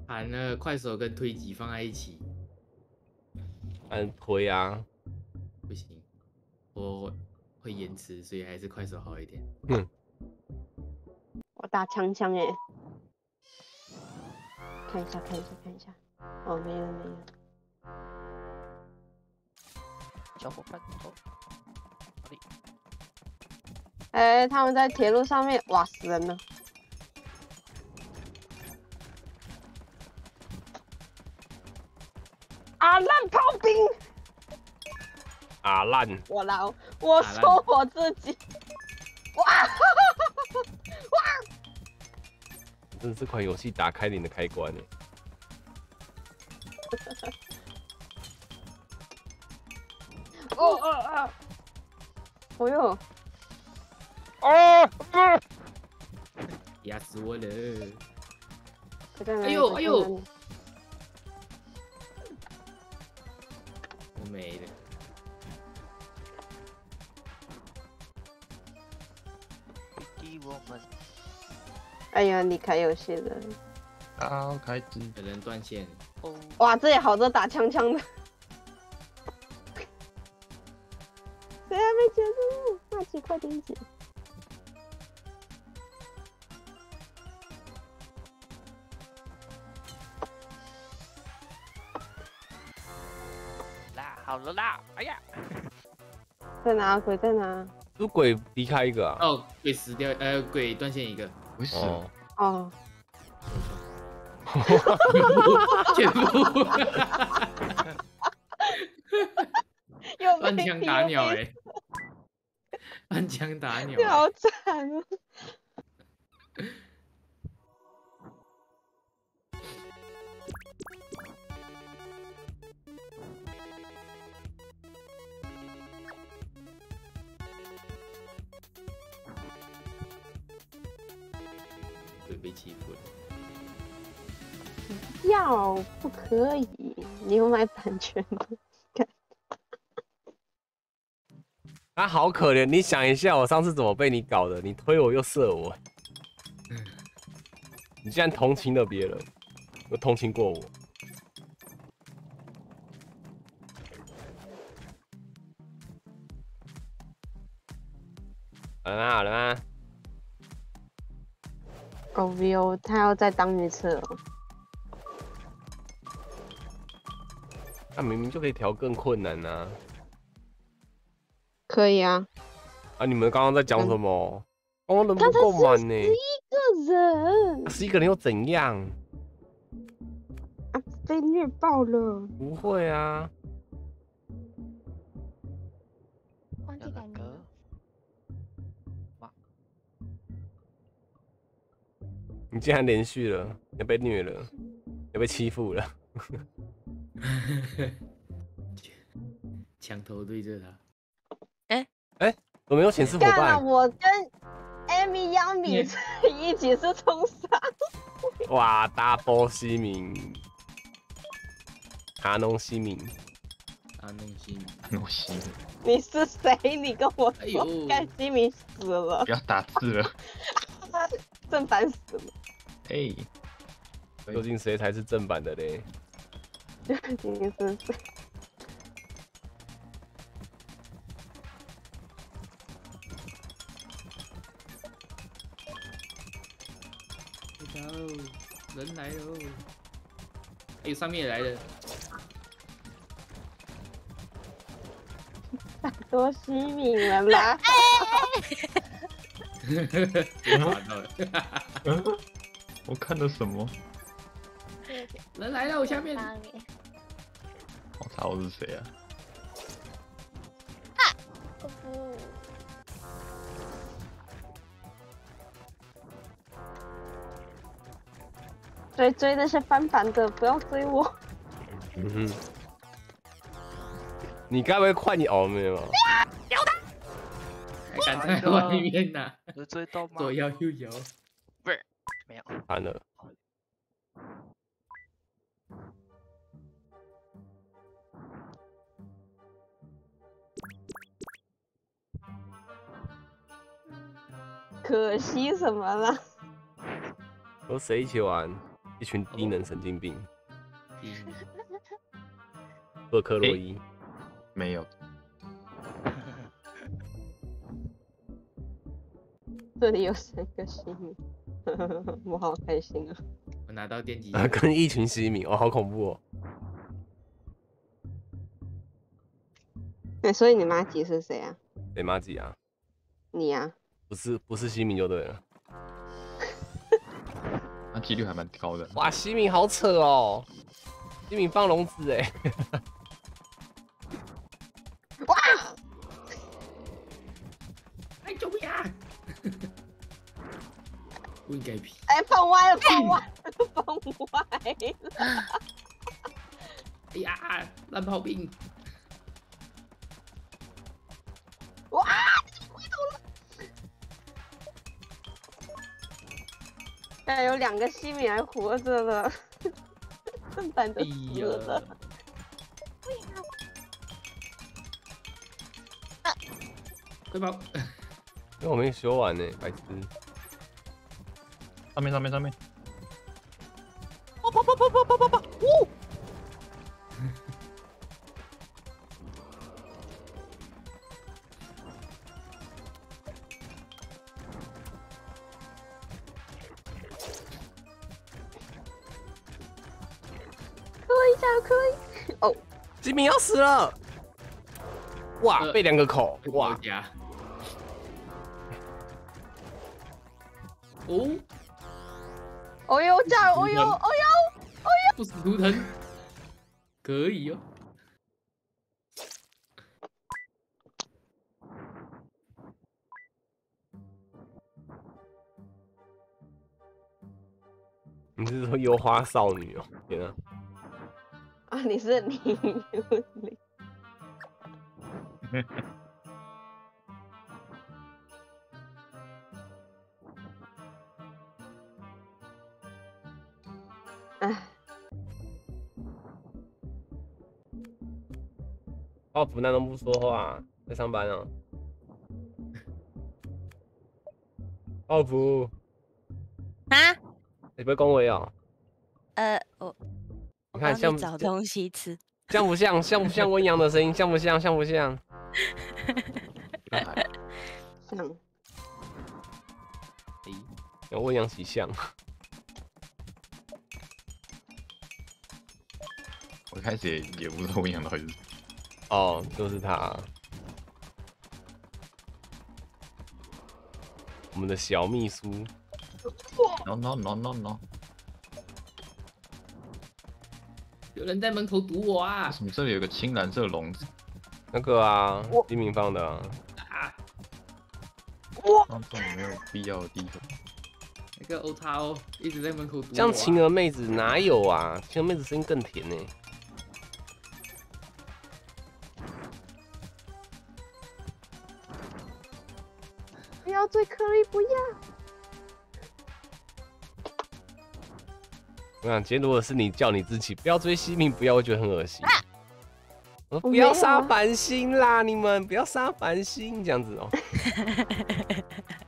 喊了快手跟推挤放在一起，按推啊，不行，我会延迟，所以还是快手好一点。嗯，我打枪枪哎，看一下看一下看一下，哦没有没有，小伙伴走，哪里？哎、欸，他们在铁路上面，哇死人了。 阿烂炮兵，阿烂、啊，我老，我说我自己，哇，哇，真是这款游戏打开你的开关耶。哦哦哦，哦哟，哦，压死我了！哎呦哎呦！ 没的，哎呀，离开游戏了。啊，开机的人断线。哦、哇，这里好多打枪枪的。谁还没结束？那几快点解。好了啦！哎呀，在哪？鬼在哪？是鬼离开一个啊？哦，鬼死掉，呃，鬼断线一个。不是哦。哦。全部。乱枪打鸟哎！乱枪打鸟。你好惨啊！ 被欺负了，不要，不可以，你有买版权的。他、啊、好可怜，你想一下，我上次怎么被你搞的？你推我又射我，你竟然同情了别人，又同情过我。好了吗？好了吗？ 狗 V O， 他要再当一次了。那、啊、明明就可以调更困难啊。可以啊。啊！你们刚刚在讲什么？刚刚、嗯哦、人不够满呢。十一个人。十一个人又怎样？啊！被虐爆了。不会啊。忘记改名。 你竟然连续了，你被虐了，你被欺负了，墙头对着他。哎哎、欸欸，我没有显示伙伴。干了，我跟 Amy 央米一起是冲杀。哇，大波西明，卡农西明，卡农西明，卡农西明。你是谁？你跟我说，干、哎、西明死了。不要打字了。正版死了！嘿，究竟谁才是正版的嘞？究竟是谁？来喽，人来喽！哎，上面也来了。大多西米了啦！我看了什么？人来了，我下面。我操！我是谁啊？啊！追追那些翻版的，不要追我。嗯哼。你该不会快你熬没有？ 敢在我里面呐、啊！有追到吗？左摇右摇，不是没有。完了。可惜什么了？和谁一起玩？一群低能神经病。厄克洛伊。没有。 这里有三个西米，我好开心啊！我拿到电击，跟一群西米，哦，好恐怖哦！对、欸，所以你妈吉是谁啊？谁妈吉啊？你啊？不是，不是西米就对了。那几率还蛮高的。哇，西米好扯哦！西米放笼子哎！哇！哎，救命啊！ 不应该皮！哎，放歪了，放歪了，放歪了！哎呀，烂炮兵！哇，回头了！哎，有两个西米还活着呢，正版的死了。哎快跑！ 因为我没修完呢，白痴！上面上面上面！跑跑跑跑跑跑跑跑！呜！可以小可以！哦，吉米要死了！哇，被两个口！哇！哦，哦呦炸！哦呦，哦呦，哦呦！不死图腾，可以哦。你是说幽花少女哦？天啊！啊，你是你你。泡芙那都不说话，在上班啊。泡芙啊，你不会恭维哦？呃，我你看像找东西吃，像不像？像不像温阳的声音？像不像？像不像？像。咦，有温阳几像？ 我开始也不知道我想到底是，哦，就是他，我们的小秘书。No no no no no！ 有人在门口堵我啊！为什么这里有个青蓝色笼子？那个啊，黎明放的啊。哇！放这种没有必要的地方。 那个欧叉哦，一直在门口堵我、啊。像晴儿妹子哪有啊？晴儿妹子声音更甜呢、欸。不要追柯瑞，不要。我想，今天如果是你叫你自己不要追西明，不要会觉得很恶心。啊、我不要杀繁星啦！你们不要杀繁星这样子哦。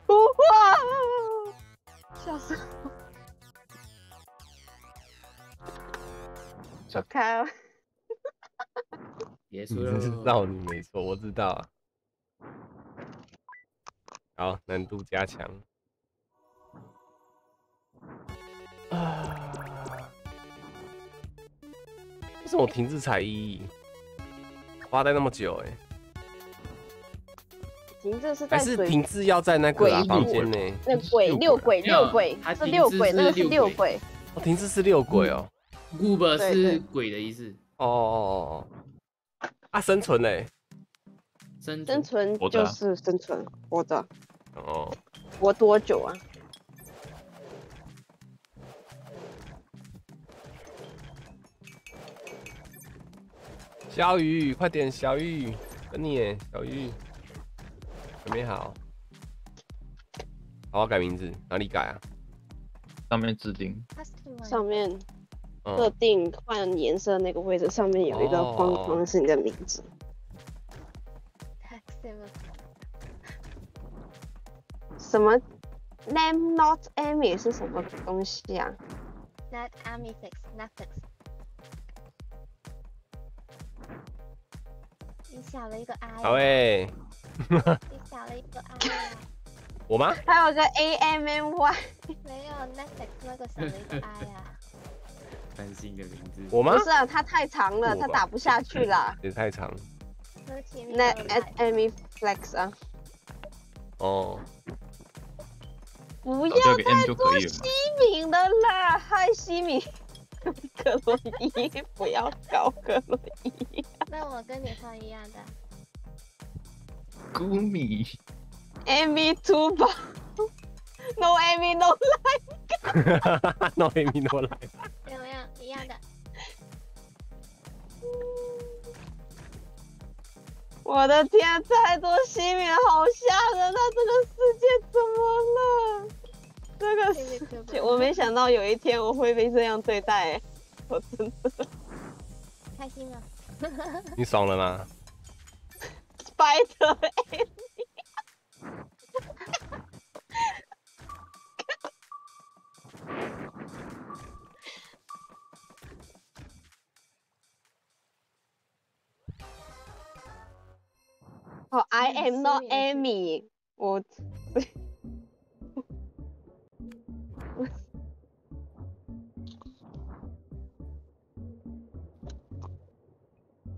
不会。 笑死我！走开！别说了，知道你没错，我知道啊。好，难度加强。啊！为什么我停滞才一？花待那么久哎、欸。 停滞是在还是停滞要在那个房间内？那鬼六鬼六鬼，是六鬼，那个是六鬼。哦，停滞是六鬼哦。Uber 是鬼的意思。哦哦哦哦。啊，生存嘞？生生存就是生存，活着。哦。活多久啊？小雨，快点，小雨，跟你耶，小雨。 准备好，好好改名字，哪里改啊？上面置顶，上面设定换颜色那个位置，上面有一个框框是你的名字。什么 ？Name not Amy 是什么东西啊 ？Not Amy fix Netflix。你少了一个 I。好诶。 你少了一个 I， 我吗？还有个 A M M Y， 没有 Netflix 那个少了一个 I 啊。三星的名字，我吗？不是啊，它太长了，它打不下去了。也太长。那 Netflix 啊。哦。不要再做西敏的啦，嗨西敏，克洛伊，不要搞克洛伊。那我跟你放一样的。 Gumi Amy too bad. No Amy no like. No Amy no like. 怎么样？一样的。我的天，太多西敏好吓人！他这个世界怎么了？这个世界，我没想到有一天我会被这样对待、欸，我真的。开心了。你爽了吗？ 白的 Amy， 哦 ，I am not Amy， 我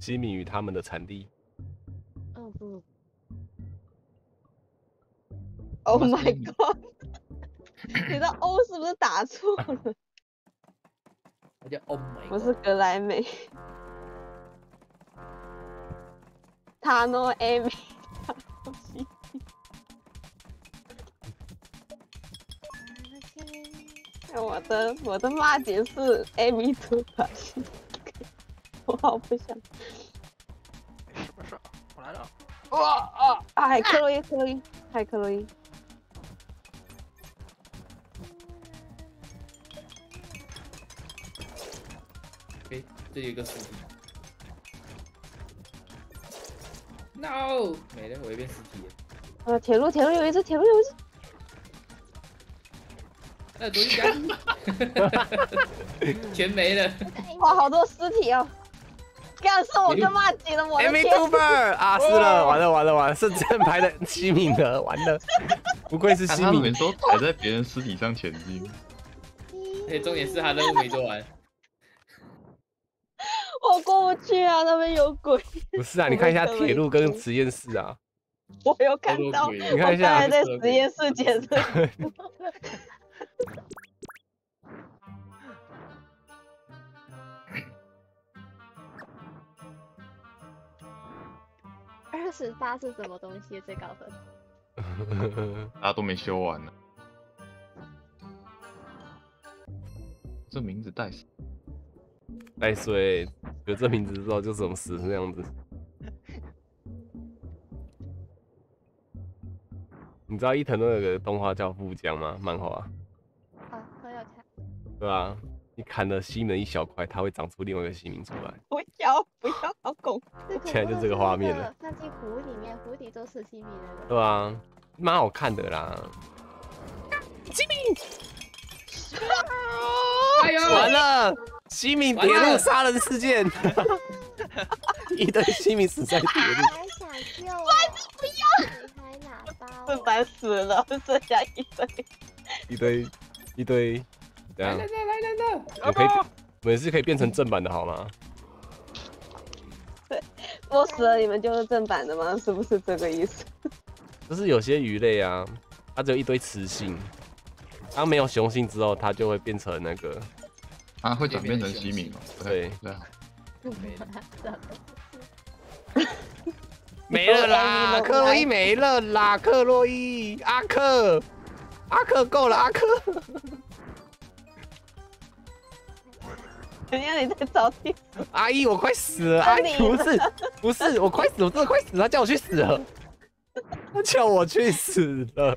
西米与他们的产地。 Oh my god！你的 O 是不是打错了？我叫 Oh my God， 不是格莱美，塔诺艾美，塔诺西。 我的我的骂姐是 Amy 出的，我好不想。没什么事，我来了。哇啊！哎，克洛伊，克洛伊，嗨，克洛伊。哎，这有一个死敌。No， 没了，我又变死敌。呃，铁路，铁路有一只，铁路有一只。 那东西全没了！哇，好多尸体哦！干，是我跟骂姐的，我的天！啊，是了，完了完了完了，是正牌的西敏了，完了！不愧是西敏，你们都踩在别人尸体上前进。而且重点是他任务没做完。我过不去啊，那边有鬼！不是啊，你看一下铁路跟实验室啊。我有看到，你看一下，我在实验室解释。 二十八是什么东西最高分？大家都没修完呢。这名字带水，带水有这名字之后就怎么死成这样子？你知道伊藤润有个动画叫《富江》吗？漫画、啊。 对啊，你砍了西门一小块，它会长出另外一个西门出来。不要不要，老公！现在就这个画面了。那进湖里面，湖底都是西门了。对啊，蛮好看的啦。西门！哎呦，完了！西门铁路杀人事件。一堆西门死在铁路。我还想救，我还不要。被烦死了，剩下一堆。一堆一堆。 来来来来来！我可以，我们是可以变成正版的好吗？对，我死了，你们就是正版的吗？是不是这个意思？就是有些鱼类啊，它只有一堆雌性，它没有雄性之后，它就会变成那个，啊，会转变成西米吗？对对。没了啦，克洛伊没了啦，克洛伊，阿克，阿克够了，阿克。 人家你在找地址，阿姨我快死了，阿姨不是不是我快死，我真的快死了，他叫我去死了，他叫我去死了，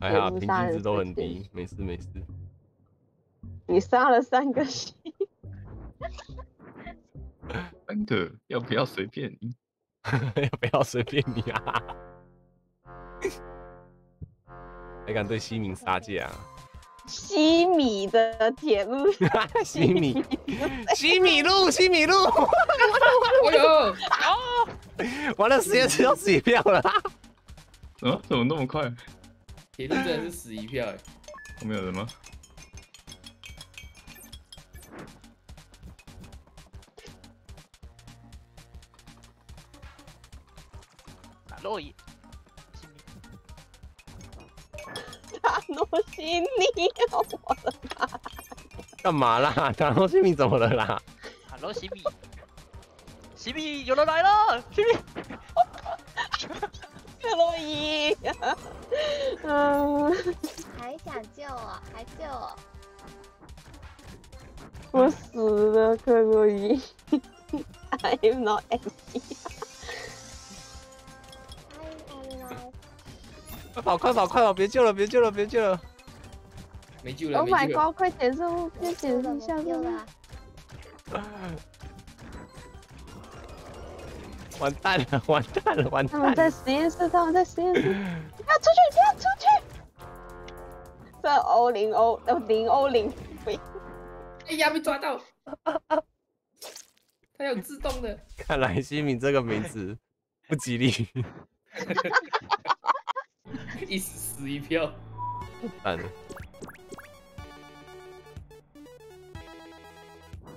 还好平均值都很低，没事没事。你杀了三个星，真的要不要随便你？要不要随便你啊？还敢对西米撒界啊？西米的铁路，西米，西米路，西米路，完了完了，哎呦，完了，实验室要死一票了。嗯，怎么那么快？铁路真的是死一票哎！后面有人吗？打落叶。 塔诺西米，我的妈！干嘛啦？塔诺西米怎么了啦？塔诺西米，西米有人来了，西米，克洛伊，嗯，还想救我，还救我，我死了，克洛伊 ，I'm not happy。 快跑！快跑！快跑！别救了！别救了！别救了！没救了！Oh my god！ 快点任务，快点任务下任务啦！完蛋了，完蛋了，完蛋了！他们在实验室，他们在实验室，不要出去，不要出去！这欧零欧，呃零欧零，喂！哎呀，被抓到！它有自动的。看来西敏这个名字不吉利。一死一票，完了。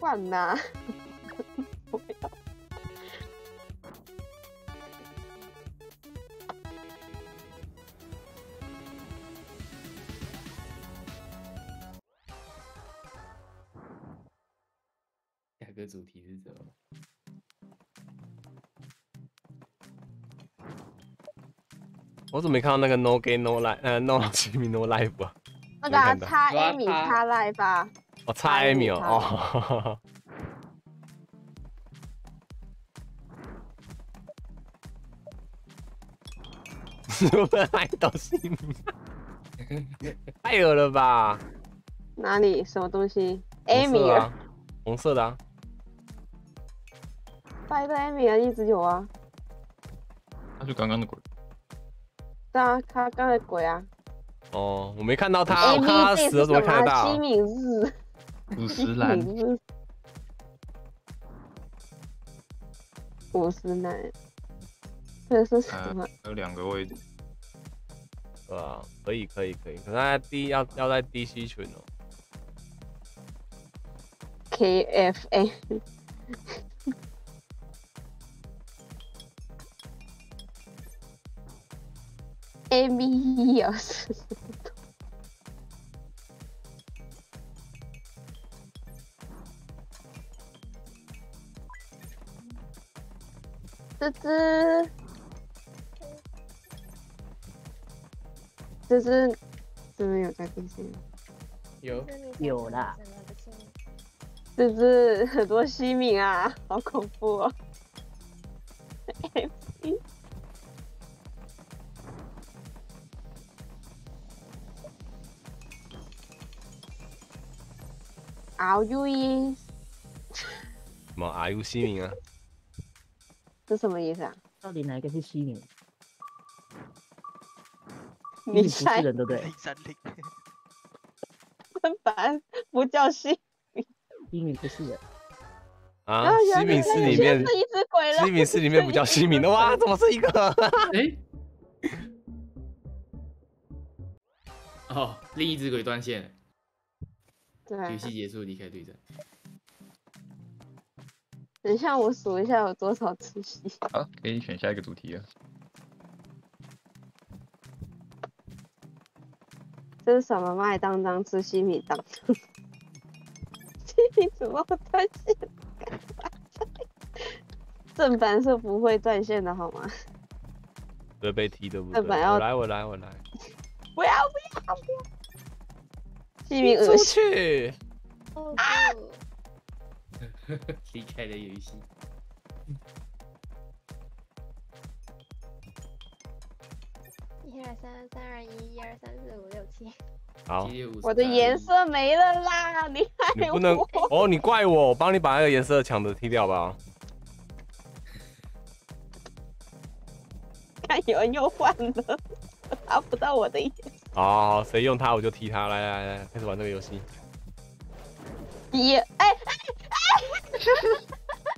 换呐！不要！下个主题是什么？我怎么没看到那个 No Game No Life？ 呃 ，No Game No Life 啊？那个啊，叉 Amy 叉 Life 啊。 我差一秒哦！我本来都是你，太恶了吧？哪里？什么东西？艾米尔，红色的啊。白的艾米尔一直有啊。他就刚刚的鬼。对啊，他刚才鬼啊。哦，我没看到他，我看他死了，怎么看得到？ 五十兰，五十兰，这是什么？有两个位置，对啊，可以可以可以，可是它低要要在 D C 群哦。K F A， A B E 啊，是什么？ 这只，这只真的有在更新吗？有有啦。这只很多西敏啊，好恐怖哦！R U E， 什么 R U 西敏啊？ 这什么意思啊？到底哪一个是西敏？你猜人对不对？三零，真烦，不叫西敏，西敏不是人啊。西敏是里面是一只鬼了，西敏是里面不叫西敏的哇，怎么是一个？哎，哦，另一只鬼断线了。对，游戏结束，离开对战。 等一下，我数一下有多少只蜥蜴。好，可以选下一个主题了。这是什么？麦当当吃西米当当。西米怎么会断线？正版是不会断线的，好吗？会被踢的，不对？正版要我来，我来，我来。不要不要不要！西米恶心。啊！ 离开了游戏。一二三，三二一，一二三四五六七。好，我的颜色没了啦！你还不能哦，你怪我，我帮你把那个颜色抢的踢掉吧。看有人又换了，拿不到我的颜色。哦，谁用它我就踢它。来来来，开始玩这个游戏。一，哎哎。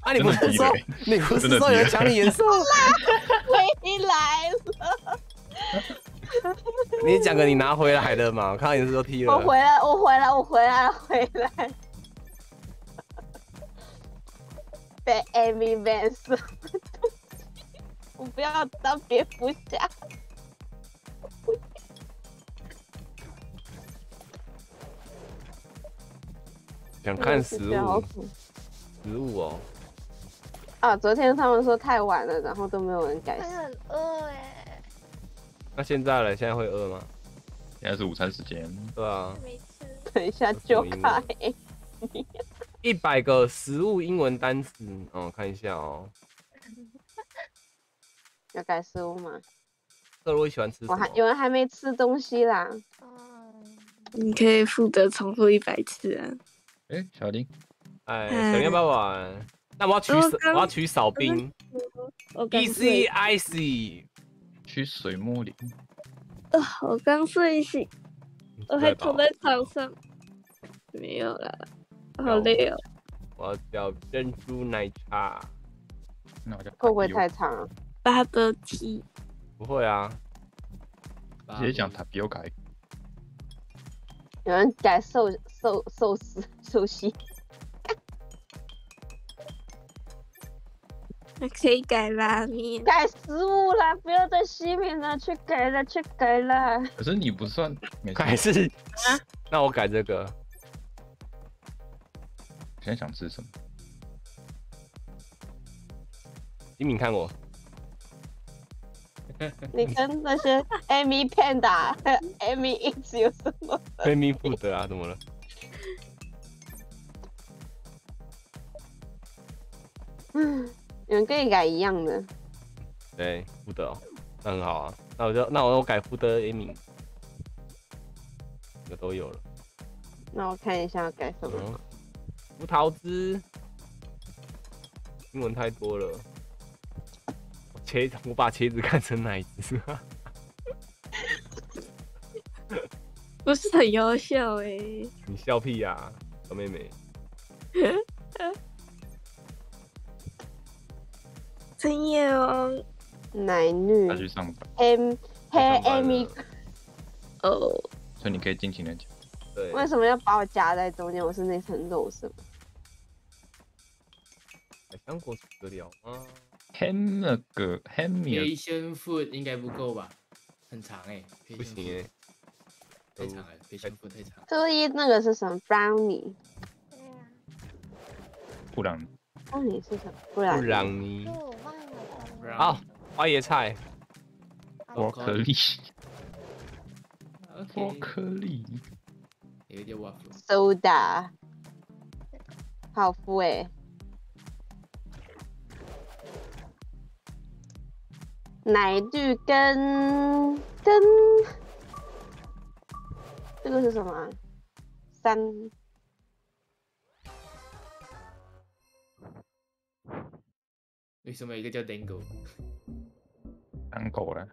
啊！你不是说你不是说有人抢你颜色？回来了！你讲个你拿回来的嘛？我看到颜色都踢了。我回来，我回来，我回来，回来。被 Amy Vance， 我不要当蝙蝠侠。 想看食物，食物哦。啊，昨天他们说太晚了，然后都没有人改。很饿哎。那现在嘞？现在会饿吗？现在是午餐时间。对啊。等一下就开。一百个食物英文单词哦，看一下哦。要改食物吗？克洛伊喜欢吃什么？我还有人还没吃东西啦。你可以负责重复一百次啊。 哎，小林，哎，小林要不要玩？那我要取，我要取扫冰。Easy Icy， 去水摸脸。啊、哦，我刚睡醒，我还躺在床上，没有啦，好累哦。我要叫珍珠奶茶。那我叫会不会太长啊 ？Bubble tea。不会啊，直接讲塔皮欧改。有人改寿寿寿司寿司。 还可以改拉面，改食物啦，不要再西面了，去改了，去改了。可是你不算改是啊？那我改这个。现在想吃什么？李敏看我。你跟那些 Amy Panda、Amy Eats 有什么 ？Amy Food 啊？怎么了？ 嗯。 你们可以改一样的，对，不得、哦，那很好啊。那我就那我我改不得 Amy， 这都有了。那我看一下要改什么。嗯、葡萄汁，英文太多了。茄子，我把茄子看成奶汁，不是很优秀哎、欸。你笑屁呀、啊，小妹妹。深夜哦，奶绿。他去上班。M 黑 Amy。哦。所以你可以尽情的讲。对。为什么要把我夹在中间？我是那层肉是吗？海洋果吃得了吗 ？Hamburger，Hamburger。Asian food 应该不够吧？很长哎。不行哎。太长了 ，Asian food 太长。特一那个是什么 ？Brownie。布朗尼。布朗尼是什么？布朗尼。 好，花椰菜，巧克力，巧克力，有点瓦夫 ，soda， 泡芙哎，奶绿跟跟，这个是什么？三。 为什么一个叫 Dango？ 当狗了，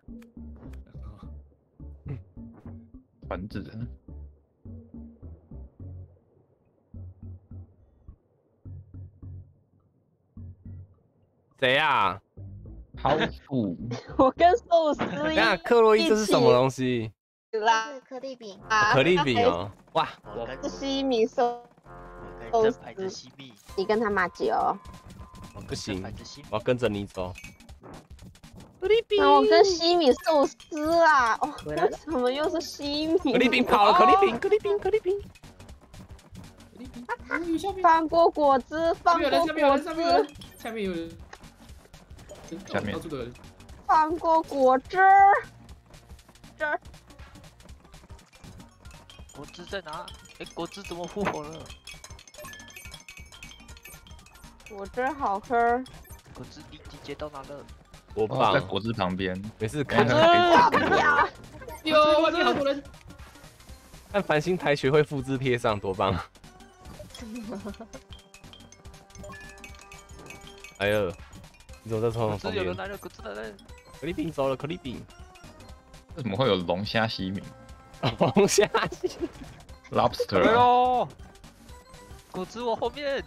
团子呢？谁呀？好土！我跟寿司一样。克洛伊这是什么东西？啦，可丽饼。可丽饼哦，哇！我是西米寿司。你跟他骂街哦。 不行，我要跟着你走。那我跟西米寿司啊，为什么又是西米？可丽饼跑了，可丽饼，可丽饼，可丽饼。放过果汁，放过果汁。下面有人，下面有人。放过果汁，汁。果汁在哪？哎，果汁怎么复活了？ 果汁好喝，果汁第几节到哪了？我放在果汁旁边，没事看。有外面好多人。看繁星台学会复制贴上，多棒！哎呦，你怎么在窗旁边？有人来了，果汁来了！可丽饼走了，可丽饼。为什么会有龙虾西米？龙虾西米 ，lobster。哎呦，果汁我后面。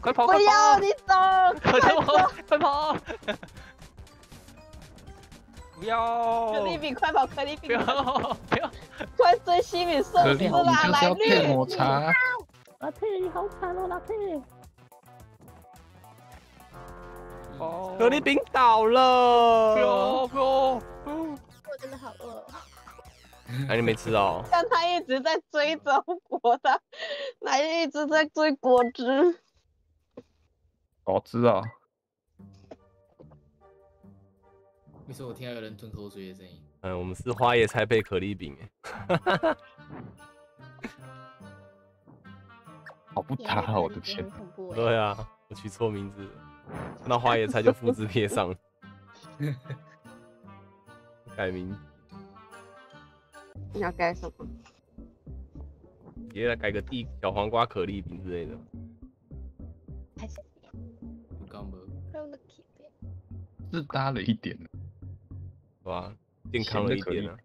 快跑！不要你走！快跑！快跑！不要！可丽饼，快跑！可丽饼！不要！不要！快追西米寿司啦！来绿！抹茶！老佩，你好惨哦，老佩！哦，可丽饼倒了！飘飘！我真的好饿。 哎，你没吃哦！但他一直在追着果的，他一直在追果汁。果汁啊！为什么我听到有人吞口水的声音？嗯，我们是花椰菜配可丽饼，哎，好不搭啊！我的天，对啊，我取错名字，那花椰菜就复制贴上，改名。 你要改什么？也来改个地小黄瓜可丽饼之类的。还是。是搭了一点，哇，健康了一点啊，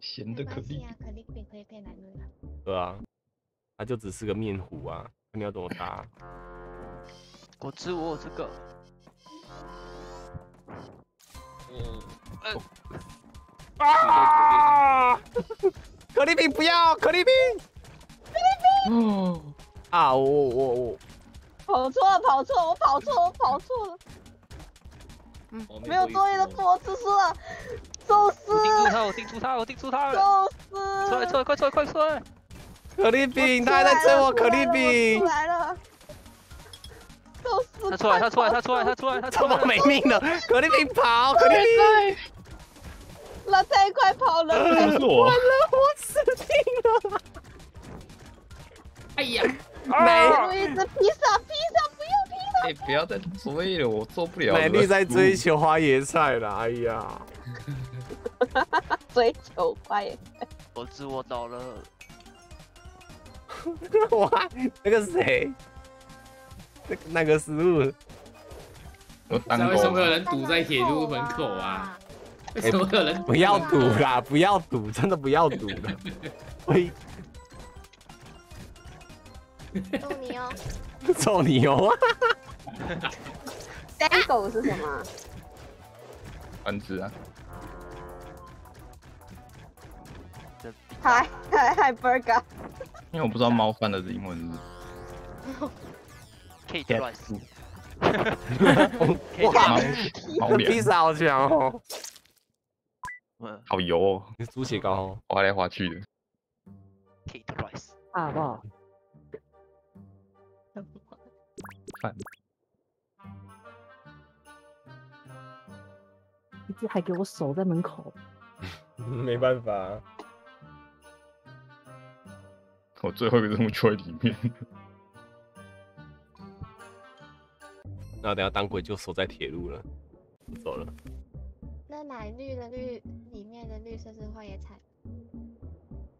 咸的可丽饼可以配奶酪啊，对啊，它就只是个面糊啊，看你要怎么搭。果汁我有这个，嗯，嗯，啊，可丽饼不要，可丽饼，可丽饼，哦，啊，我我我。 跑错了，跑错了，我跑错了，我跑错了。嗯，没有作业的我吃输了，宙斯！我定住他，我定住他，我定住他！宙斯！出来，出来，快出来，快出来！可丽饼，他还在追我，可丽饼！出来了！宙斯！他出来，他出来，他出来，他出来，他出来！怎么没命了？可丽饼跑，可丽饼！老太快跑了！完了，我死定了！哎呀！ 美绿一直披萨，披萨不要披萨！哎、欸，不要再追了，我受不了。美绿在追求花椰菜了，哎呀！追求花椰菜，我知我倒了。哇，那个谁，那个那个失误。怎么会有人堵在铁路门口啊？为什么有人、啊欸？不要堵啦，不要堵，真的不要堵了。喂。揍你哦！揍你哦！呆狗是什么？繁殖啊！嗨嗨嗨 ，burger！ 因为我不知道猫翻的英文是 K rice。哇！毛脸披萨好强哦！好油哦！猪血糕滑来滑去的。K rice 啊，不好。 一直还给我守在门口，没办法、啊，我最后一个任务就在里面。那等下当鬼就守在铁路了，走了。那奶绿的绿里面的绿色是花椰菜，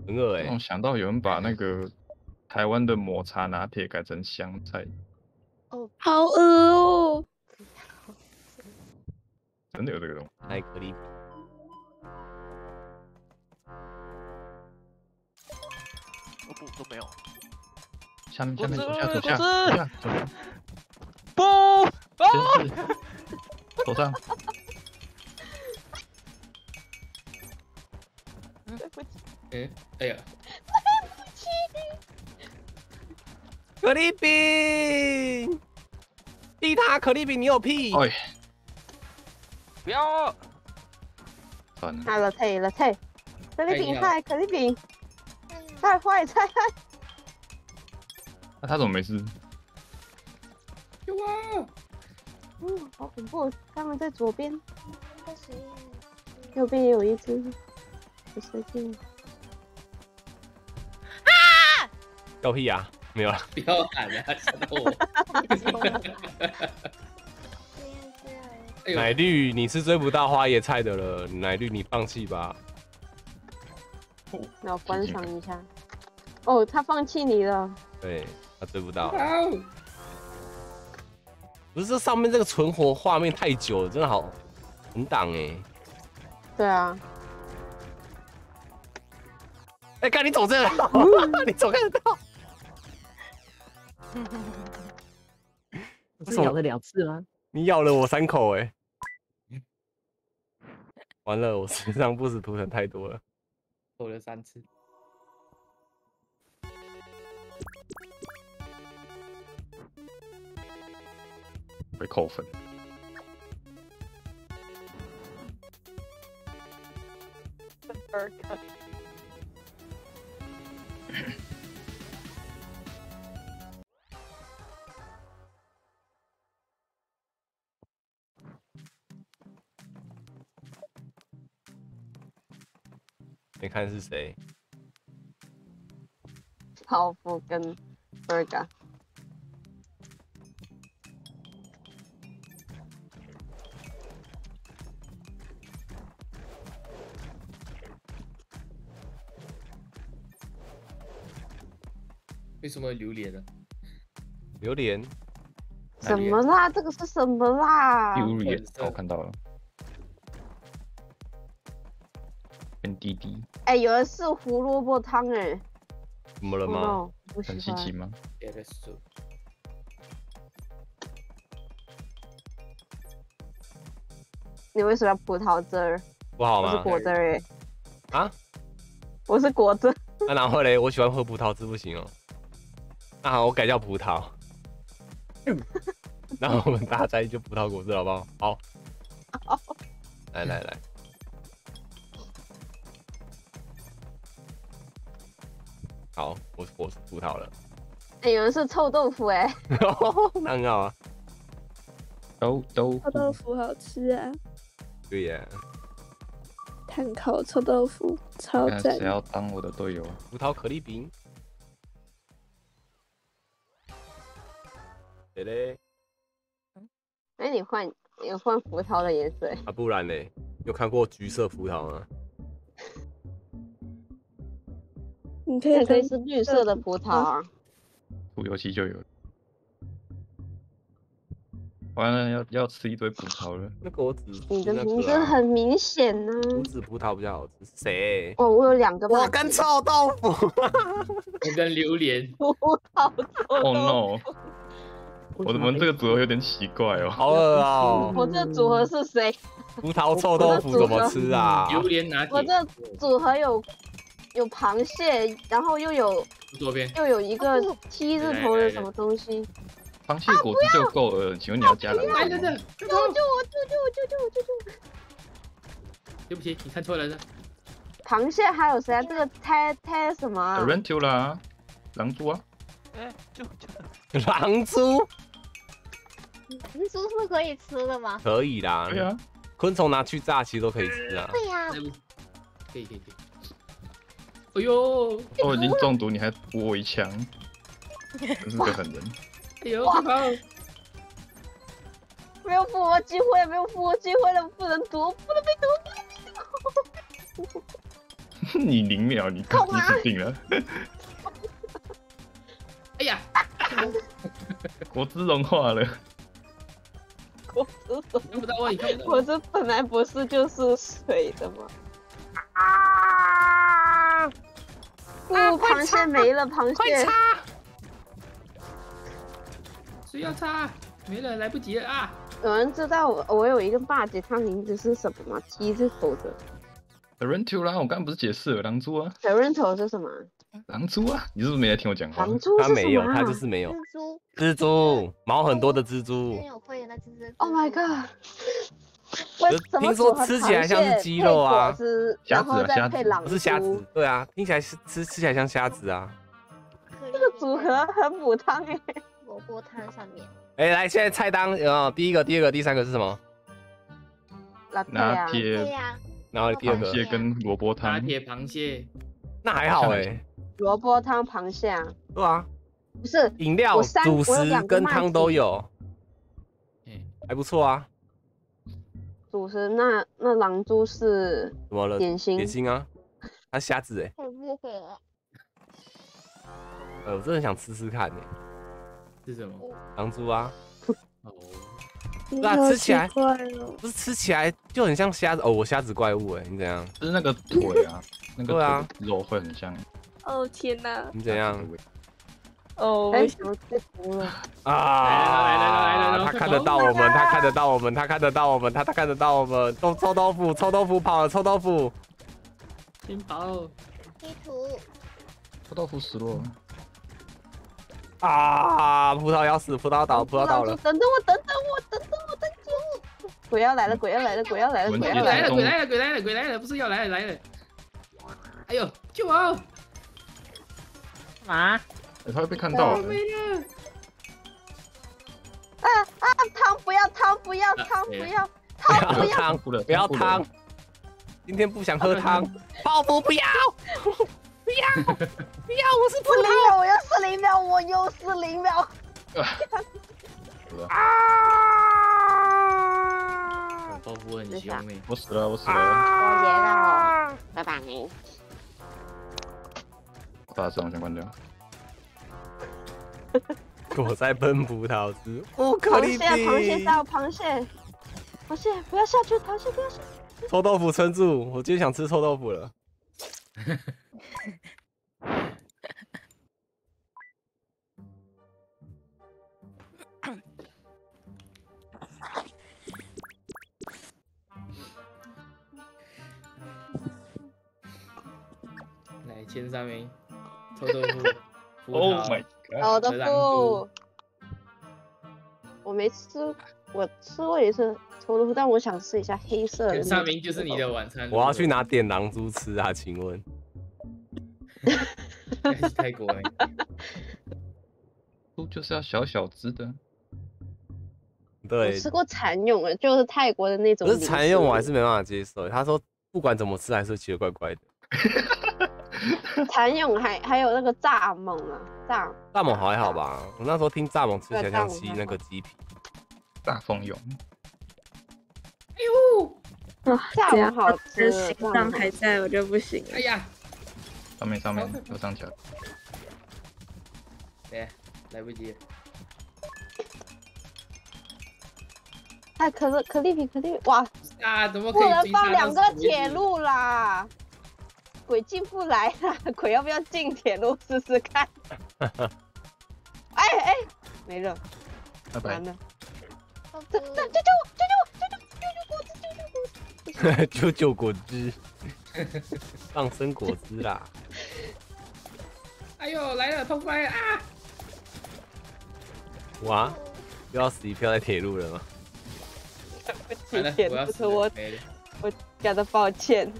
很恶哎、欸！我想到有人把那个。 台湾的抹茶拿铁改成香菜，哦，好恶哦！真的有这个东西？哎，可以。哦不，都没有。下面下面左下左下左下左下。不，啊！手上。对不起。哎，哎呀。对不起。 可丽饼，逼他！可丽饼，你有屁！哎、不要！算了。来了退了退，可丽饼嗨，可丽饼，嗨花野菜嗨。那、啊、他怎么没事？有啊！嗯，好恐怖！他们在左边，右边也有一只，不是劲。啊！狗屁啊！ 没有了，不要喊了，吓到我！奶绿，你是追不到花椰菜的了，奶绿，你放弃吧。那我观赏一下。哦，他放弃你了。对，他追不到。不是这上面这个存活画面太久了，真的好很挡哎。对啊。 哎，看你走这了，你走看得到。 不是咬了两次吗？你咬了我三口哎、欸！完了，我身上不死图腾太多了，走了三次。被扣分。你看是谁？泡芙跟 burger。为什么榴莲呢、啊？榴莲？什么啦？这个是什么啦？第五眼，我看到了。跟滴滴。哎、欸，有人是胡萝卜汤哎。怎么了吗？很稀奇吗？你为什么要葡萄汁儿？不好吗？我是果汁哎、欸。啊？我是果汁。那、啊、然后嘞，我喜欢喝葡萄汁，不行哦。那好，我改叫葡萄。那我们大家在一起就葡萄果汁好不好？好，好，来来来，好，我我是葡萄了。哎、欸，有人是臭豆腐哎、欸，那很好啊。豆豆腐臭豆腐好吃啊。对呀、啊。碳烤臭豆腐超赞。谁要当我的队友？葡萄可丽饼。 对嘞，哎、欸，你换你换葡萄的颜色、欸、啊？不然呢？你有看过橘色葡萄吗？你可以可以是绿色的葡萄啊，涂油漆就有了。完了，要要吃一堆葡萄了。那果子，你的名字很明显呢、啊。无籽葡萄比较好吃，谁？哦，我有两个。我跟臭豆腐，我跟榴莲。葡萄哦 no。 我们这个组合有点奇怪哦，好恶哦！我这组合是谁？葡萄臭豆腐怎么吃啊？榴莲拿铁。我这组合有有螃蟹，然后又有左边又有一个 T 字头的什么东西。螃蟹果汁就够了，请问你要加什么？来，等等，救救我！救救我！救救我！救救我！对不起，你看错了。螃蟹还有谁啊？这个猜猜什么 ？tarantula， 狼蛛啊。哎，救救！狼蛛。 蜘蛛是可以吃的吗？可以啦，对啊，昆虫拿去炸其实都可以吃啊。对呀，可以可以可以。哎呦，我已经中毒，你还补我一枪，真是个狠人。哎呦，没有复活机会，没有复活机会了，不能毒，不能被毒，不能被毒。你零秒，你搞死定了。哎呀，果汁融化了。 果汁，果汁本来不是就是水的吗？啊！不，螃蟹没了，螃蟹！快擦！谁要擦？没了，来不及了啊！有人知道我我有一个 bug， 它名字是什么吗 ？T 字头的。tarantula 我刚刚不是解释了狼蛛啊 ？tarantula 是什么？狼蛛啊？你是不是没在听我讲话？狼蛛是什么？它没有，它就是没有。 蜘蛛毛很多的蜘蛛，Oh my god！ 听说吃起来像是鸡肉啊，虾子啊，虾子，是虾子，对啊，听起来是吃吃起来像虾子啊。这个组合很补汤哎，萝卜汤上面。哎，来，现在菜单啊，第一个、第二个、第三个是什么？拿铁，然后第二个螃蟹跟萝卜汤，拿铁螃蟹，那还好哎，萝卜汤螃蟹啊，对啊。 不是饮料、主食跟汤都有，嗯，还不错啊。主食那那狼蛛是怎么了？点心点心啊，它虾子哎。呃，我真的想吃吃看哎。是什么？狼蛛啊。哦。对啊，吃起来不是吃起来就很像虾子哦，我虾子怪物哎，你怎样？就是那个腿啊，那个肉会很像。哦天哪！你怎样？ 哦，我想吃毒了啊！来来来来来，他看得到我们，他看得到我们，他看得到我们，他他看得到我们。臭臭豆腐，臭豆腐跑了，臭豆腐。先跑。黑土。臭豆腐死了。啊！葡萄要死，葡萄倒，葡萄倒了。等等我，等等我，等等我，等等我。鬼要来了，鬼要来了，鬼要来了，鬼要来了，鬼来了，鬼来了，鬼来了，不是要来了来了。哎呦，救我！干嘛？ 他会被看到。啊啊！汤不要，汤不要，汤不要，汤不要，汤不要汤。今天不想喝汤，泡芙不要，不要，不要！我是不能，我又是零秒，我又是零秒。啊！豆腐很凶哎，我死了，我死了。我别让我，拜拜。把这种先关掉。我在喷葡萄汁。哦，可丽饼！螃蟹，螃蟹到螃蟹，螃蟹不要下去，螃蟹不要下去。臭豆腐撑住，我今天想吃臭豆腐了。来前三名，臭豆腐。Oh my god！ 臭豆腐，我没吃，我吃过一次臭豆腐，但我想吃一下黑色的。前三名就是你的晚餐。我要去拿点狼蛛吃啊，请问。应该是泰国哎、欸。猪就是要小小只的。对。我吃过蚕蛹哎，就是泰国的那种。可是蚕蛹我还是没办法接受，他说。 不管怎么吃，还是奇怪怪的。蚕蛹还还有那个蚱蜢啊，蚱蚱蜢还好吧？我那时候听蚱蜢吃起来像鸡那个鸡皮。大蜂蛹。哎呦，哇，蚱蜢好吃，心脏还在我就不行了。哎呀，上面上面右上角。哎，来不及。哎，可乐可丽饼可丽饼，哇！ 啊！怎么可以不能放两个铁路啦？鬼进不来啦！鬼要不要进铁路试试看？哎哎，没了，完了！救救救救救救救果汁！救救果汁！救救果汁！放生果汁啦！哎呦，来了，痛快啊！哇，又要死一票在铁路了吗？ 不提前，不是我，我感到抱歉。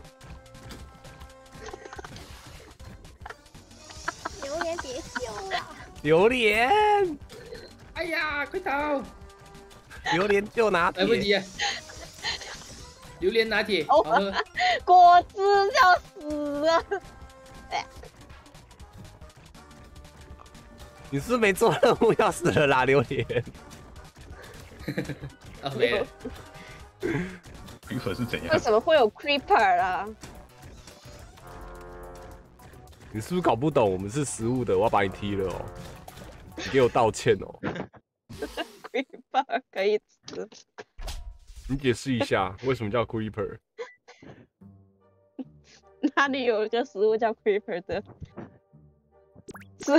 榴莲别秀了！榴莲！哎呀，快逃！榴莲就拿铁，来不及了。榴莲拿铁，好喝。果汁要死了！你是没做任务要死了啦，榴莲。 啊没了 ，creeper 是怎样？为什么会有 creeper 啊？你是不是搞不懂？我们是食物的，我要把你踢了哦！你给我道歉哦 ！creeper 可以吃。你解释一下为什么叫 creeper？ 哪里有叫食物叫 creeper 的？食物。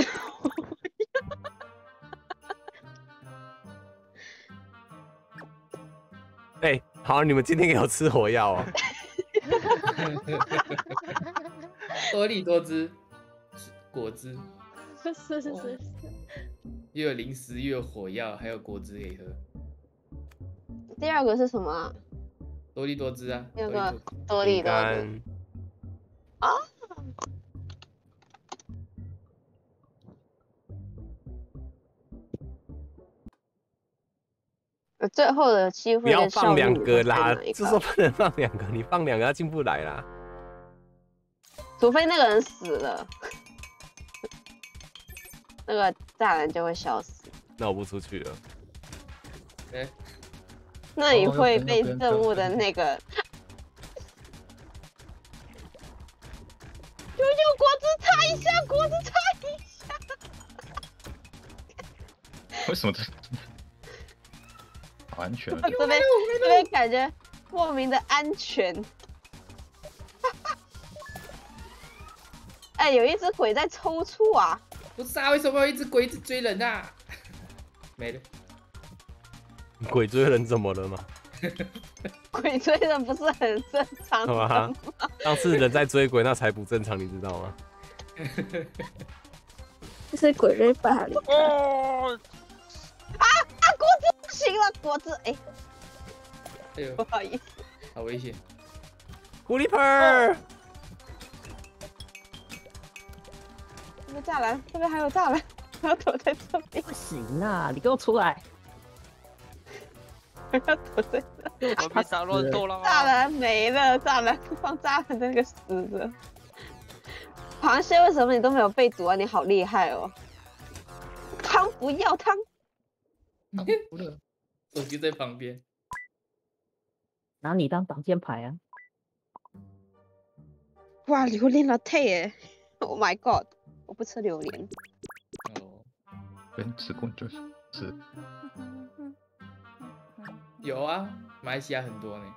哎、欸，好，你们今天给我吃火药哦！多利多汁，果汁，是是是，又有零食，又有火药，还有果汁可以喝。第二个是什么、啊？多利多汁啊！那个多利多汁。啊！最后的机会的，不要放两个啦！就说不能放两个，你放两个他进不来啦。除非那个人死了，那个栅栏就会消失。那我不出去了。哎、欸，那你会被任务的那个。求求果子擦一下，果子擦一下。为什么这？ 安全，这边这边感觉莫名的安全。哎、欸，有一只鬼在抽搐啊！不是啊，为什么有一只鬼一直追人啊？没了。鬼追人怎么了嘛？鬼追人不是很正常吗？上次人在追鬼，那才不正常，你知道吗？这是鬼追霸凌。哦 行了，果子，哎、欸，哎不好意思，好危险，狐狸盆，这边栅栏，这边还有栅栏，我要躲在这边。不行啊，你给我出来！我要躲在这。我被打乱斗了。栅栏没了，栅栏放栅栏那个死的。螃蟹为什么你都没有被毒啊？你好厉害哦！汤不要汤。 啊、不了，手机在旁边，拿你当挡箭牌啊！哇，榴莲老太耶 ！Oh my god， 我不吃榴莲。哦，跟吃过就是吃。有啊，马来西亚很多呢。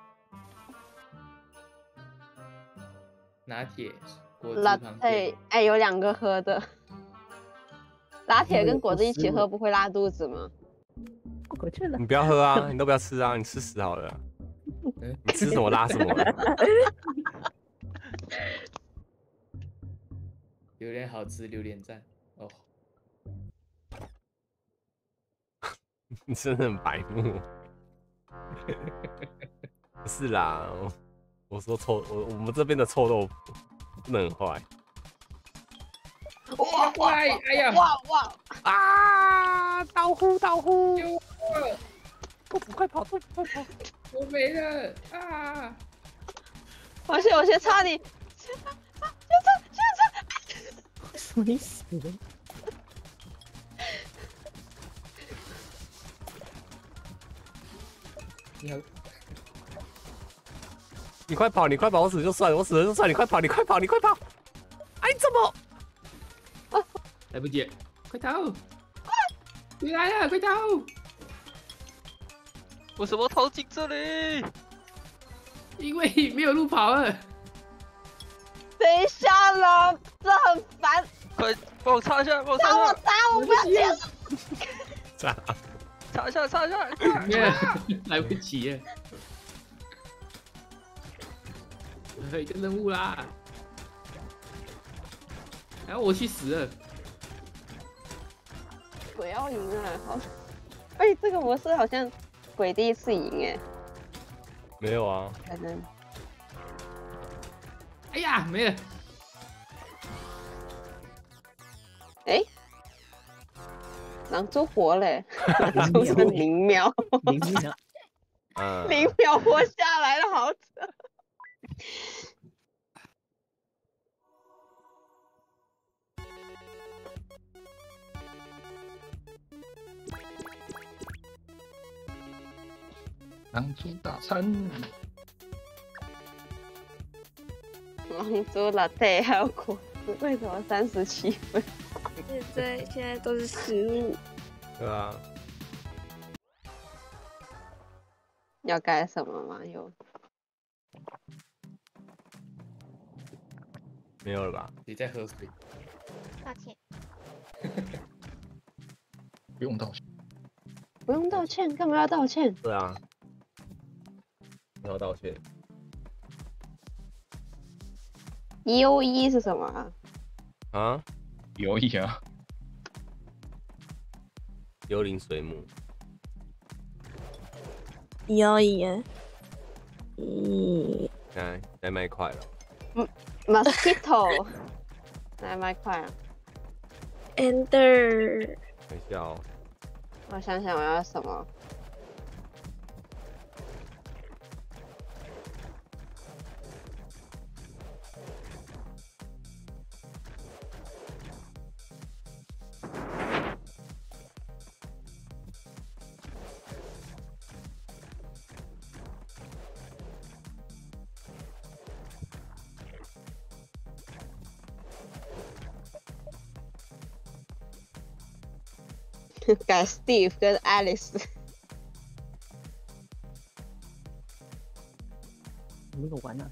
拿铁、果汁、糖哎哎，有两个喝的。拿铁跟果汁一起喝不会拉肚子吗？过去了。你不要喝啊，你都不要吃啊，你吃死好了。你吃什么拉什么。榴莲好吃，榴莲赞哦！你真的很白目。不是啦，我说臭，我我们这边的臭豆腐真的很坏。哇哇！哎呀！哇哇！啊！刀呼刀呼！救我！豆腐快跑！豆腐快跑！我没了啊！我先我先擦你。你死了！你你快跑！你快跑！我死就算了，我死了就算。你快跑！你快跑！你快跑！哎，怎么？啊！来不及！快逃！快！回来了！快逃！为什么逃进这里？因为没有路跑了。等一下啦，这很烦。快帮我擦一下，帮我擦一下！打我打我！不要接了！擦，擦一下，擦一下！来不及耶！还有一个任务啦！然后我去死了！鬼要赢啊！好，哎，这个模式好像鬼第一次赢哎。没有啊。反正。哎呀，没了。 哎，狼族活嘞，狼族零秒，零秒，零秒活下来了，好扯。狼族大餐，狼族拿铁还有果汁，为什么三十七分？ 现在现在都是食物，对啊。要改什么吗？有？没有了吧？你在喝水？抱歉。不用道歉。不用道歉，干嘛要道歉？对啊。要道歉。优一是什么啊？啊？ 游一啊，幽灵水母，游一啊，咦，来来麦块了，嗯 ，mosquito， 来麦块了 ，ender， 等一下哦，我想想我要什么，改 Steve 跟 Alice， 没有玩啊！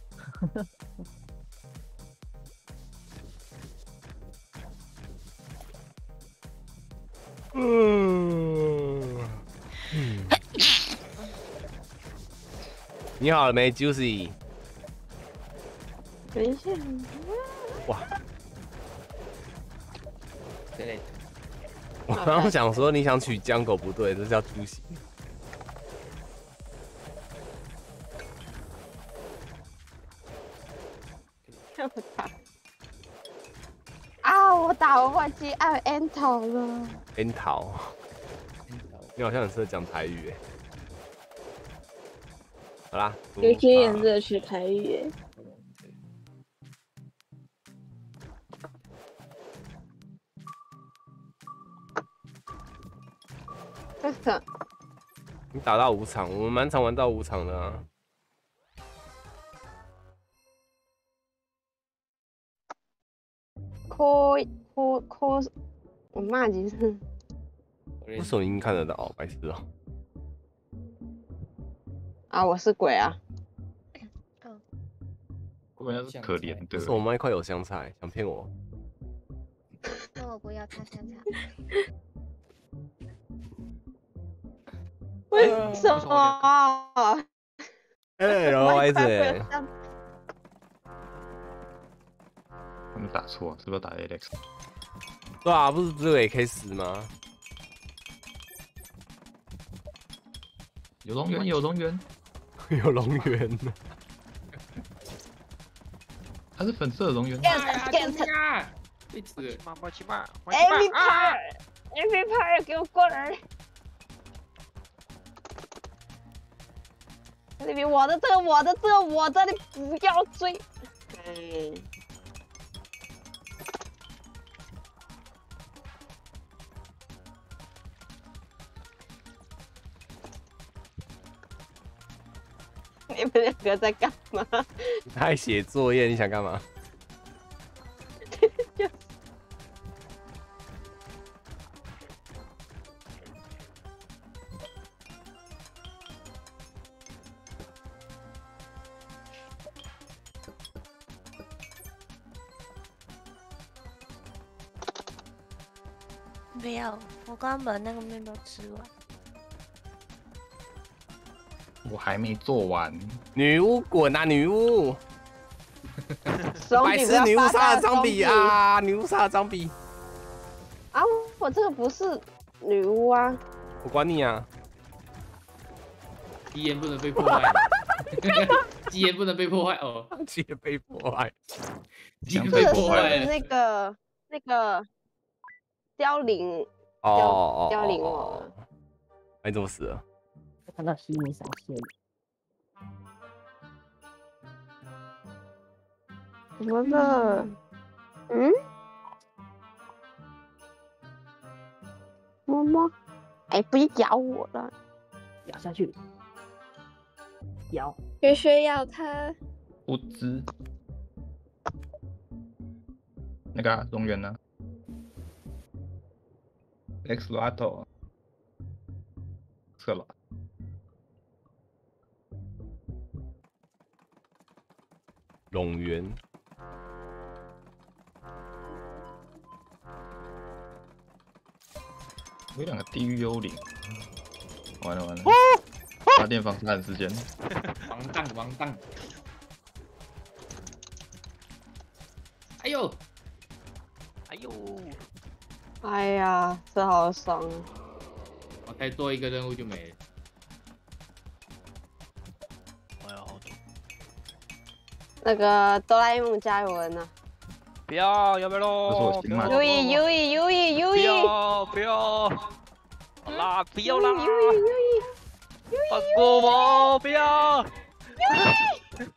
嗯，你好了没 ，Juicy？ 等一下，哇！对。 我刚刚想说你想取江狗不对，这叫猪血。我打啊！我打我忘记按 N 桃了。N 桃，你好像很适合讲台语哎。好啦，有些颜色是台语哎。 你打到五场，我们蛮常玩到五场的啊。可可可，我骂几次？我手机看得到，白痴哦、喔。啊，我是鬼啊！嗯，我要是可怜的。是我麦块有香菜，想骗我？那我不要他香菜。为什么？哎，然后一直。 他们打错，是不是打 Alex？ 对啊，不是只有 A K 十吗？有龙源，有龙源，有龙源呢！他是粉色的龙源。Get！Get！ 一直。八七八，八七八。Every part，Every part， 给我过来！这边我的这，我的这，我的你不要追。哎。 你们两个在干嘛？你在写作业，你想干嘛？没有，我刚刚把那个面包吃完。 我还没做完，女巫滚啊女巫！白痴女巫杀了张比啊！女巫杀了张比啊！我这个不是女巫啊！我管你啊！基岩不能被破坏，基岩不能被破坏哦，基岩被破坏，基岩被破坏。那个那个凋零哦凋零哦，哎，怎么死了？ 看到虚拟闪现，怎么了？嗯？摸摸，哎，不要咬我了，咬下去，咬，学学咬它。不知。那个龙源呢 ？Exlato， 撤了。 龙源，有两个地狱幽灵，完了完了，发电防弹时间，防弹防弹，哎呦，哎呦，哎呀，这好爽！我再做一个任务就没了。 那个哆啦 A 梦加油文呢？不要，要不要喽？优异，优异，优异，优异！不要，不要！好啦，不要啦！优异，优异，优异！放过我，不要！优异！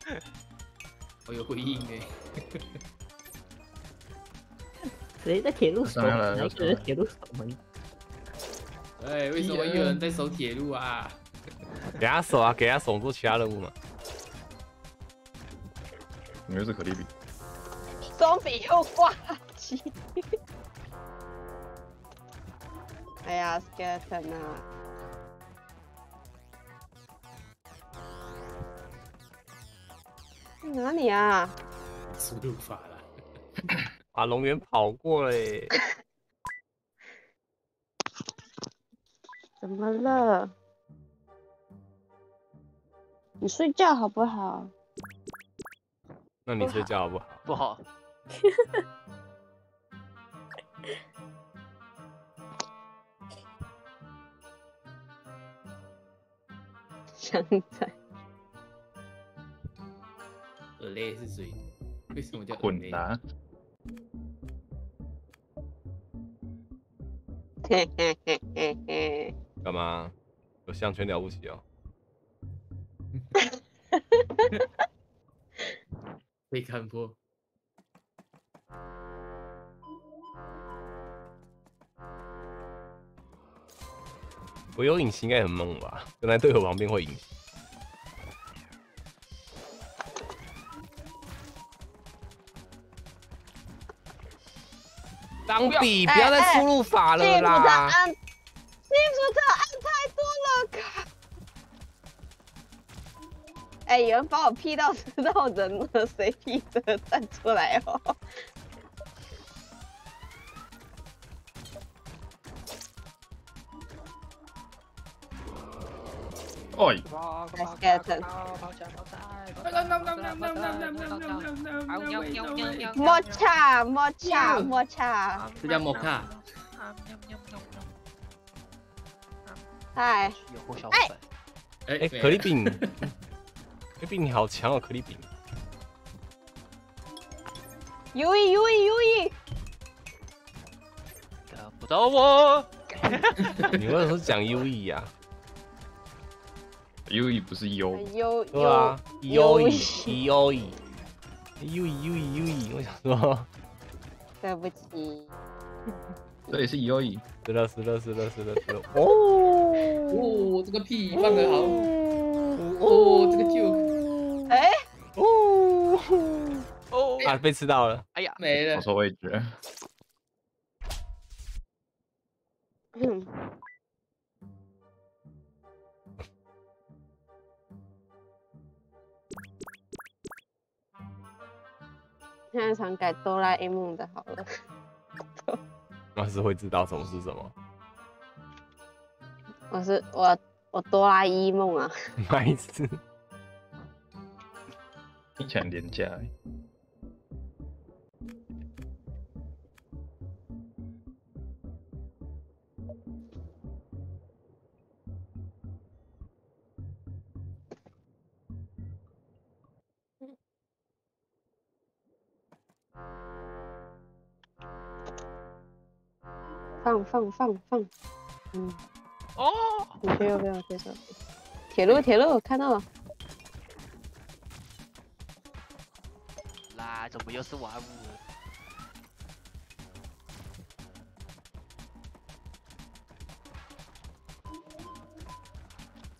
我有回应哎。谁在铁路守门？哪个人铁路守门？哎，为什么有人在守铁路啊？给他守啊，给他守做其他任务嘛。 你又是可丽饼，双比又挂机。哎呀 ，skeleton 啊！哪里啊？输入法了，把龙源跑过嘞。怎么了？你睡觉好不好？ 那你睡觉好不好？不好。香菜。耳雷是谁？为什么叫混搭？嘿嘿嘿嘿嘿。干嘛？有项圈了不起哦。被看破。我有隐形应该很猛吧？原来队友旁边会隐形。张比，不要再输入法了啦！哎，有人把我 P 到知道人了，谁 P 的站出来哦？哎 ！Let's get it！ 莫差，莫差，莫差。这叫莫差。嗨！哎！哎，可丽饼。 可比你好强哦，可丽饼！优异，优异，优异！打不到我！你为什么讲优异呀？优异不是优，优对啊，优异，优异，优异，优异，优异！我想说，对不起，这也是优异。是的，是的，是的，是的，是的。哦哦，这个屁放得好！哦，这个就。 哎，哦哦啊！被吃到了，哎呀，没了，找错位置。嗯，现在常改哆啦 A 梦的好了。那是会知道什么是什么。我是我我哆啦 A 梦啊。白痴。 听起来廉价、欸。放放放放，嗯。哦。你不要不要接受。铁路铁路，看到了。 啊！怎么又是玩物？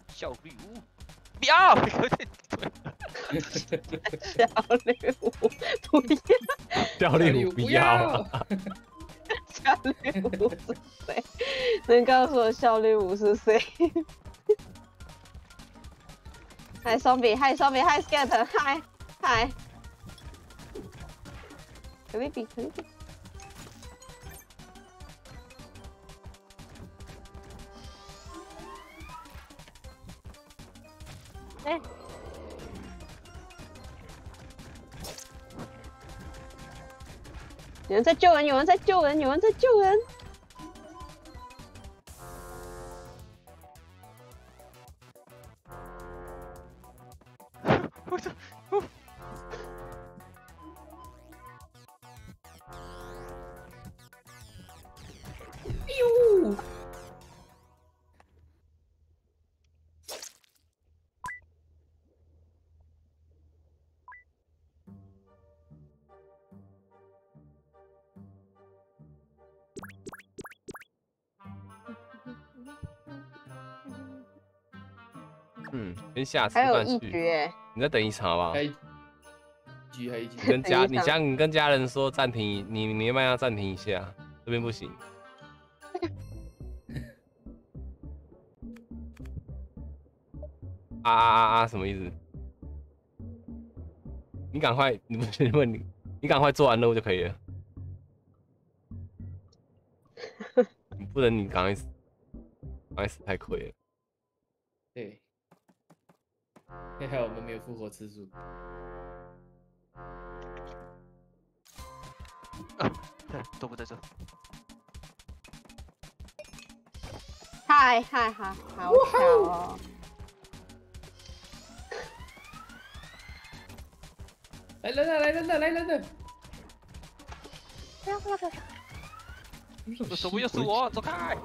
小绿屋，不要！小绿屋，不要！小绿屋，不要！小绿屋是谁？能告诉我小绿屋是谁？嗨，双比，嗨，双比，嗨 ，skate， 嗨，嗨。 可丽饼，可丽饼。哎，有人在救人，有人在救人，有人在救人。我操！ 嗯，跟下次还有一局哎，你再等一场好不好？一局还一局，跟家你家你跟家人说暂停，你你慢要暂停一下，这边不行。啊啊啊啊！什么意思？你赶快，你不是问你，你赶快做完任务就可以了。你不能你赶快死，赶快死太亏了。对。 还好我们没有复活次数。啊，都不在这。嗨嗨嗨，好巧哦！来人了，来人了，来人了！不要不要不要！这什么又是我？走开！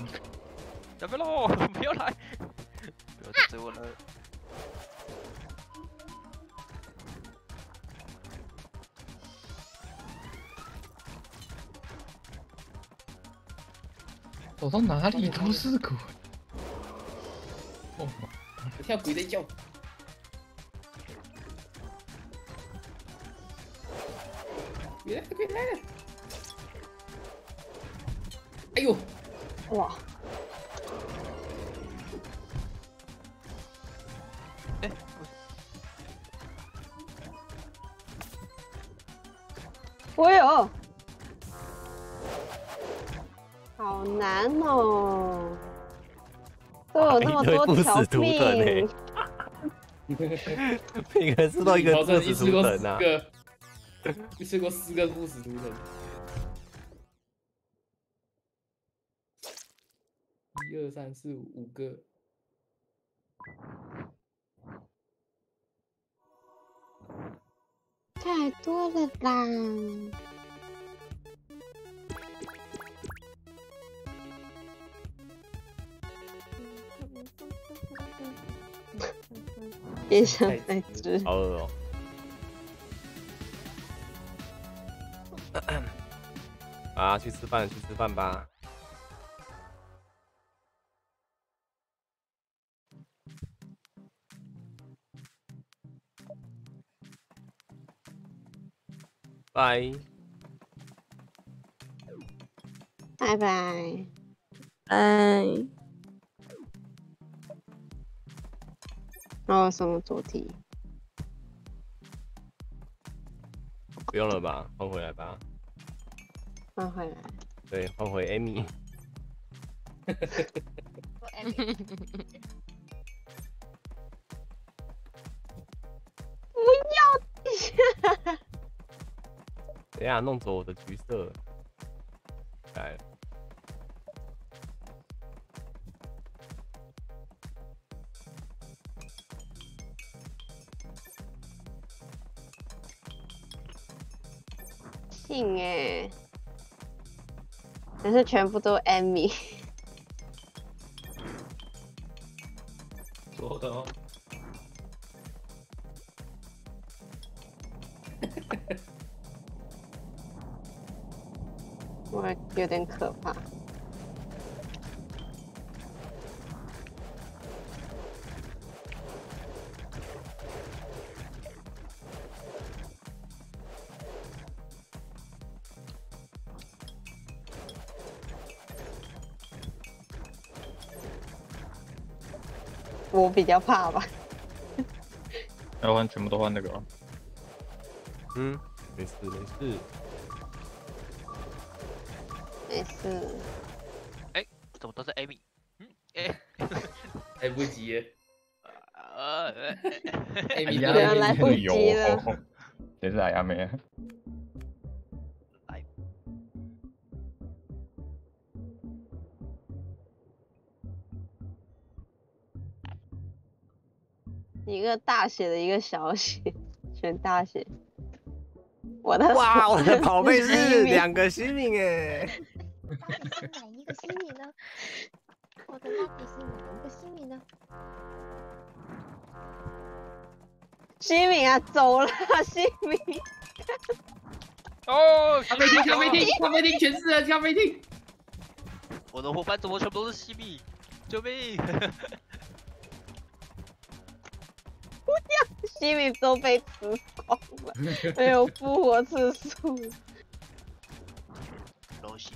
要不喽，不要来！不要追我了。 走到哪里都是鬼！哦，跳鬼在叫。鬼来了，鬼来了！哎呦，哇！哎，哎呦，好难哦！都有那么多条命，每个字都一个故事图腾啊！一次过四个故事图腾。 一二三四五五个，太多了啦！也想再吃，好饿哦！啊，去吃饭，去吃饭吧。 拜拜拜拜。那我什么主题？不用了吧，换回来吧。换回来。对，换回 Amy。不要！等下弄走我的橘色，来了。信哎、欸，但是全部都 Amy。做的哦。 我有点可怕。我比较怕吧。要换全部都换那个啊。嗯，没事没事。 没事。哎，怎么都是 Amy？ 嗯，哎，来不及了。呃 ，Amy 家来不及了。谁是来阿妹？来。一个大写的，一个小写，选大写。我的哇，我的宝贝是两个星星哎。 哪一个心理呢？我的蜡笔是哪一个心理呢？心理啊，走了，心理。哦，咖啡厅，咖啡厅，咖啡厅，全是人，咖啡厅。我的伙伴怎么全部都是西米？救命！不要，西米都被吃光了，没有复活次数。老西。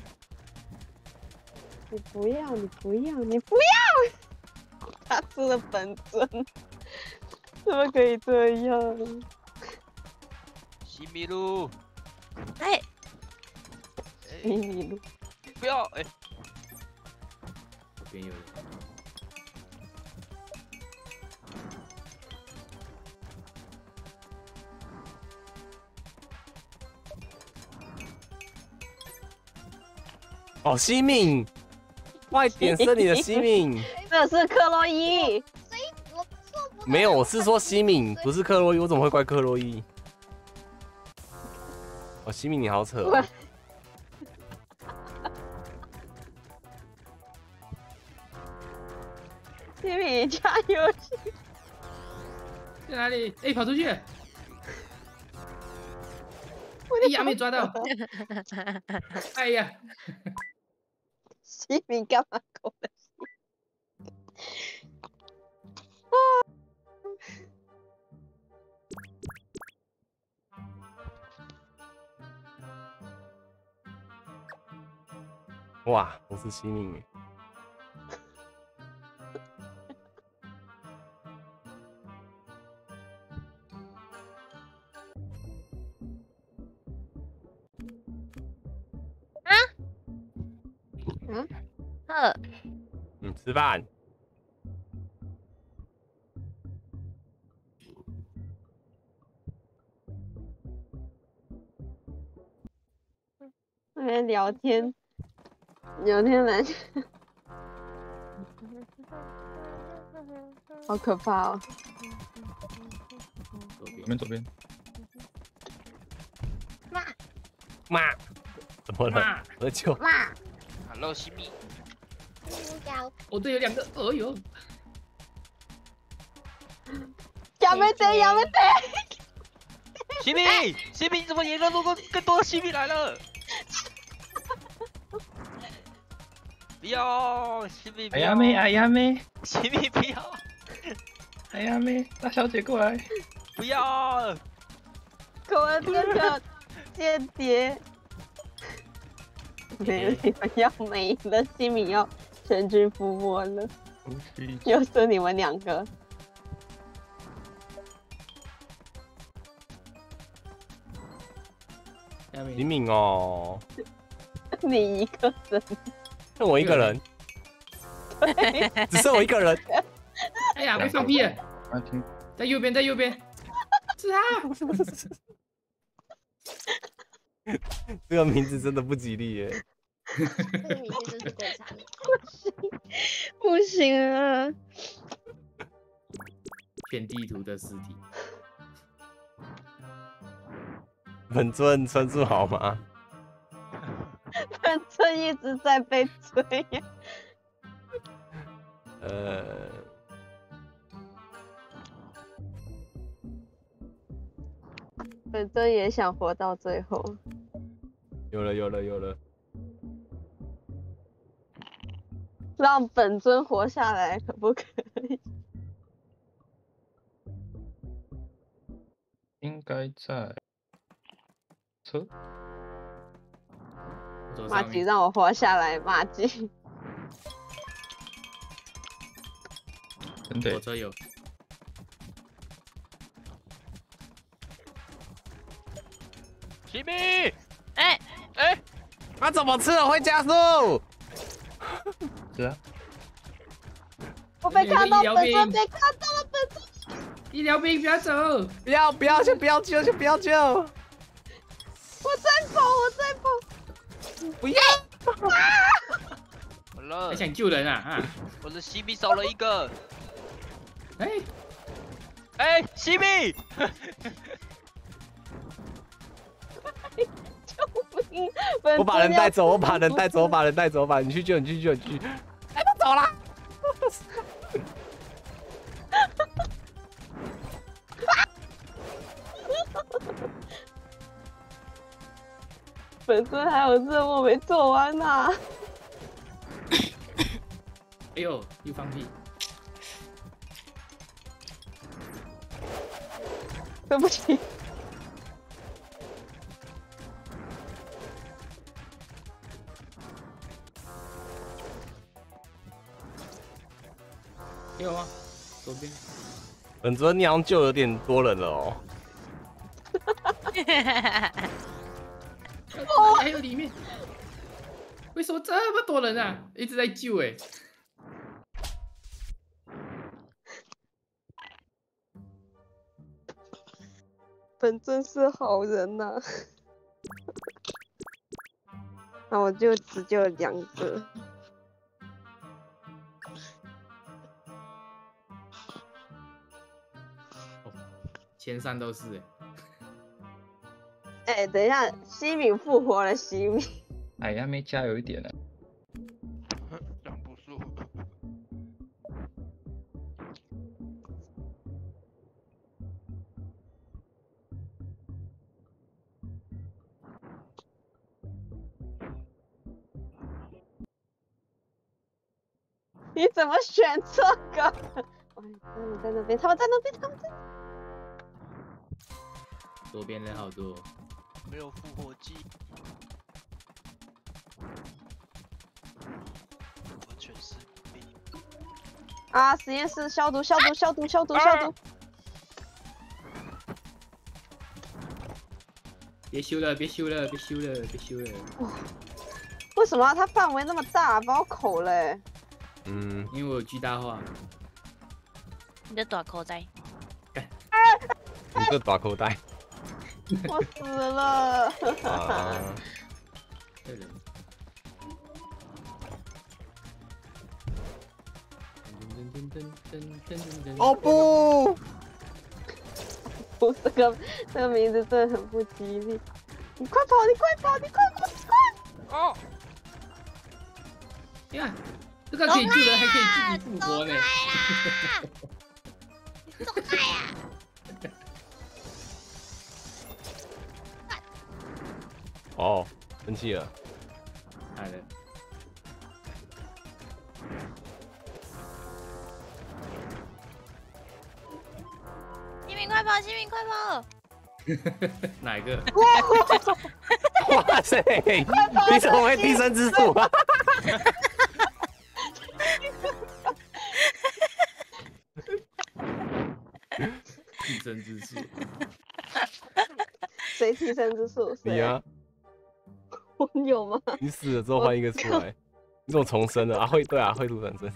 你不要，你不要，你不要！他出了本尊，怎么可以这样？西米露，哎，西米露，不要哎！这边有人。哦，西米。 快点射你的西敏！这是克洛伊。所以我做不到。没有，我是说西敏，不是克洛伊。我怎么会怪克洛伊？哦，西敏你好扯、哦。西敏加油！在哪里？哎、欸，跑出去！我的牙没抓到。哎呀！西米干嘛搞的？啊！哇，我是西米。嗯，饿。你吃饭。那边聊天，聊天来。好可怕哦！左边，左边。妈！妈！怎么了？喝酒。妈 ！Hello， 西米。哦，对，有两个。哦呦！亚美贼，亚美贼！西米，西米，怎么也让更多更多西米来了？ 不要，西米！哎呀妹，哎呀妹，西米不要！哎呀妹，大小姐过来！不要！我们这叫间谍。没有你们要没了，西米要全军覆没了，就剩你们两个。李敏哦，你一个人。 剩我一个人，只剩我一个人。哎呀，被放屁了！在右边，在右边。是他。这个名字真的不吉利耶。这个名字真是鬼差。不行啊！全地图的尸体。本尊穿住好吗？ 反正一直在被追。呃，反正也想活到最后。有了，有了，有了！让本尊活下来，可不可以？应该在车。 马吉让我活下来，马吉。真的，我这有。西米，哎哎，他怎么吃了会加速？是啊。我被看到，本尊被看到了，本尊。医疗兵不要走，不要不要，先不要救，先不要救。我在跑，我在跑。 不要！好了，还想救人啊？我的西米少了一个。哎哎，西米！我把人带走，我把人带走，我把人带走，我把你去救，你去救，你去。哎，他走了。本尊还有任务没做完呢、啊。哎呦，又放屁！对不起。有啊，左边。本尊你好像救有点多人了哦。哦，还有里面，为什么这么多人啊？一直在救哎、欸！本尊是好人呐、啊，那我就只救两个。前三都是哎、欸。 哎、欸，等一下，西米复活了，西米。哎呀，没加油一点了。挡不住。你怎么选这个？他们在那边，他们在那边，他们在。左边人好多。 没有复活技，完全是病啊！实验室消毒，消毒，消毒，消毒，消毒！别修了，别修了，别修了，别修了！我为什么它范围那么大，把我口嘞？嗯，因为我有巨大化。你的短口袋。干！你个短口袋。我死了。啊！对了。 哦不！不，这个这个名字真的很不吉利。你快跑！你快跑！你快跑！你快！哦！呀，这个可以救人，还可以自己复活呢。走开呀！哦，生气了。来了。 快跑，新民快跑！哪一个？哇塞！你怎么会第三只手啊？替身之术。谁替身之术？你啊？我有吗？你死了之后换一个出来，你怎么重生了啊？会对啊，会突转身。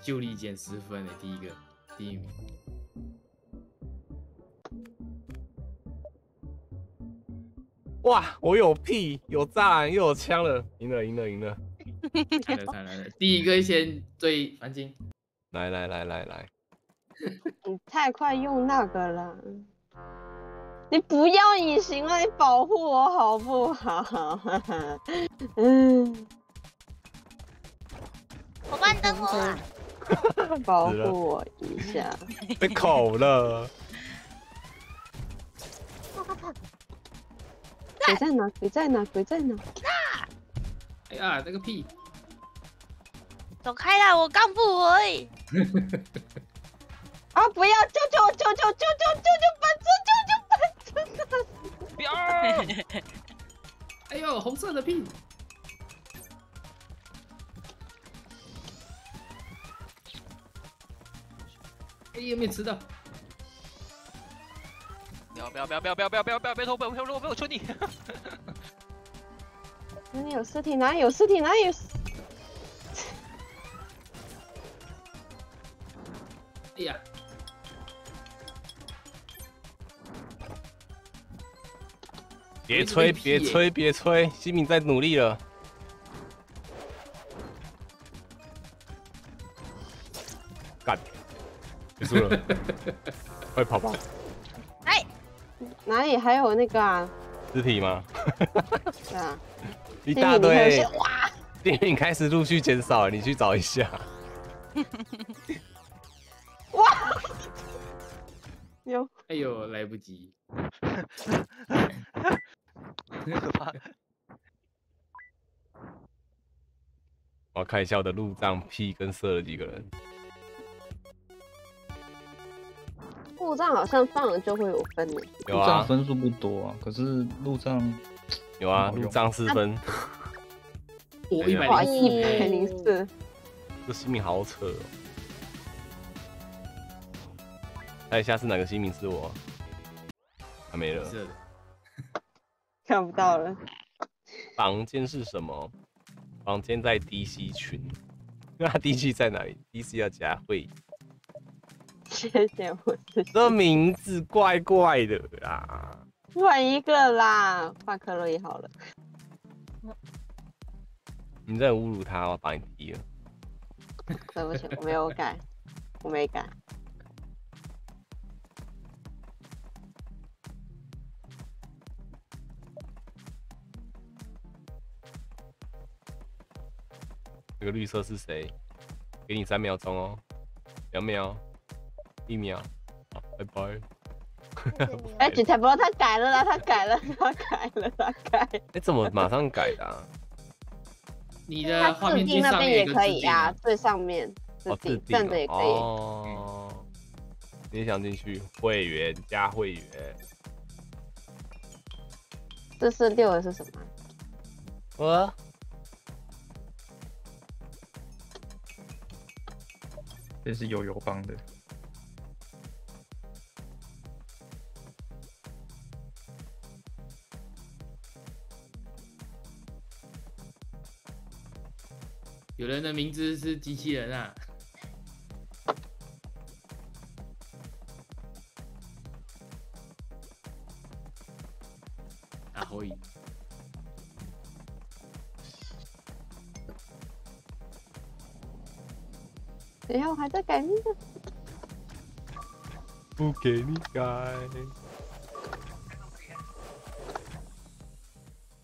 就力减十分的第一个，第一名。哇，我有屁，有栅栏又有枪了，赢了赢了赢了！惨了惨了，第一个先追繁星。来来来来来，你太快用那个了，你不要隐形了，你保护我好不好？嗯，伙伴等我啊！ 保护我一下，被口了。鬼在哪？鬼在哪？鬼在哪？哎呀，那个屁！走开啦！我刚不回。啊！不要！救救我！救救！救救！救救！本尊！救救本尊！不要！哎呦，红色的屁！ 哎，有没有吃到？不要不要不要不要不要不要不要不要！别偷！别偷！别偷！别偷！求你！哪里有尸体？哪里有尸体？哪里有？哎呀！别吹！别吹！别吹！西敏在努力了。 输了，快跑吧！哎，哪里还有那个啊？尸体吗？对啊，一大堆。哇！电影开始陆续减少，你去找一下。哇！有。哎呦，来不及。那个吧。我看一下我的路障屁跟射了几个人。 路障好像放了就会有分的，路障分数不多啊，可是路障有啊，路障四分，我一百一百零四，这新民好扯哦。猜一下是哪个新民是我？还没了，看不到了。房间是什么？房间在 D C 群，那 D C 在哪里 ？D C 要加会。 谢谢我自己。这名字怪怪的啦，换一个啦，换克洛伊好了。你在侮辱他，我把你踢了。对不起，我没有改，我没改。这个绿色是谁？给你三秒钟哦，两秒。 一秒，好，拜拜。哎，警察不让他改了啦，他改了，他改了，他改了。哎，怎么马上改的啊？你的画面最上面也可以啊，最上面置顶站着也可以。哦，你想进去会员加会员。这是六的是什么？我。这是友友帮的。有人的名字是机器人啊！啊，可以。 等一下，我还在改名字。不给你改。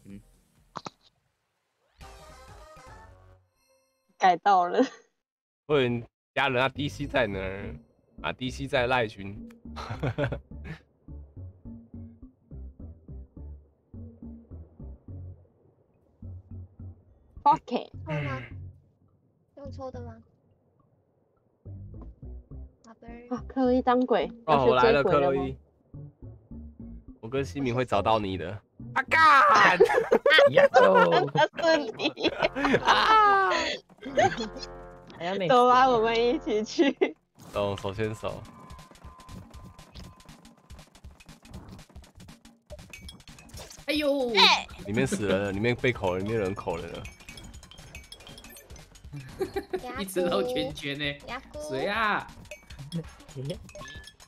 嗯。改到了。问家人啊 ，D C 在哪儿？啊 ，D C 在赖群。OK。抽吗？用抽的吗？ 啊，克洛伊当鬼！哦，我来了，克洛伊。我跟西明会找到你的。啊干！呀哦，他是你啊！走吧，我们一起去。走，手牵手。哎呦！里面死人了，里面被口了，里面人口了呢。一直绕圈圈呢。谁啊？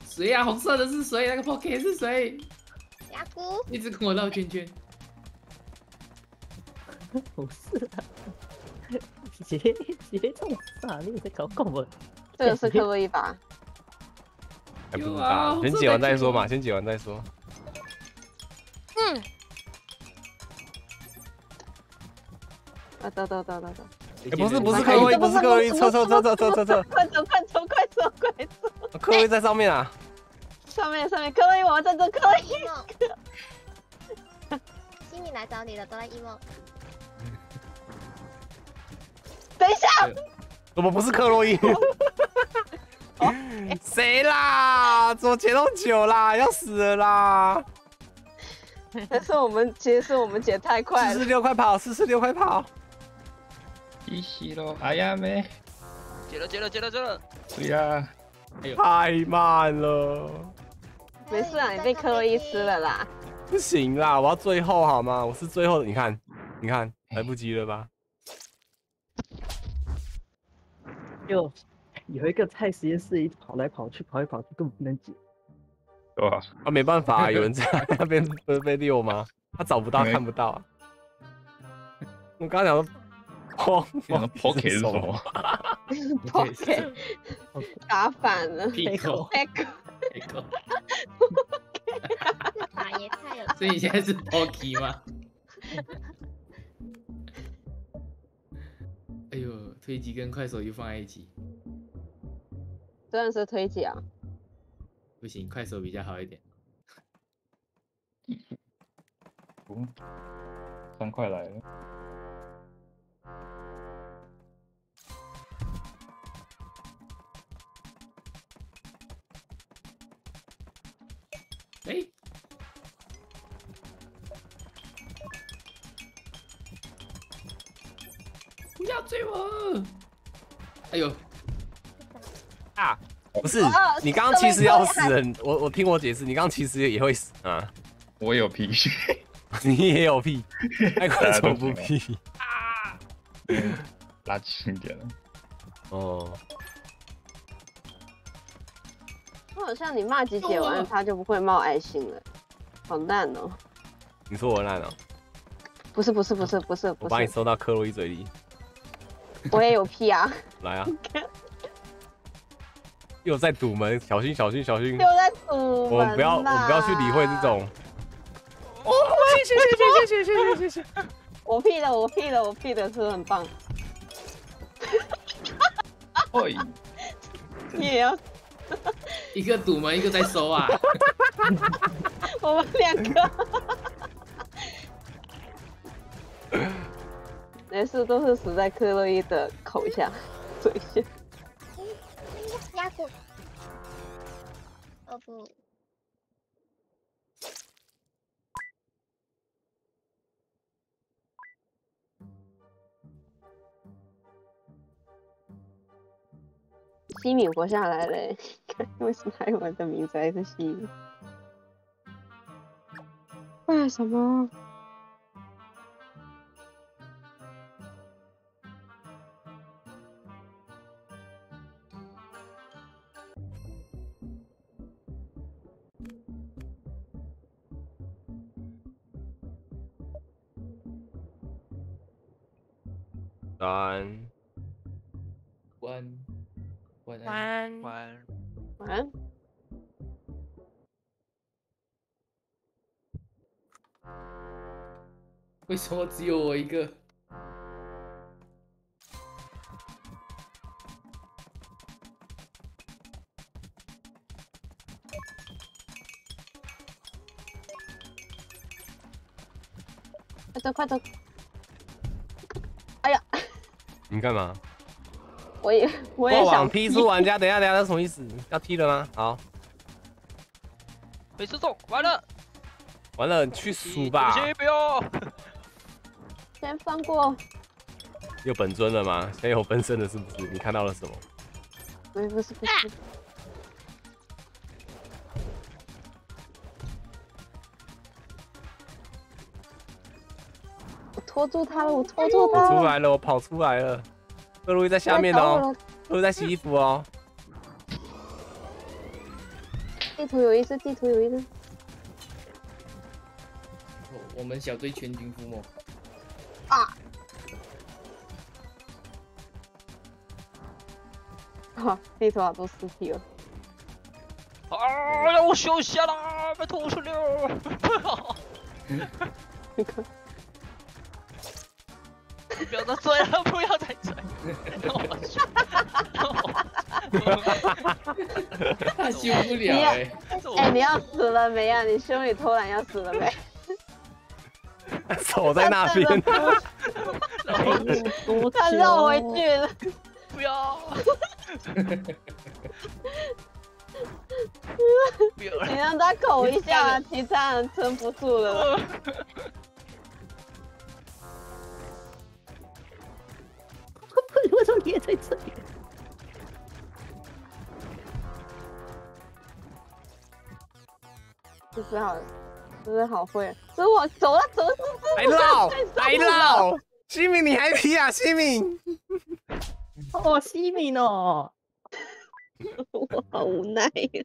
谁呀、啊？红色的是谁？那个 Pocket 是谁？牙姑一直跟我绕圈圈。不是啊，姐姐中啥？你在搞搞我？这个是克洛伊吧？还不知道，啊、先解完再说嘛，先解完再说。嗯。啊，走走走走走。 欸、不是不是克洛伊，不是克洛伊，撤撤撤撤撤撤撤！快走快走快走快走！克洛伊在上面啊！上面上面，克洛伊，我们在做克洛伊。西米来找你了，哆啦 A 梦。等一下，怎么不是克洛伊？谁啦？怎么解那么久啦？要死了啦！但是我们其实是我们解太快了。四十六快跑，四十六快跑！ 一起喽，哎呀妹！接了接了接了接了！对呀，太慢了。没事啊，你被克洛伊吃了啦。不行啦，我要最后好吗？我是最后的，你看，你看，来不及了吧？就有一个菜实验室，一直跑来跑去，跑来跑去，根本不能解。对吧？啊，没办法、啊，有人在那边被被遛吗？他找不到，看不到、啊。我刚刚讲。 Pocket 是什么 ？Pocket 打反了 ，Pickle，Pickle， 是打野菜了。所以你现在是 Pocky 吗？哎呦，推挤跟快手又放在一起，真的是推挤啊！不行，快手比较好一点。嗯，三块来了。 哎，不要追我！哎呦，啊，不是，你刚刚其实要死人，我我听我解释，你刚刚其实也会死啊。我有屁，你也有屁，太快手不屁啊！拉近一点了。哦。 好像你骂几解完，他就不会冒爱心了，好烂哦！你说我烂哦？不是不是不是不是，我把你收到克洛伊嘴里。我也有屁啊！来啊！又在堵门，小心小心小心！又在堵门！我不要我不要去理会这种。哦，谢谢谢谢谢谢谢谢！我屁的我屁的我屁的，是不是很棒？哎，你也要。 一个堵门，一个在收啊！我们两个没事，都是死在克洛伊的口下、嘴下。牙骨，哦不！西敏活下来了，为什么他用我的名字还是西敏？为什么？晚安，晚安，晚安，晚安。为什么只有我一个？快走，快走！哎呀！ 你干嘛？我也我也想踢出玩家，等一下等一下，那什么意思？要踢了吗？好，没射中，完了，完了，你去输吧！先不要，先放过。有本尊了吗？现在有分身了是不是？你看到了什么？没，不是不是。我拖住他了，我拖住他了。我出来了，我跑出来了。 各路在下面哦，各路在洗衣服哦。地图有意思，地图有意思。我们小队全军覆没。啊！哇，地图好多尸体哦。啊！让我休息啦，拜托我出溜。你看。 不要再追了，不要再追！我去，他修不了哎！哎，你要死了没啊？你兄弟偷懒要死了没？手在那边，他绕回去了，不要！你让他口一下，其他人撑不住了。 为什么你也在这里？这是好，这是好会，这是我走了走了走了，还绕还绕，西敏你还皮啊西敏？哦西敏哦，我好无奈呀。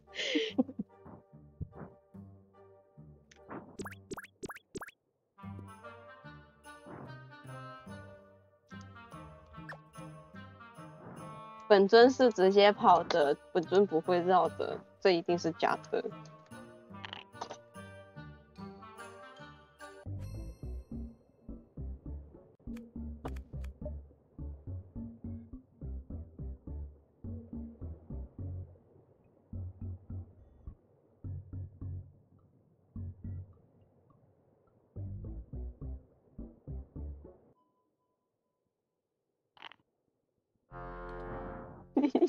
本尊是直接跑的，本尊不会绕的，这一定是假的。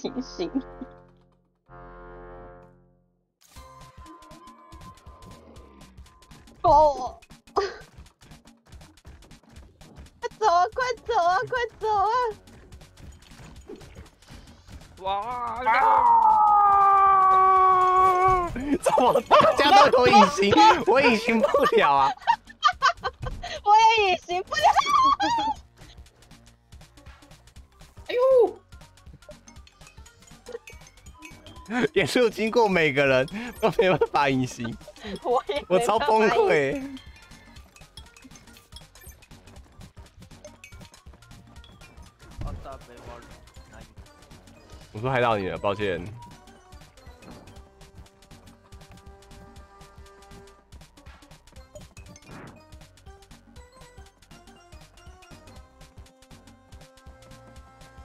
隐形，哦，快走啊！快走啊！快走啊！哇！啊！怎么大家都有隐形？我隐形不了啊！我也隐形不了。哎呦！ 也是经过每个人都没办法隐形，我我超崩溃。我说害到你了，抱歉。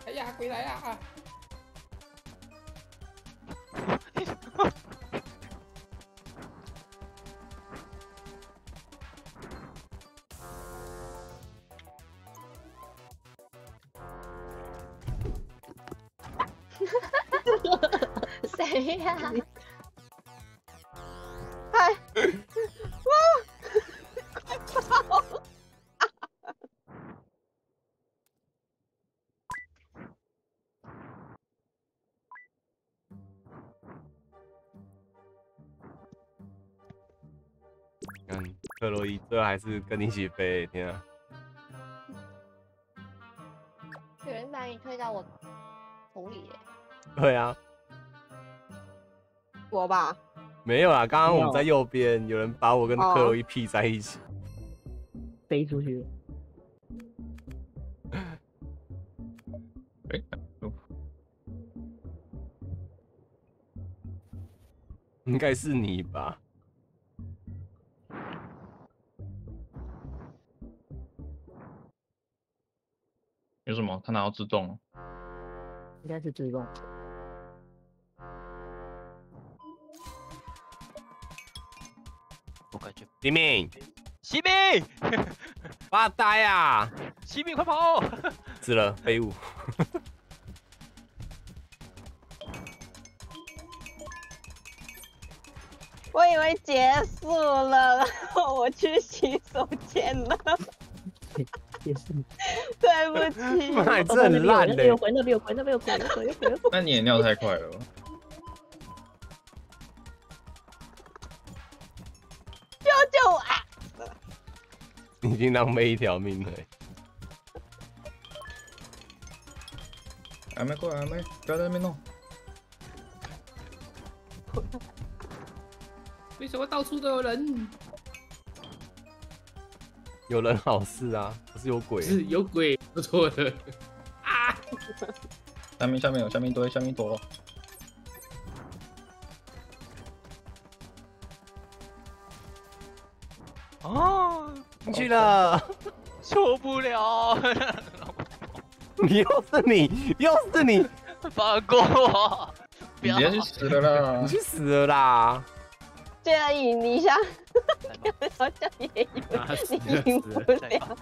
哎呀，回来呀！ 谁呀？哎，哇！快跑！看克洛伊最后还是跟你一起飞，天啊！有人把你推到我头里耶。对啊。我吧。没有啦，刚刚我们在右边，有人把我跟克洛伊屁在一起，飞出去。 应该是你吧？有什么？他拿到自动了？应该是自动。我感觉西敏，西敏，发呆啊！西敏，快跑！死了，废物。我以为结束了，然后我去洗手间了。结束。对不起。妈，这很烂的。那边有鬼，那边有鬼，那边有鬼，那边有鬼，有鬼。那你也尿太快了。救救我！你已经浪费一条命了。还没过来，还没，不要在那边弄。 为什么到处都有人？有人好事啊，不是有鬼、啊。是有鬼，不错的。啊！下面下面有，下面多，下面多。哦，进去了，受不了！你又是你，又是你，放过我！不要你去死了啦！你去死了啦！ 虽然赢一下，好像也有，啊、你赢不了。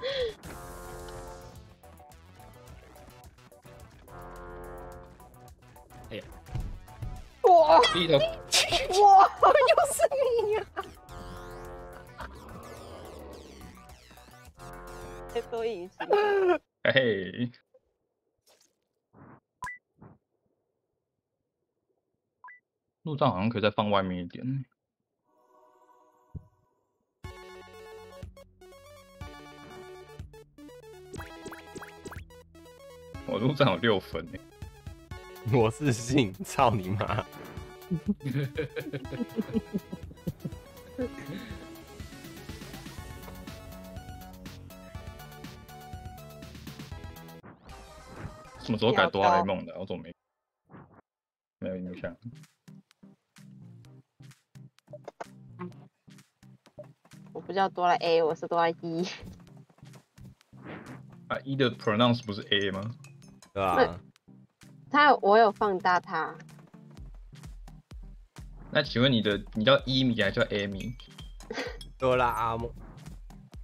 哎呀！哇！低头！哇！又是你呀、啊！再多赢一次。嘿。路障好像可以再放外面一点。 我路上有六分哎，我是信，操你妈！什么时候改哆啦 A 梦的？我怎么没没有印象？我不叫哆啦 A， 我是哆啦 E。啊 ，E 的 pronounce 不是 A 吗？ 对吧？他我有放大他。那请问你的你叫伊米还是叫艾米？哆啦阿姆。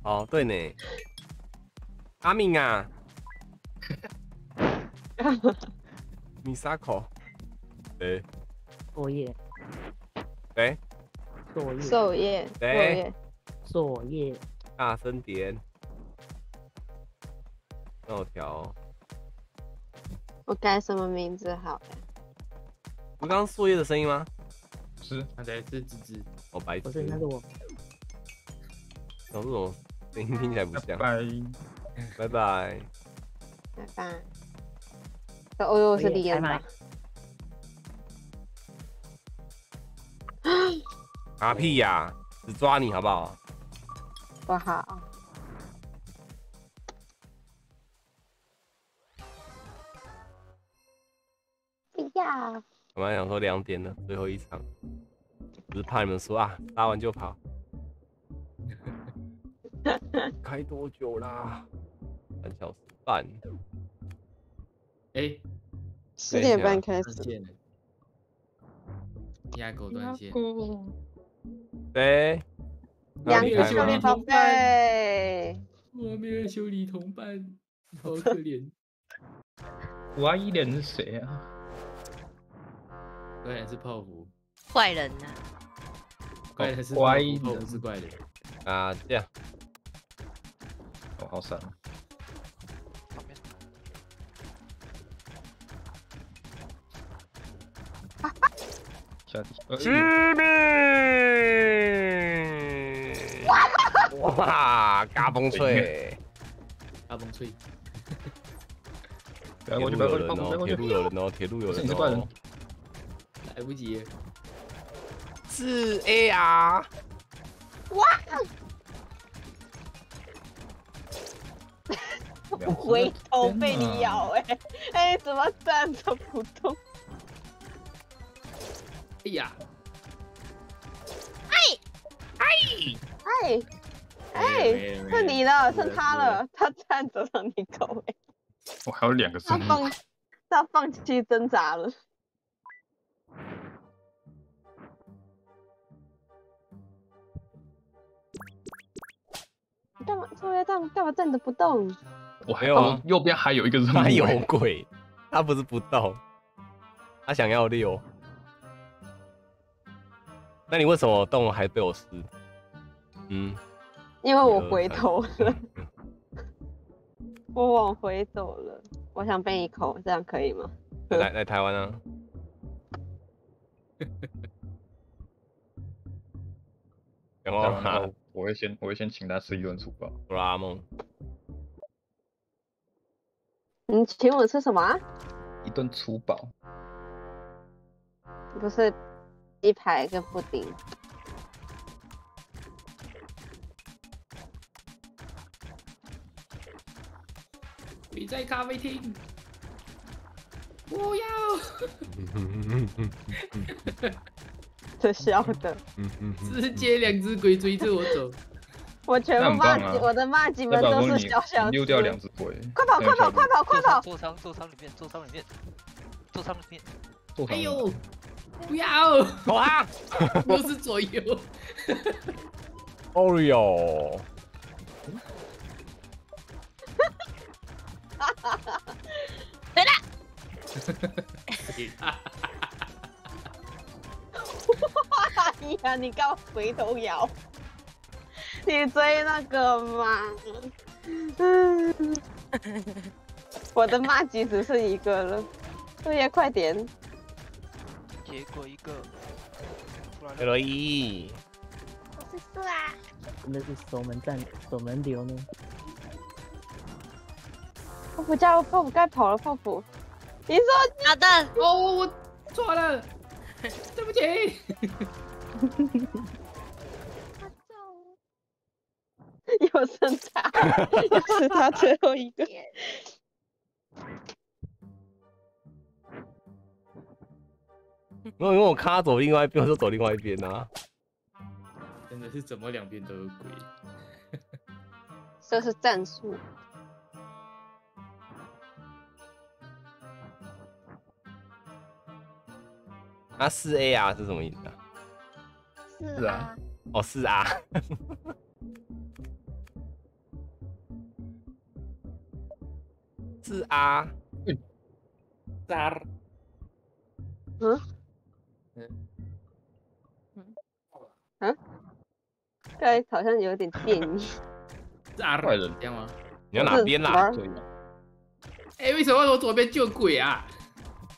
哦，对呢。阿明啊。米沙口。对。作业。对。作业。作业。对。作业。大声点。让我调。 我改什么名字好呀？我刚刚作业的声音吗？是，他在吱吱吱。我白痴。不是，那是我。搞这种声音听起来不像。拜拜。拜拜。拜拜。这哦呦是李岩吧？啊屁呀！只抓你好不好？不好。 我们想说两点了，最后一场，只是怕你们说啊，打完就跑。开多久啦？三小时半。哎、欸，四点半开始。鸭狗断线。对。两个修理同伴。我没有修理同伴，好可怜。我阿姨脸是谁啊？ 怪人是泡芙，怪人呐、啊！怪人是泡芙，泡芙是怪人啊！这样，我、哦、好闪、啊。哈哈，下去。致命！哇！哇，加風吹，加風吹。鐵路有人哦，鐵路有人哦，鐵路有人哦。來不及。是 A R。哇！回头被你咬哎、欸！哎、欸，怎么站着不动？哎呀！哎哎哎！是你的，是他了，他站着让你搞哎、欸！我还有两个生命。他放，他放弃挣扎了。你干嘛？干嘛站？干嘛站着不动？我还有右边还有一个人，他有鬼，他不是不动，他想要溜。那你为什么动还被我撕？嗯，因为我回头了，我往回走了。我想被你口，这样可以吗？来来台湾啊！然后我会先我会先请他吃一顿粗暴。哆啦 A 梦。 你请我吃什么、啊？一顿粗饱，不是一排跟布丁。你在咖啡厅？不要！这笑的，直接两只鬼追着我走。 我全部骂，我的骂几们都是小小的。溜掉两只鬼！快跑！快跑！快跑！快跑！座舱，座舱里面，座舱里面，座舱里面。哎呦！不要！走啊！都是左右。哦呦！哈哈哈！对了。哈哈哈！哇呀！你刚回头摇。 你追那个嘛？嗯，我的骂鸡只剩一个了，作业快点。结果一个。罗伊。我是四啊。那是守门站，守门流呢？泡芙加油！泡芙该跑了，泡芙。你说好的。哦，我我错了，对不起。又剩他，又是他最后一个。没有，因为我卡走另外一边，我就走另外一边啊。真的是怎么两边都有鬼？这是战术。啊，四 A 啊是什么意思啊？是啊。哦，是啊。是啊，嗯，三，嗯，嗯，嗯，对，好像有点变异。是啊，坏人这样吗？你要哪边啦？哎，为什么我左边就有鬼啊？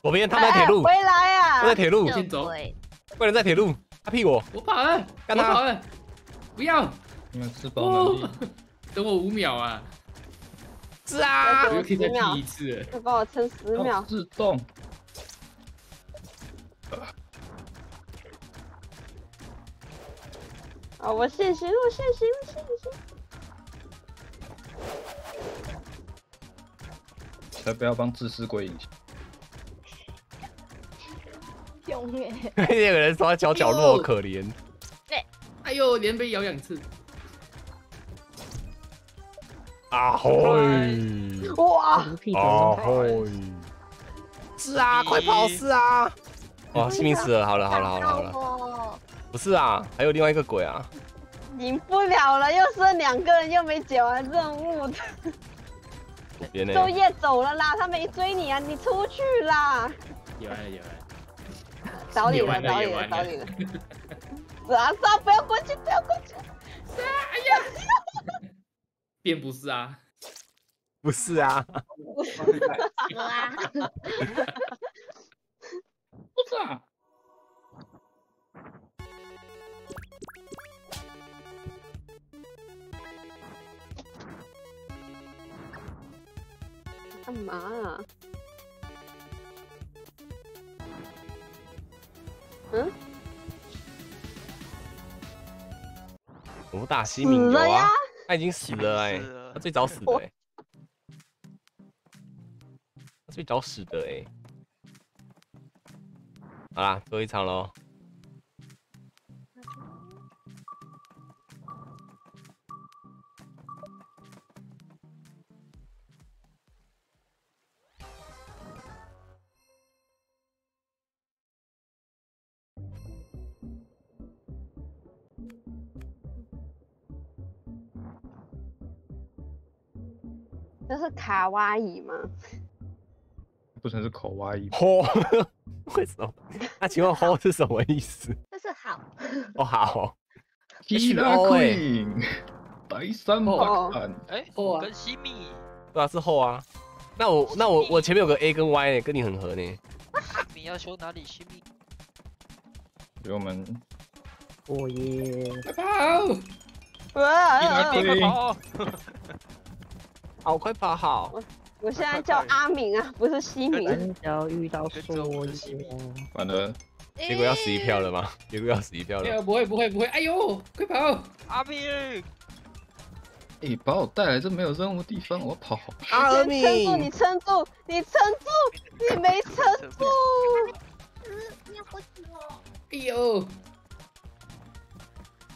左边他们在铁路。回来啊！我在铁路。先走。坏人在铁路，他屁股。我跑了，干他！我跑了，不要。你们吃饱了？等我五秒啊！ 是啊，我又可以再踢一次，再帮我撑十秒。自动。啊，我现形，我现形，我现形。才不要帮自私鬼隐形。永远。那个人说他小角落可怜。对。哎呦，连被咬两次。 啊嘿！哇！啊嘿！是啊，快跑！是啊！哇，新兵死了！好了，好了，好了，好了。不是啊，还有另外一个鬼啊！赢不了了，又剩两个人，又没解完任务。昼夜走了啦，他没追你啊，你出去啦！有啊有啊！找你了，找你了，找你了！是啊是啊，不要过去，不要过去！是啊，哎呀！ 便不是啊，不是啊，不是啊，不是啊，干嘛啊？嗯？我打西敏游啊，他已经死了哎、欸，他最早死的哎、欸。 最早死的哎、欸，好啦，最后一场咯。这是卡哇伊吗？ 不成是口蛙音，吼，为什么？那、啊、请问吼是什么意思？这是好。哦好。希拉奎，白山马坎，哎，跟西米，对啊是后啊。那我那我我前面有个 A 跟 Y 呢，跟你很合呢。你要修哪里西米？给我们。哦耶！跑！哇！快跑！好快跑好！ 我现在叫阿明啊，不是西明。真要遇到说西明，完了，结果要十一票了吗？结果要十一票了。哎呀，不会不会不会！哎呦，快跑！阿明，哎，把我带来这没有任务地方，我跑。阿明，撑住！你撑住！你撑住！你没撑住！哎呦，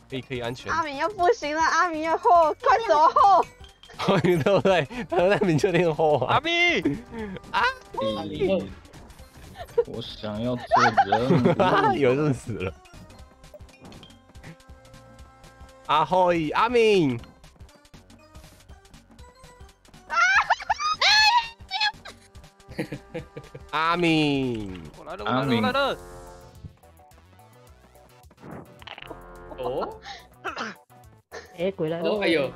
可以可以安全。阿明要不行了，阿明要后，快走后。 阿明对不对？他那明确定后啊！阿明，阿明，我想要做人，有人死了。阿浩伊，阿明，阿明，我来了，我来了，我来了。哦，哎，回来了，哎呦！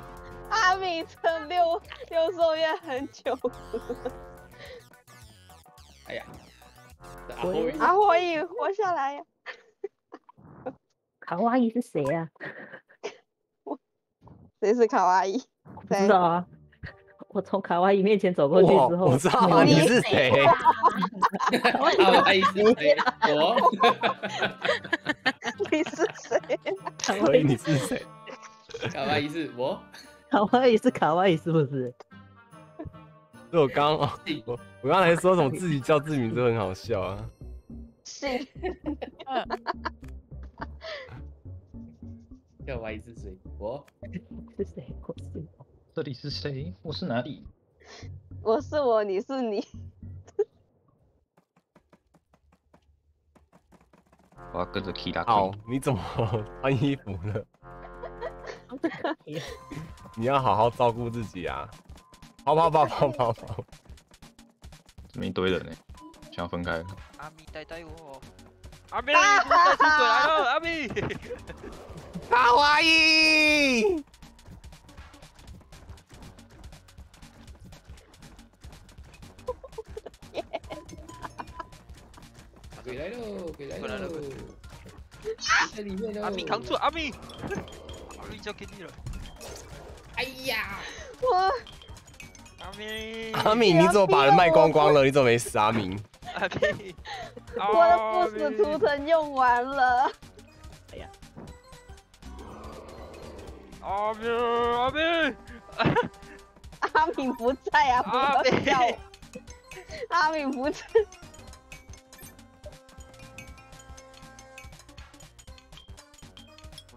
阿明撑六六兽也很久了。哎呀，阿辉，阿辉活下来呀！卡哇伊是谁啊？谁是卡哇伊？我不知道啊。我从卡哇伊面前走过去之后，我知道你是谁。卡哇伊是谁？我。你是谁？卡哇伊你是谁？卡哇伊是我。 卡哇伊是卡哇伊是不是？是我刚哦，我我刚才说什么自己叫自己名字很好笑啊。是。卡哇伊是谁？我是谁？我是我。这里是谁？我是哪里？我是我，你是你。我要跟着 Kira。哦，你怎么穿衣服呢？ 你要好好照顾自己啊！跑跑跑跑跑跑！这么一堆人呢、欸，想要分开了。阿咪带带我，阿咪带出水来了，阿咪！卡哇伊！鬼来喽！鬼来喽！在里面喽！阿咪扛住，阿咪！ 交给你了。哎呀，我阿明，阿明，你怎么把人卖光光了？你怎么没死？阿明，阿明，我的不死图腾用完了。哎呀，阿明，阿明，阿明不在啊！阿明，阿明不在。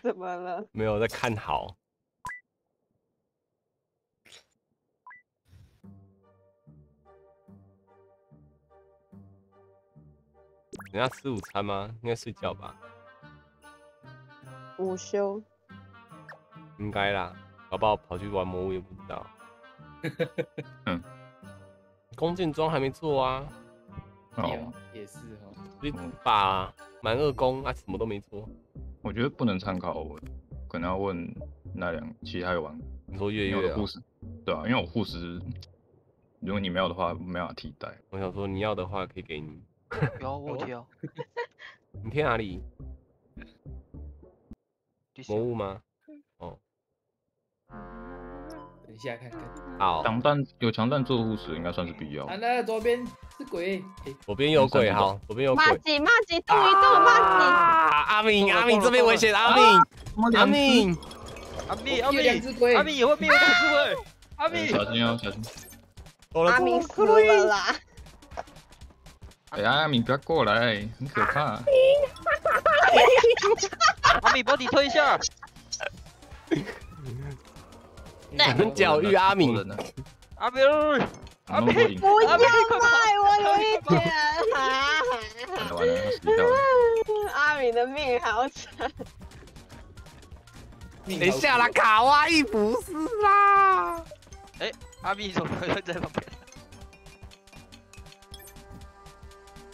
怎么了？没有在看好。人家吃午餐吗？应该睡觉吧。午休。应该啦，搞不好跑去玩魔物也不知道。嗯。弓箭装还没做啊。哦，也是哦。你把满二弓啊，什么都没做。我觉得不能参考我，可能要问那两其他有玩。你说月月啊？护士，对啊，因为我护士，如果你没有的话，没办法替代。我想说，你要的话可以给你。有我有。你贴哪里？魔物吗？哦。 等一下看看，好，挡弹有强弹做护持应该算是必要。啊，那左边是鬼，左边有鬼，好，左边有鬼。马吉马吉，动一动马吉。阿明阿明这边危险，阿明阿明阿明阿明两只鬼，阿明也会变两只鬼，阿明小心哦小心。阿明死了啦！哎呀，阿明不要过来，很可怕。阿明，把你推一下。 教育阿敏，阿敏，阿敏，不要害我有一点，阿敏的命好惨。等一下啦，卡哇伊不是啦。哎，阿敏怎么会在旁边？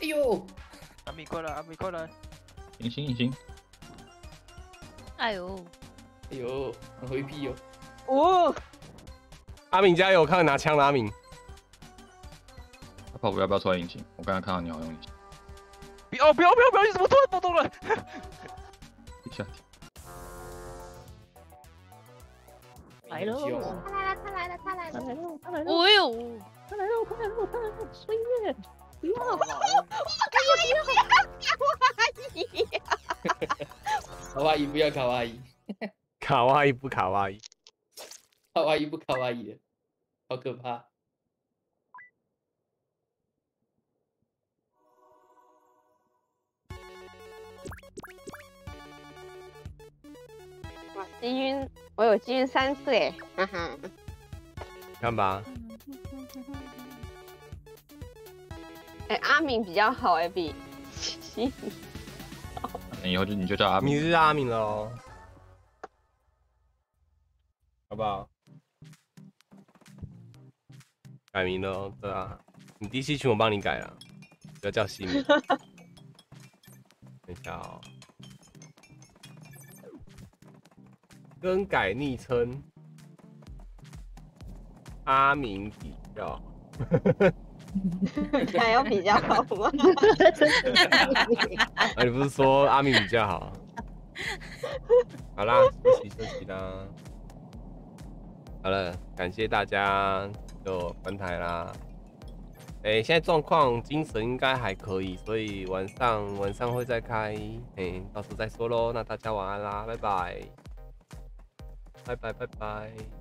哎呦，阿敏过来，阿敏过来，隐形隐形。哎呦，哎呦，很回避哟。 哦，阿敏加油！看拿枪的阿敏，他跑步要不要穿引擎？我刚才看到你好像引擎。不要不要不要不要！你怎么突然暴动了？一下。来喽！他来了他来了他来了他来了！哎呦！他来了他来了他来了！岁月，不要！我卡哇伊，卡哇伊，卡哇伊，不要卡哇伊，卡哇伊不卡哇伊。 卡哇伊不卡哇伊，好可怕！哇，击晕！我有击晕三次哎，哈哈。干嘛？哎、欸，阿敏比较好哎，比西米。以后就你就叫阿敏，你是阿敏了哦，好不好？ 改名了哦，对啊，你 D C 群我帮你改了，不要叫西米。等一下哦，更改昵称，阿明比较，还有比较好吗？啊，你不是说阿明比较好？好啦，休息休息啦。好了，感谢大家。 就翻台啦，哎、欸，现在状况精神应该还可以，所以晚上晚上会再开，哎、欸，到时候再说咯。那大家晚安啦，拜拜，拜拜拜拜。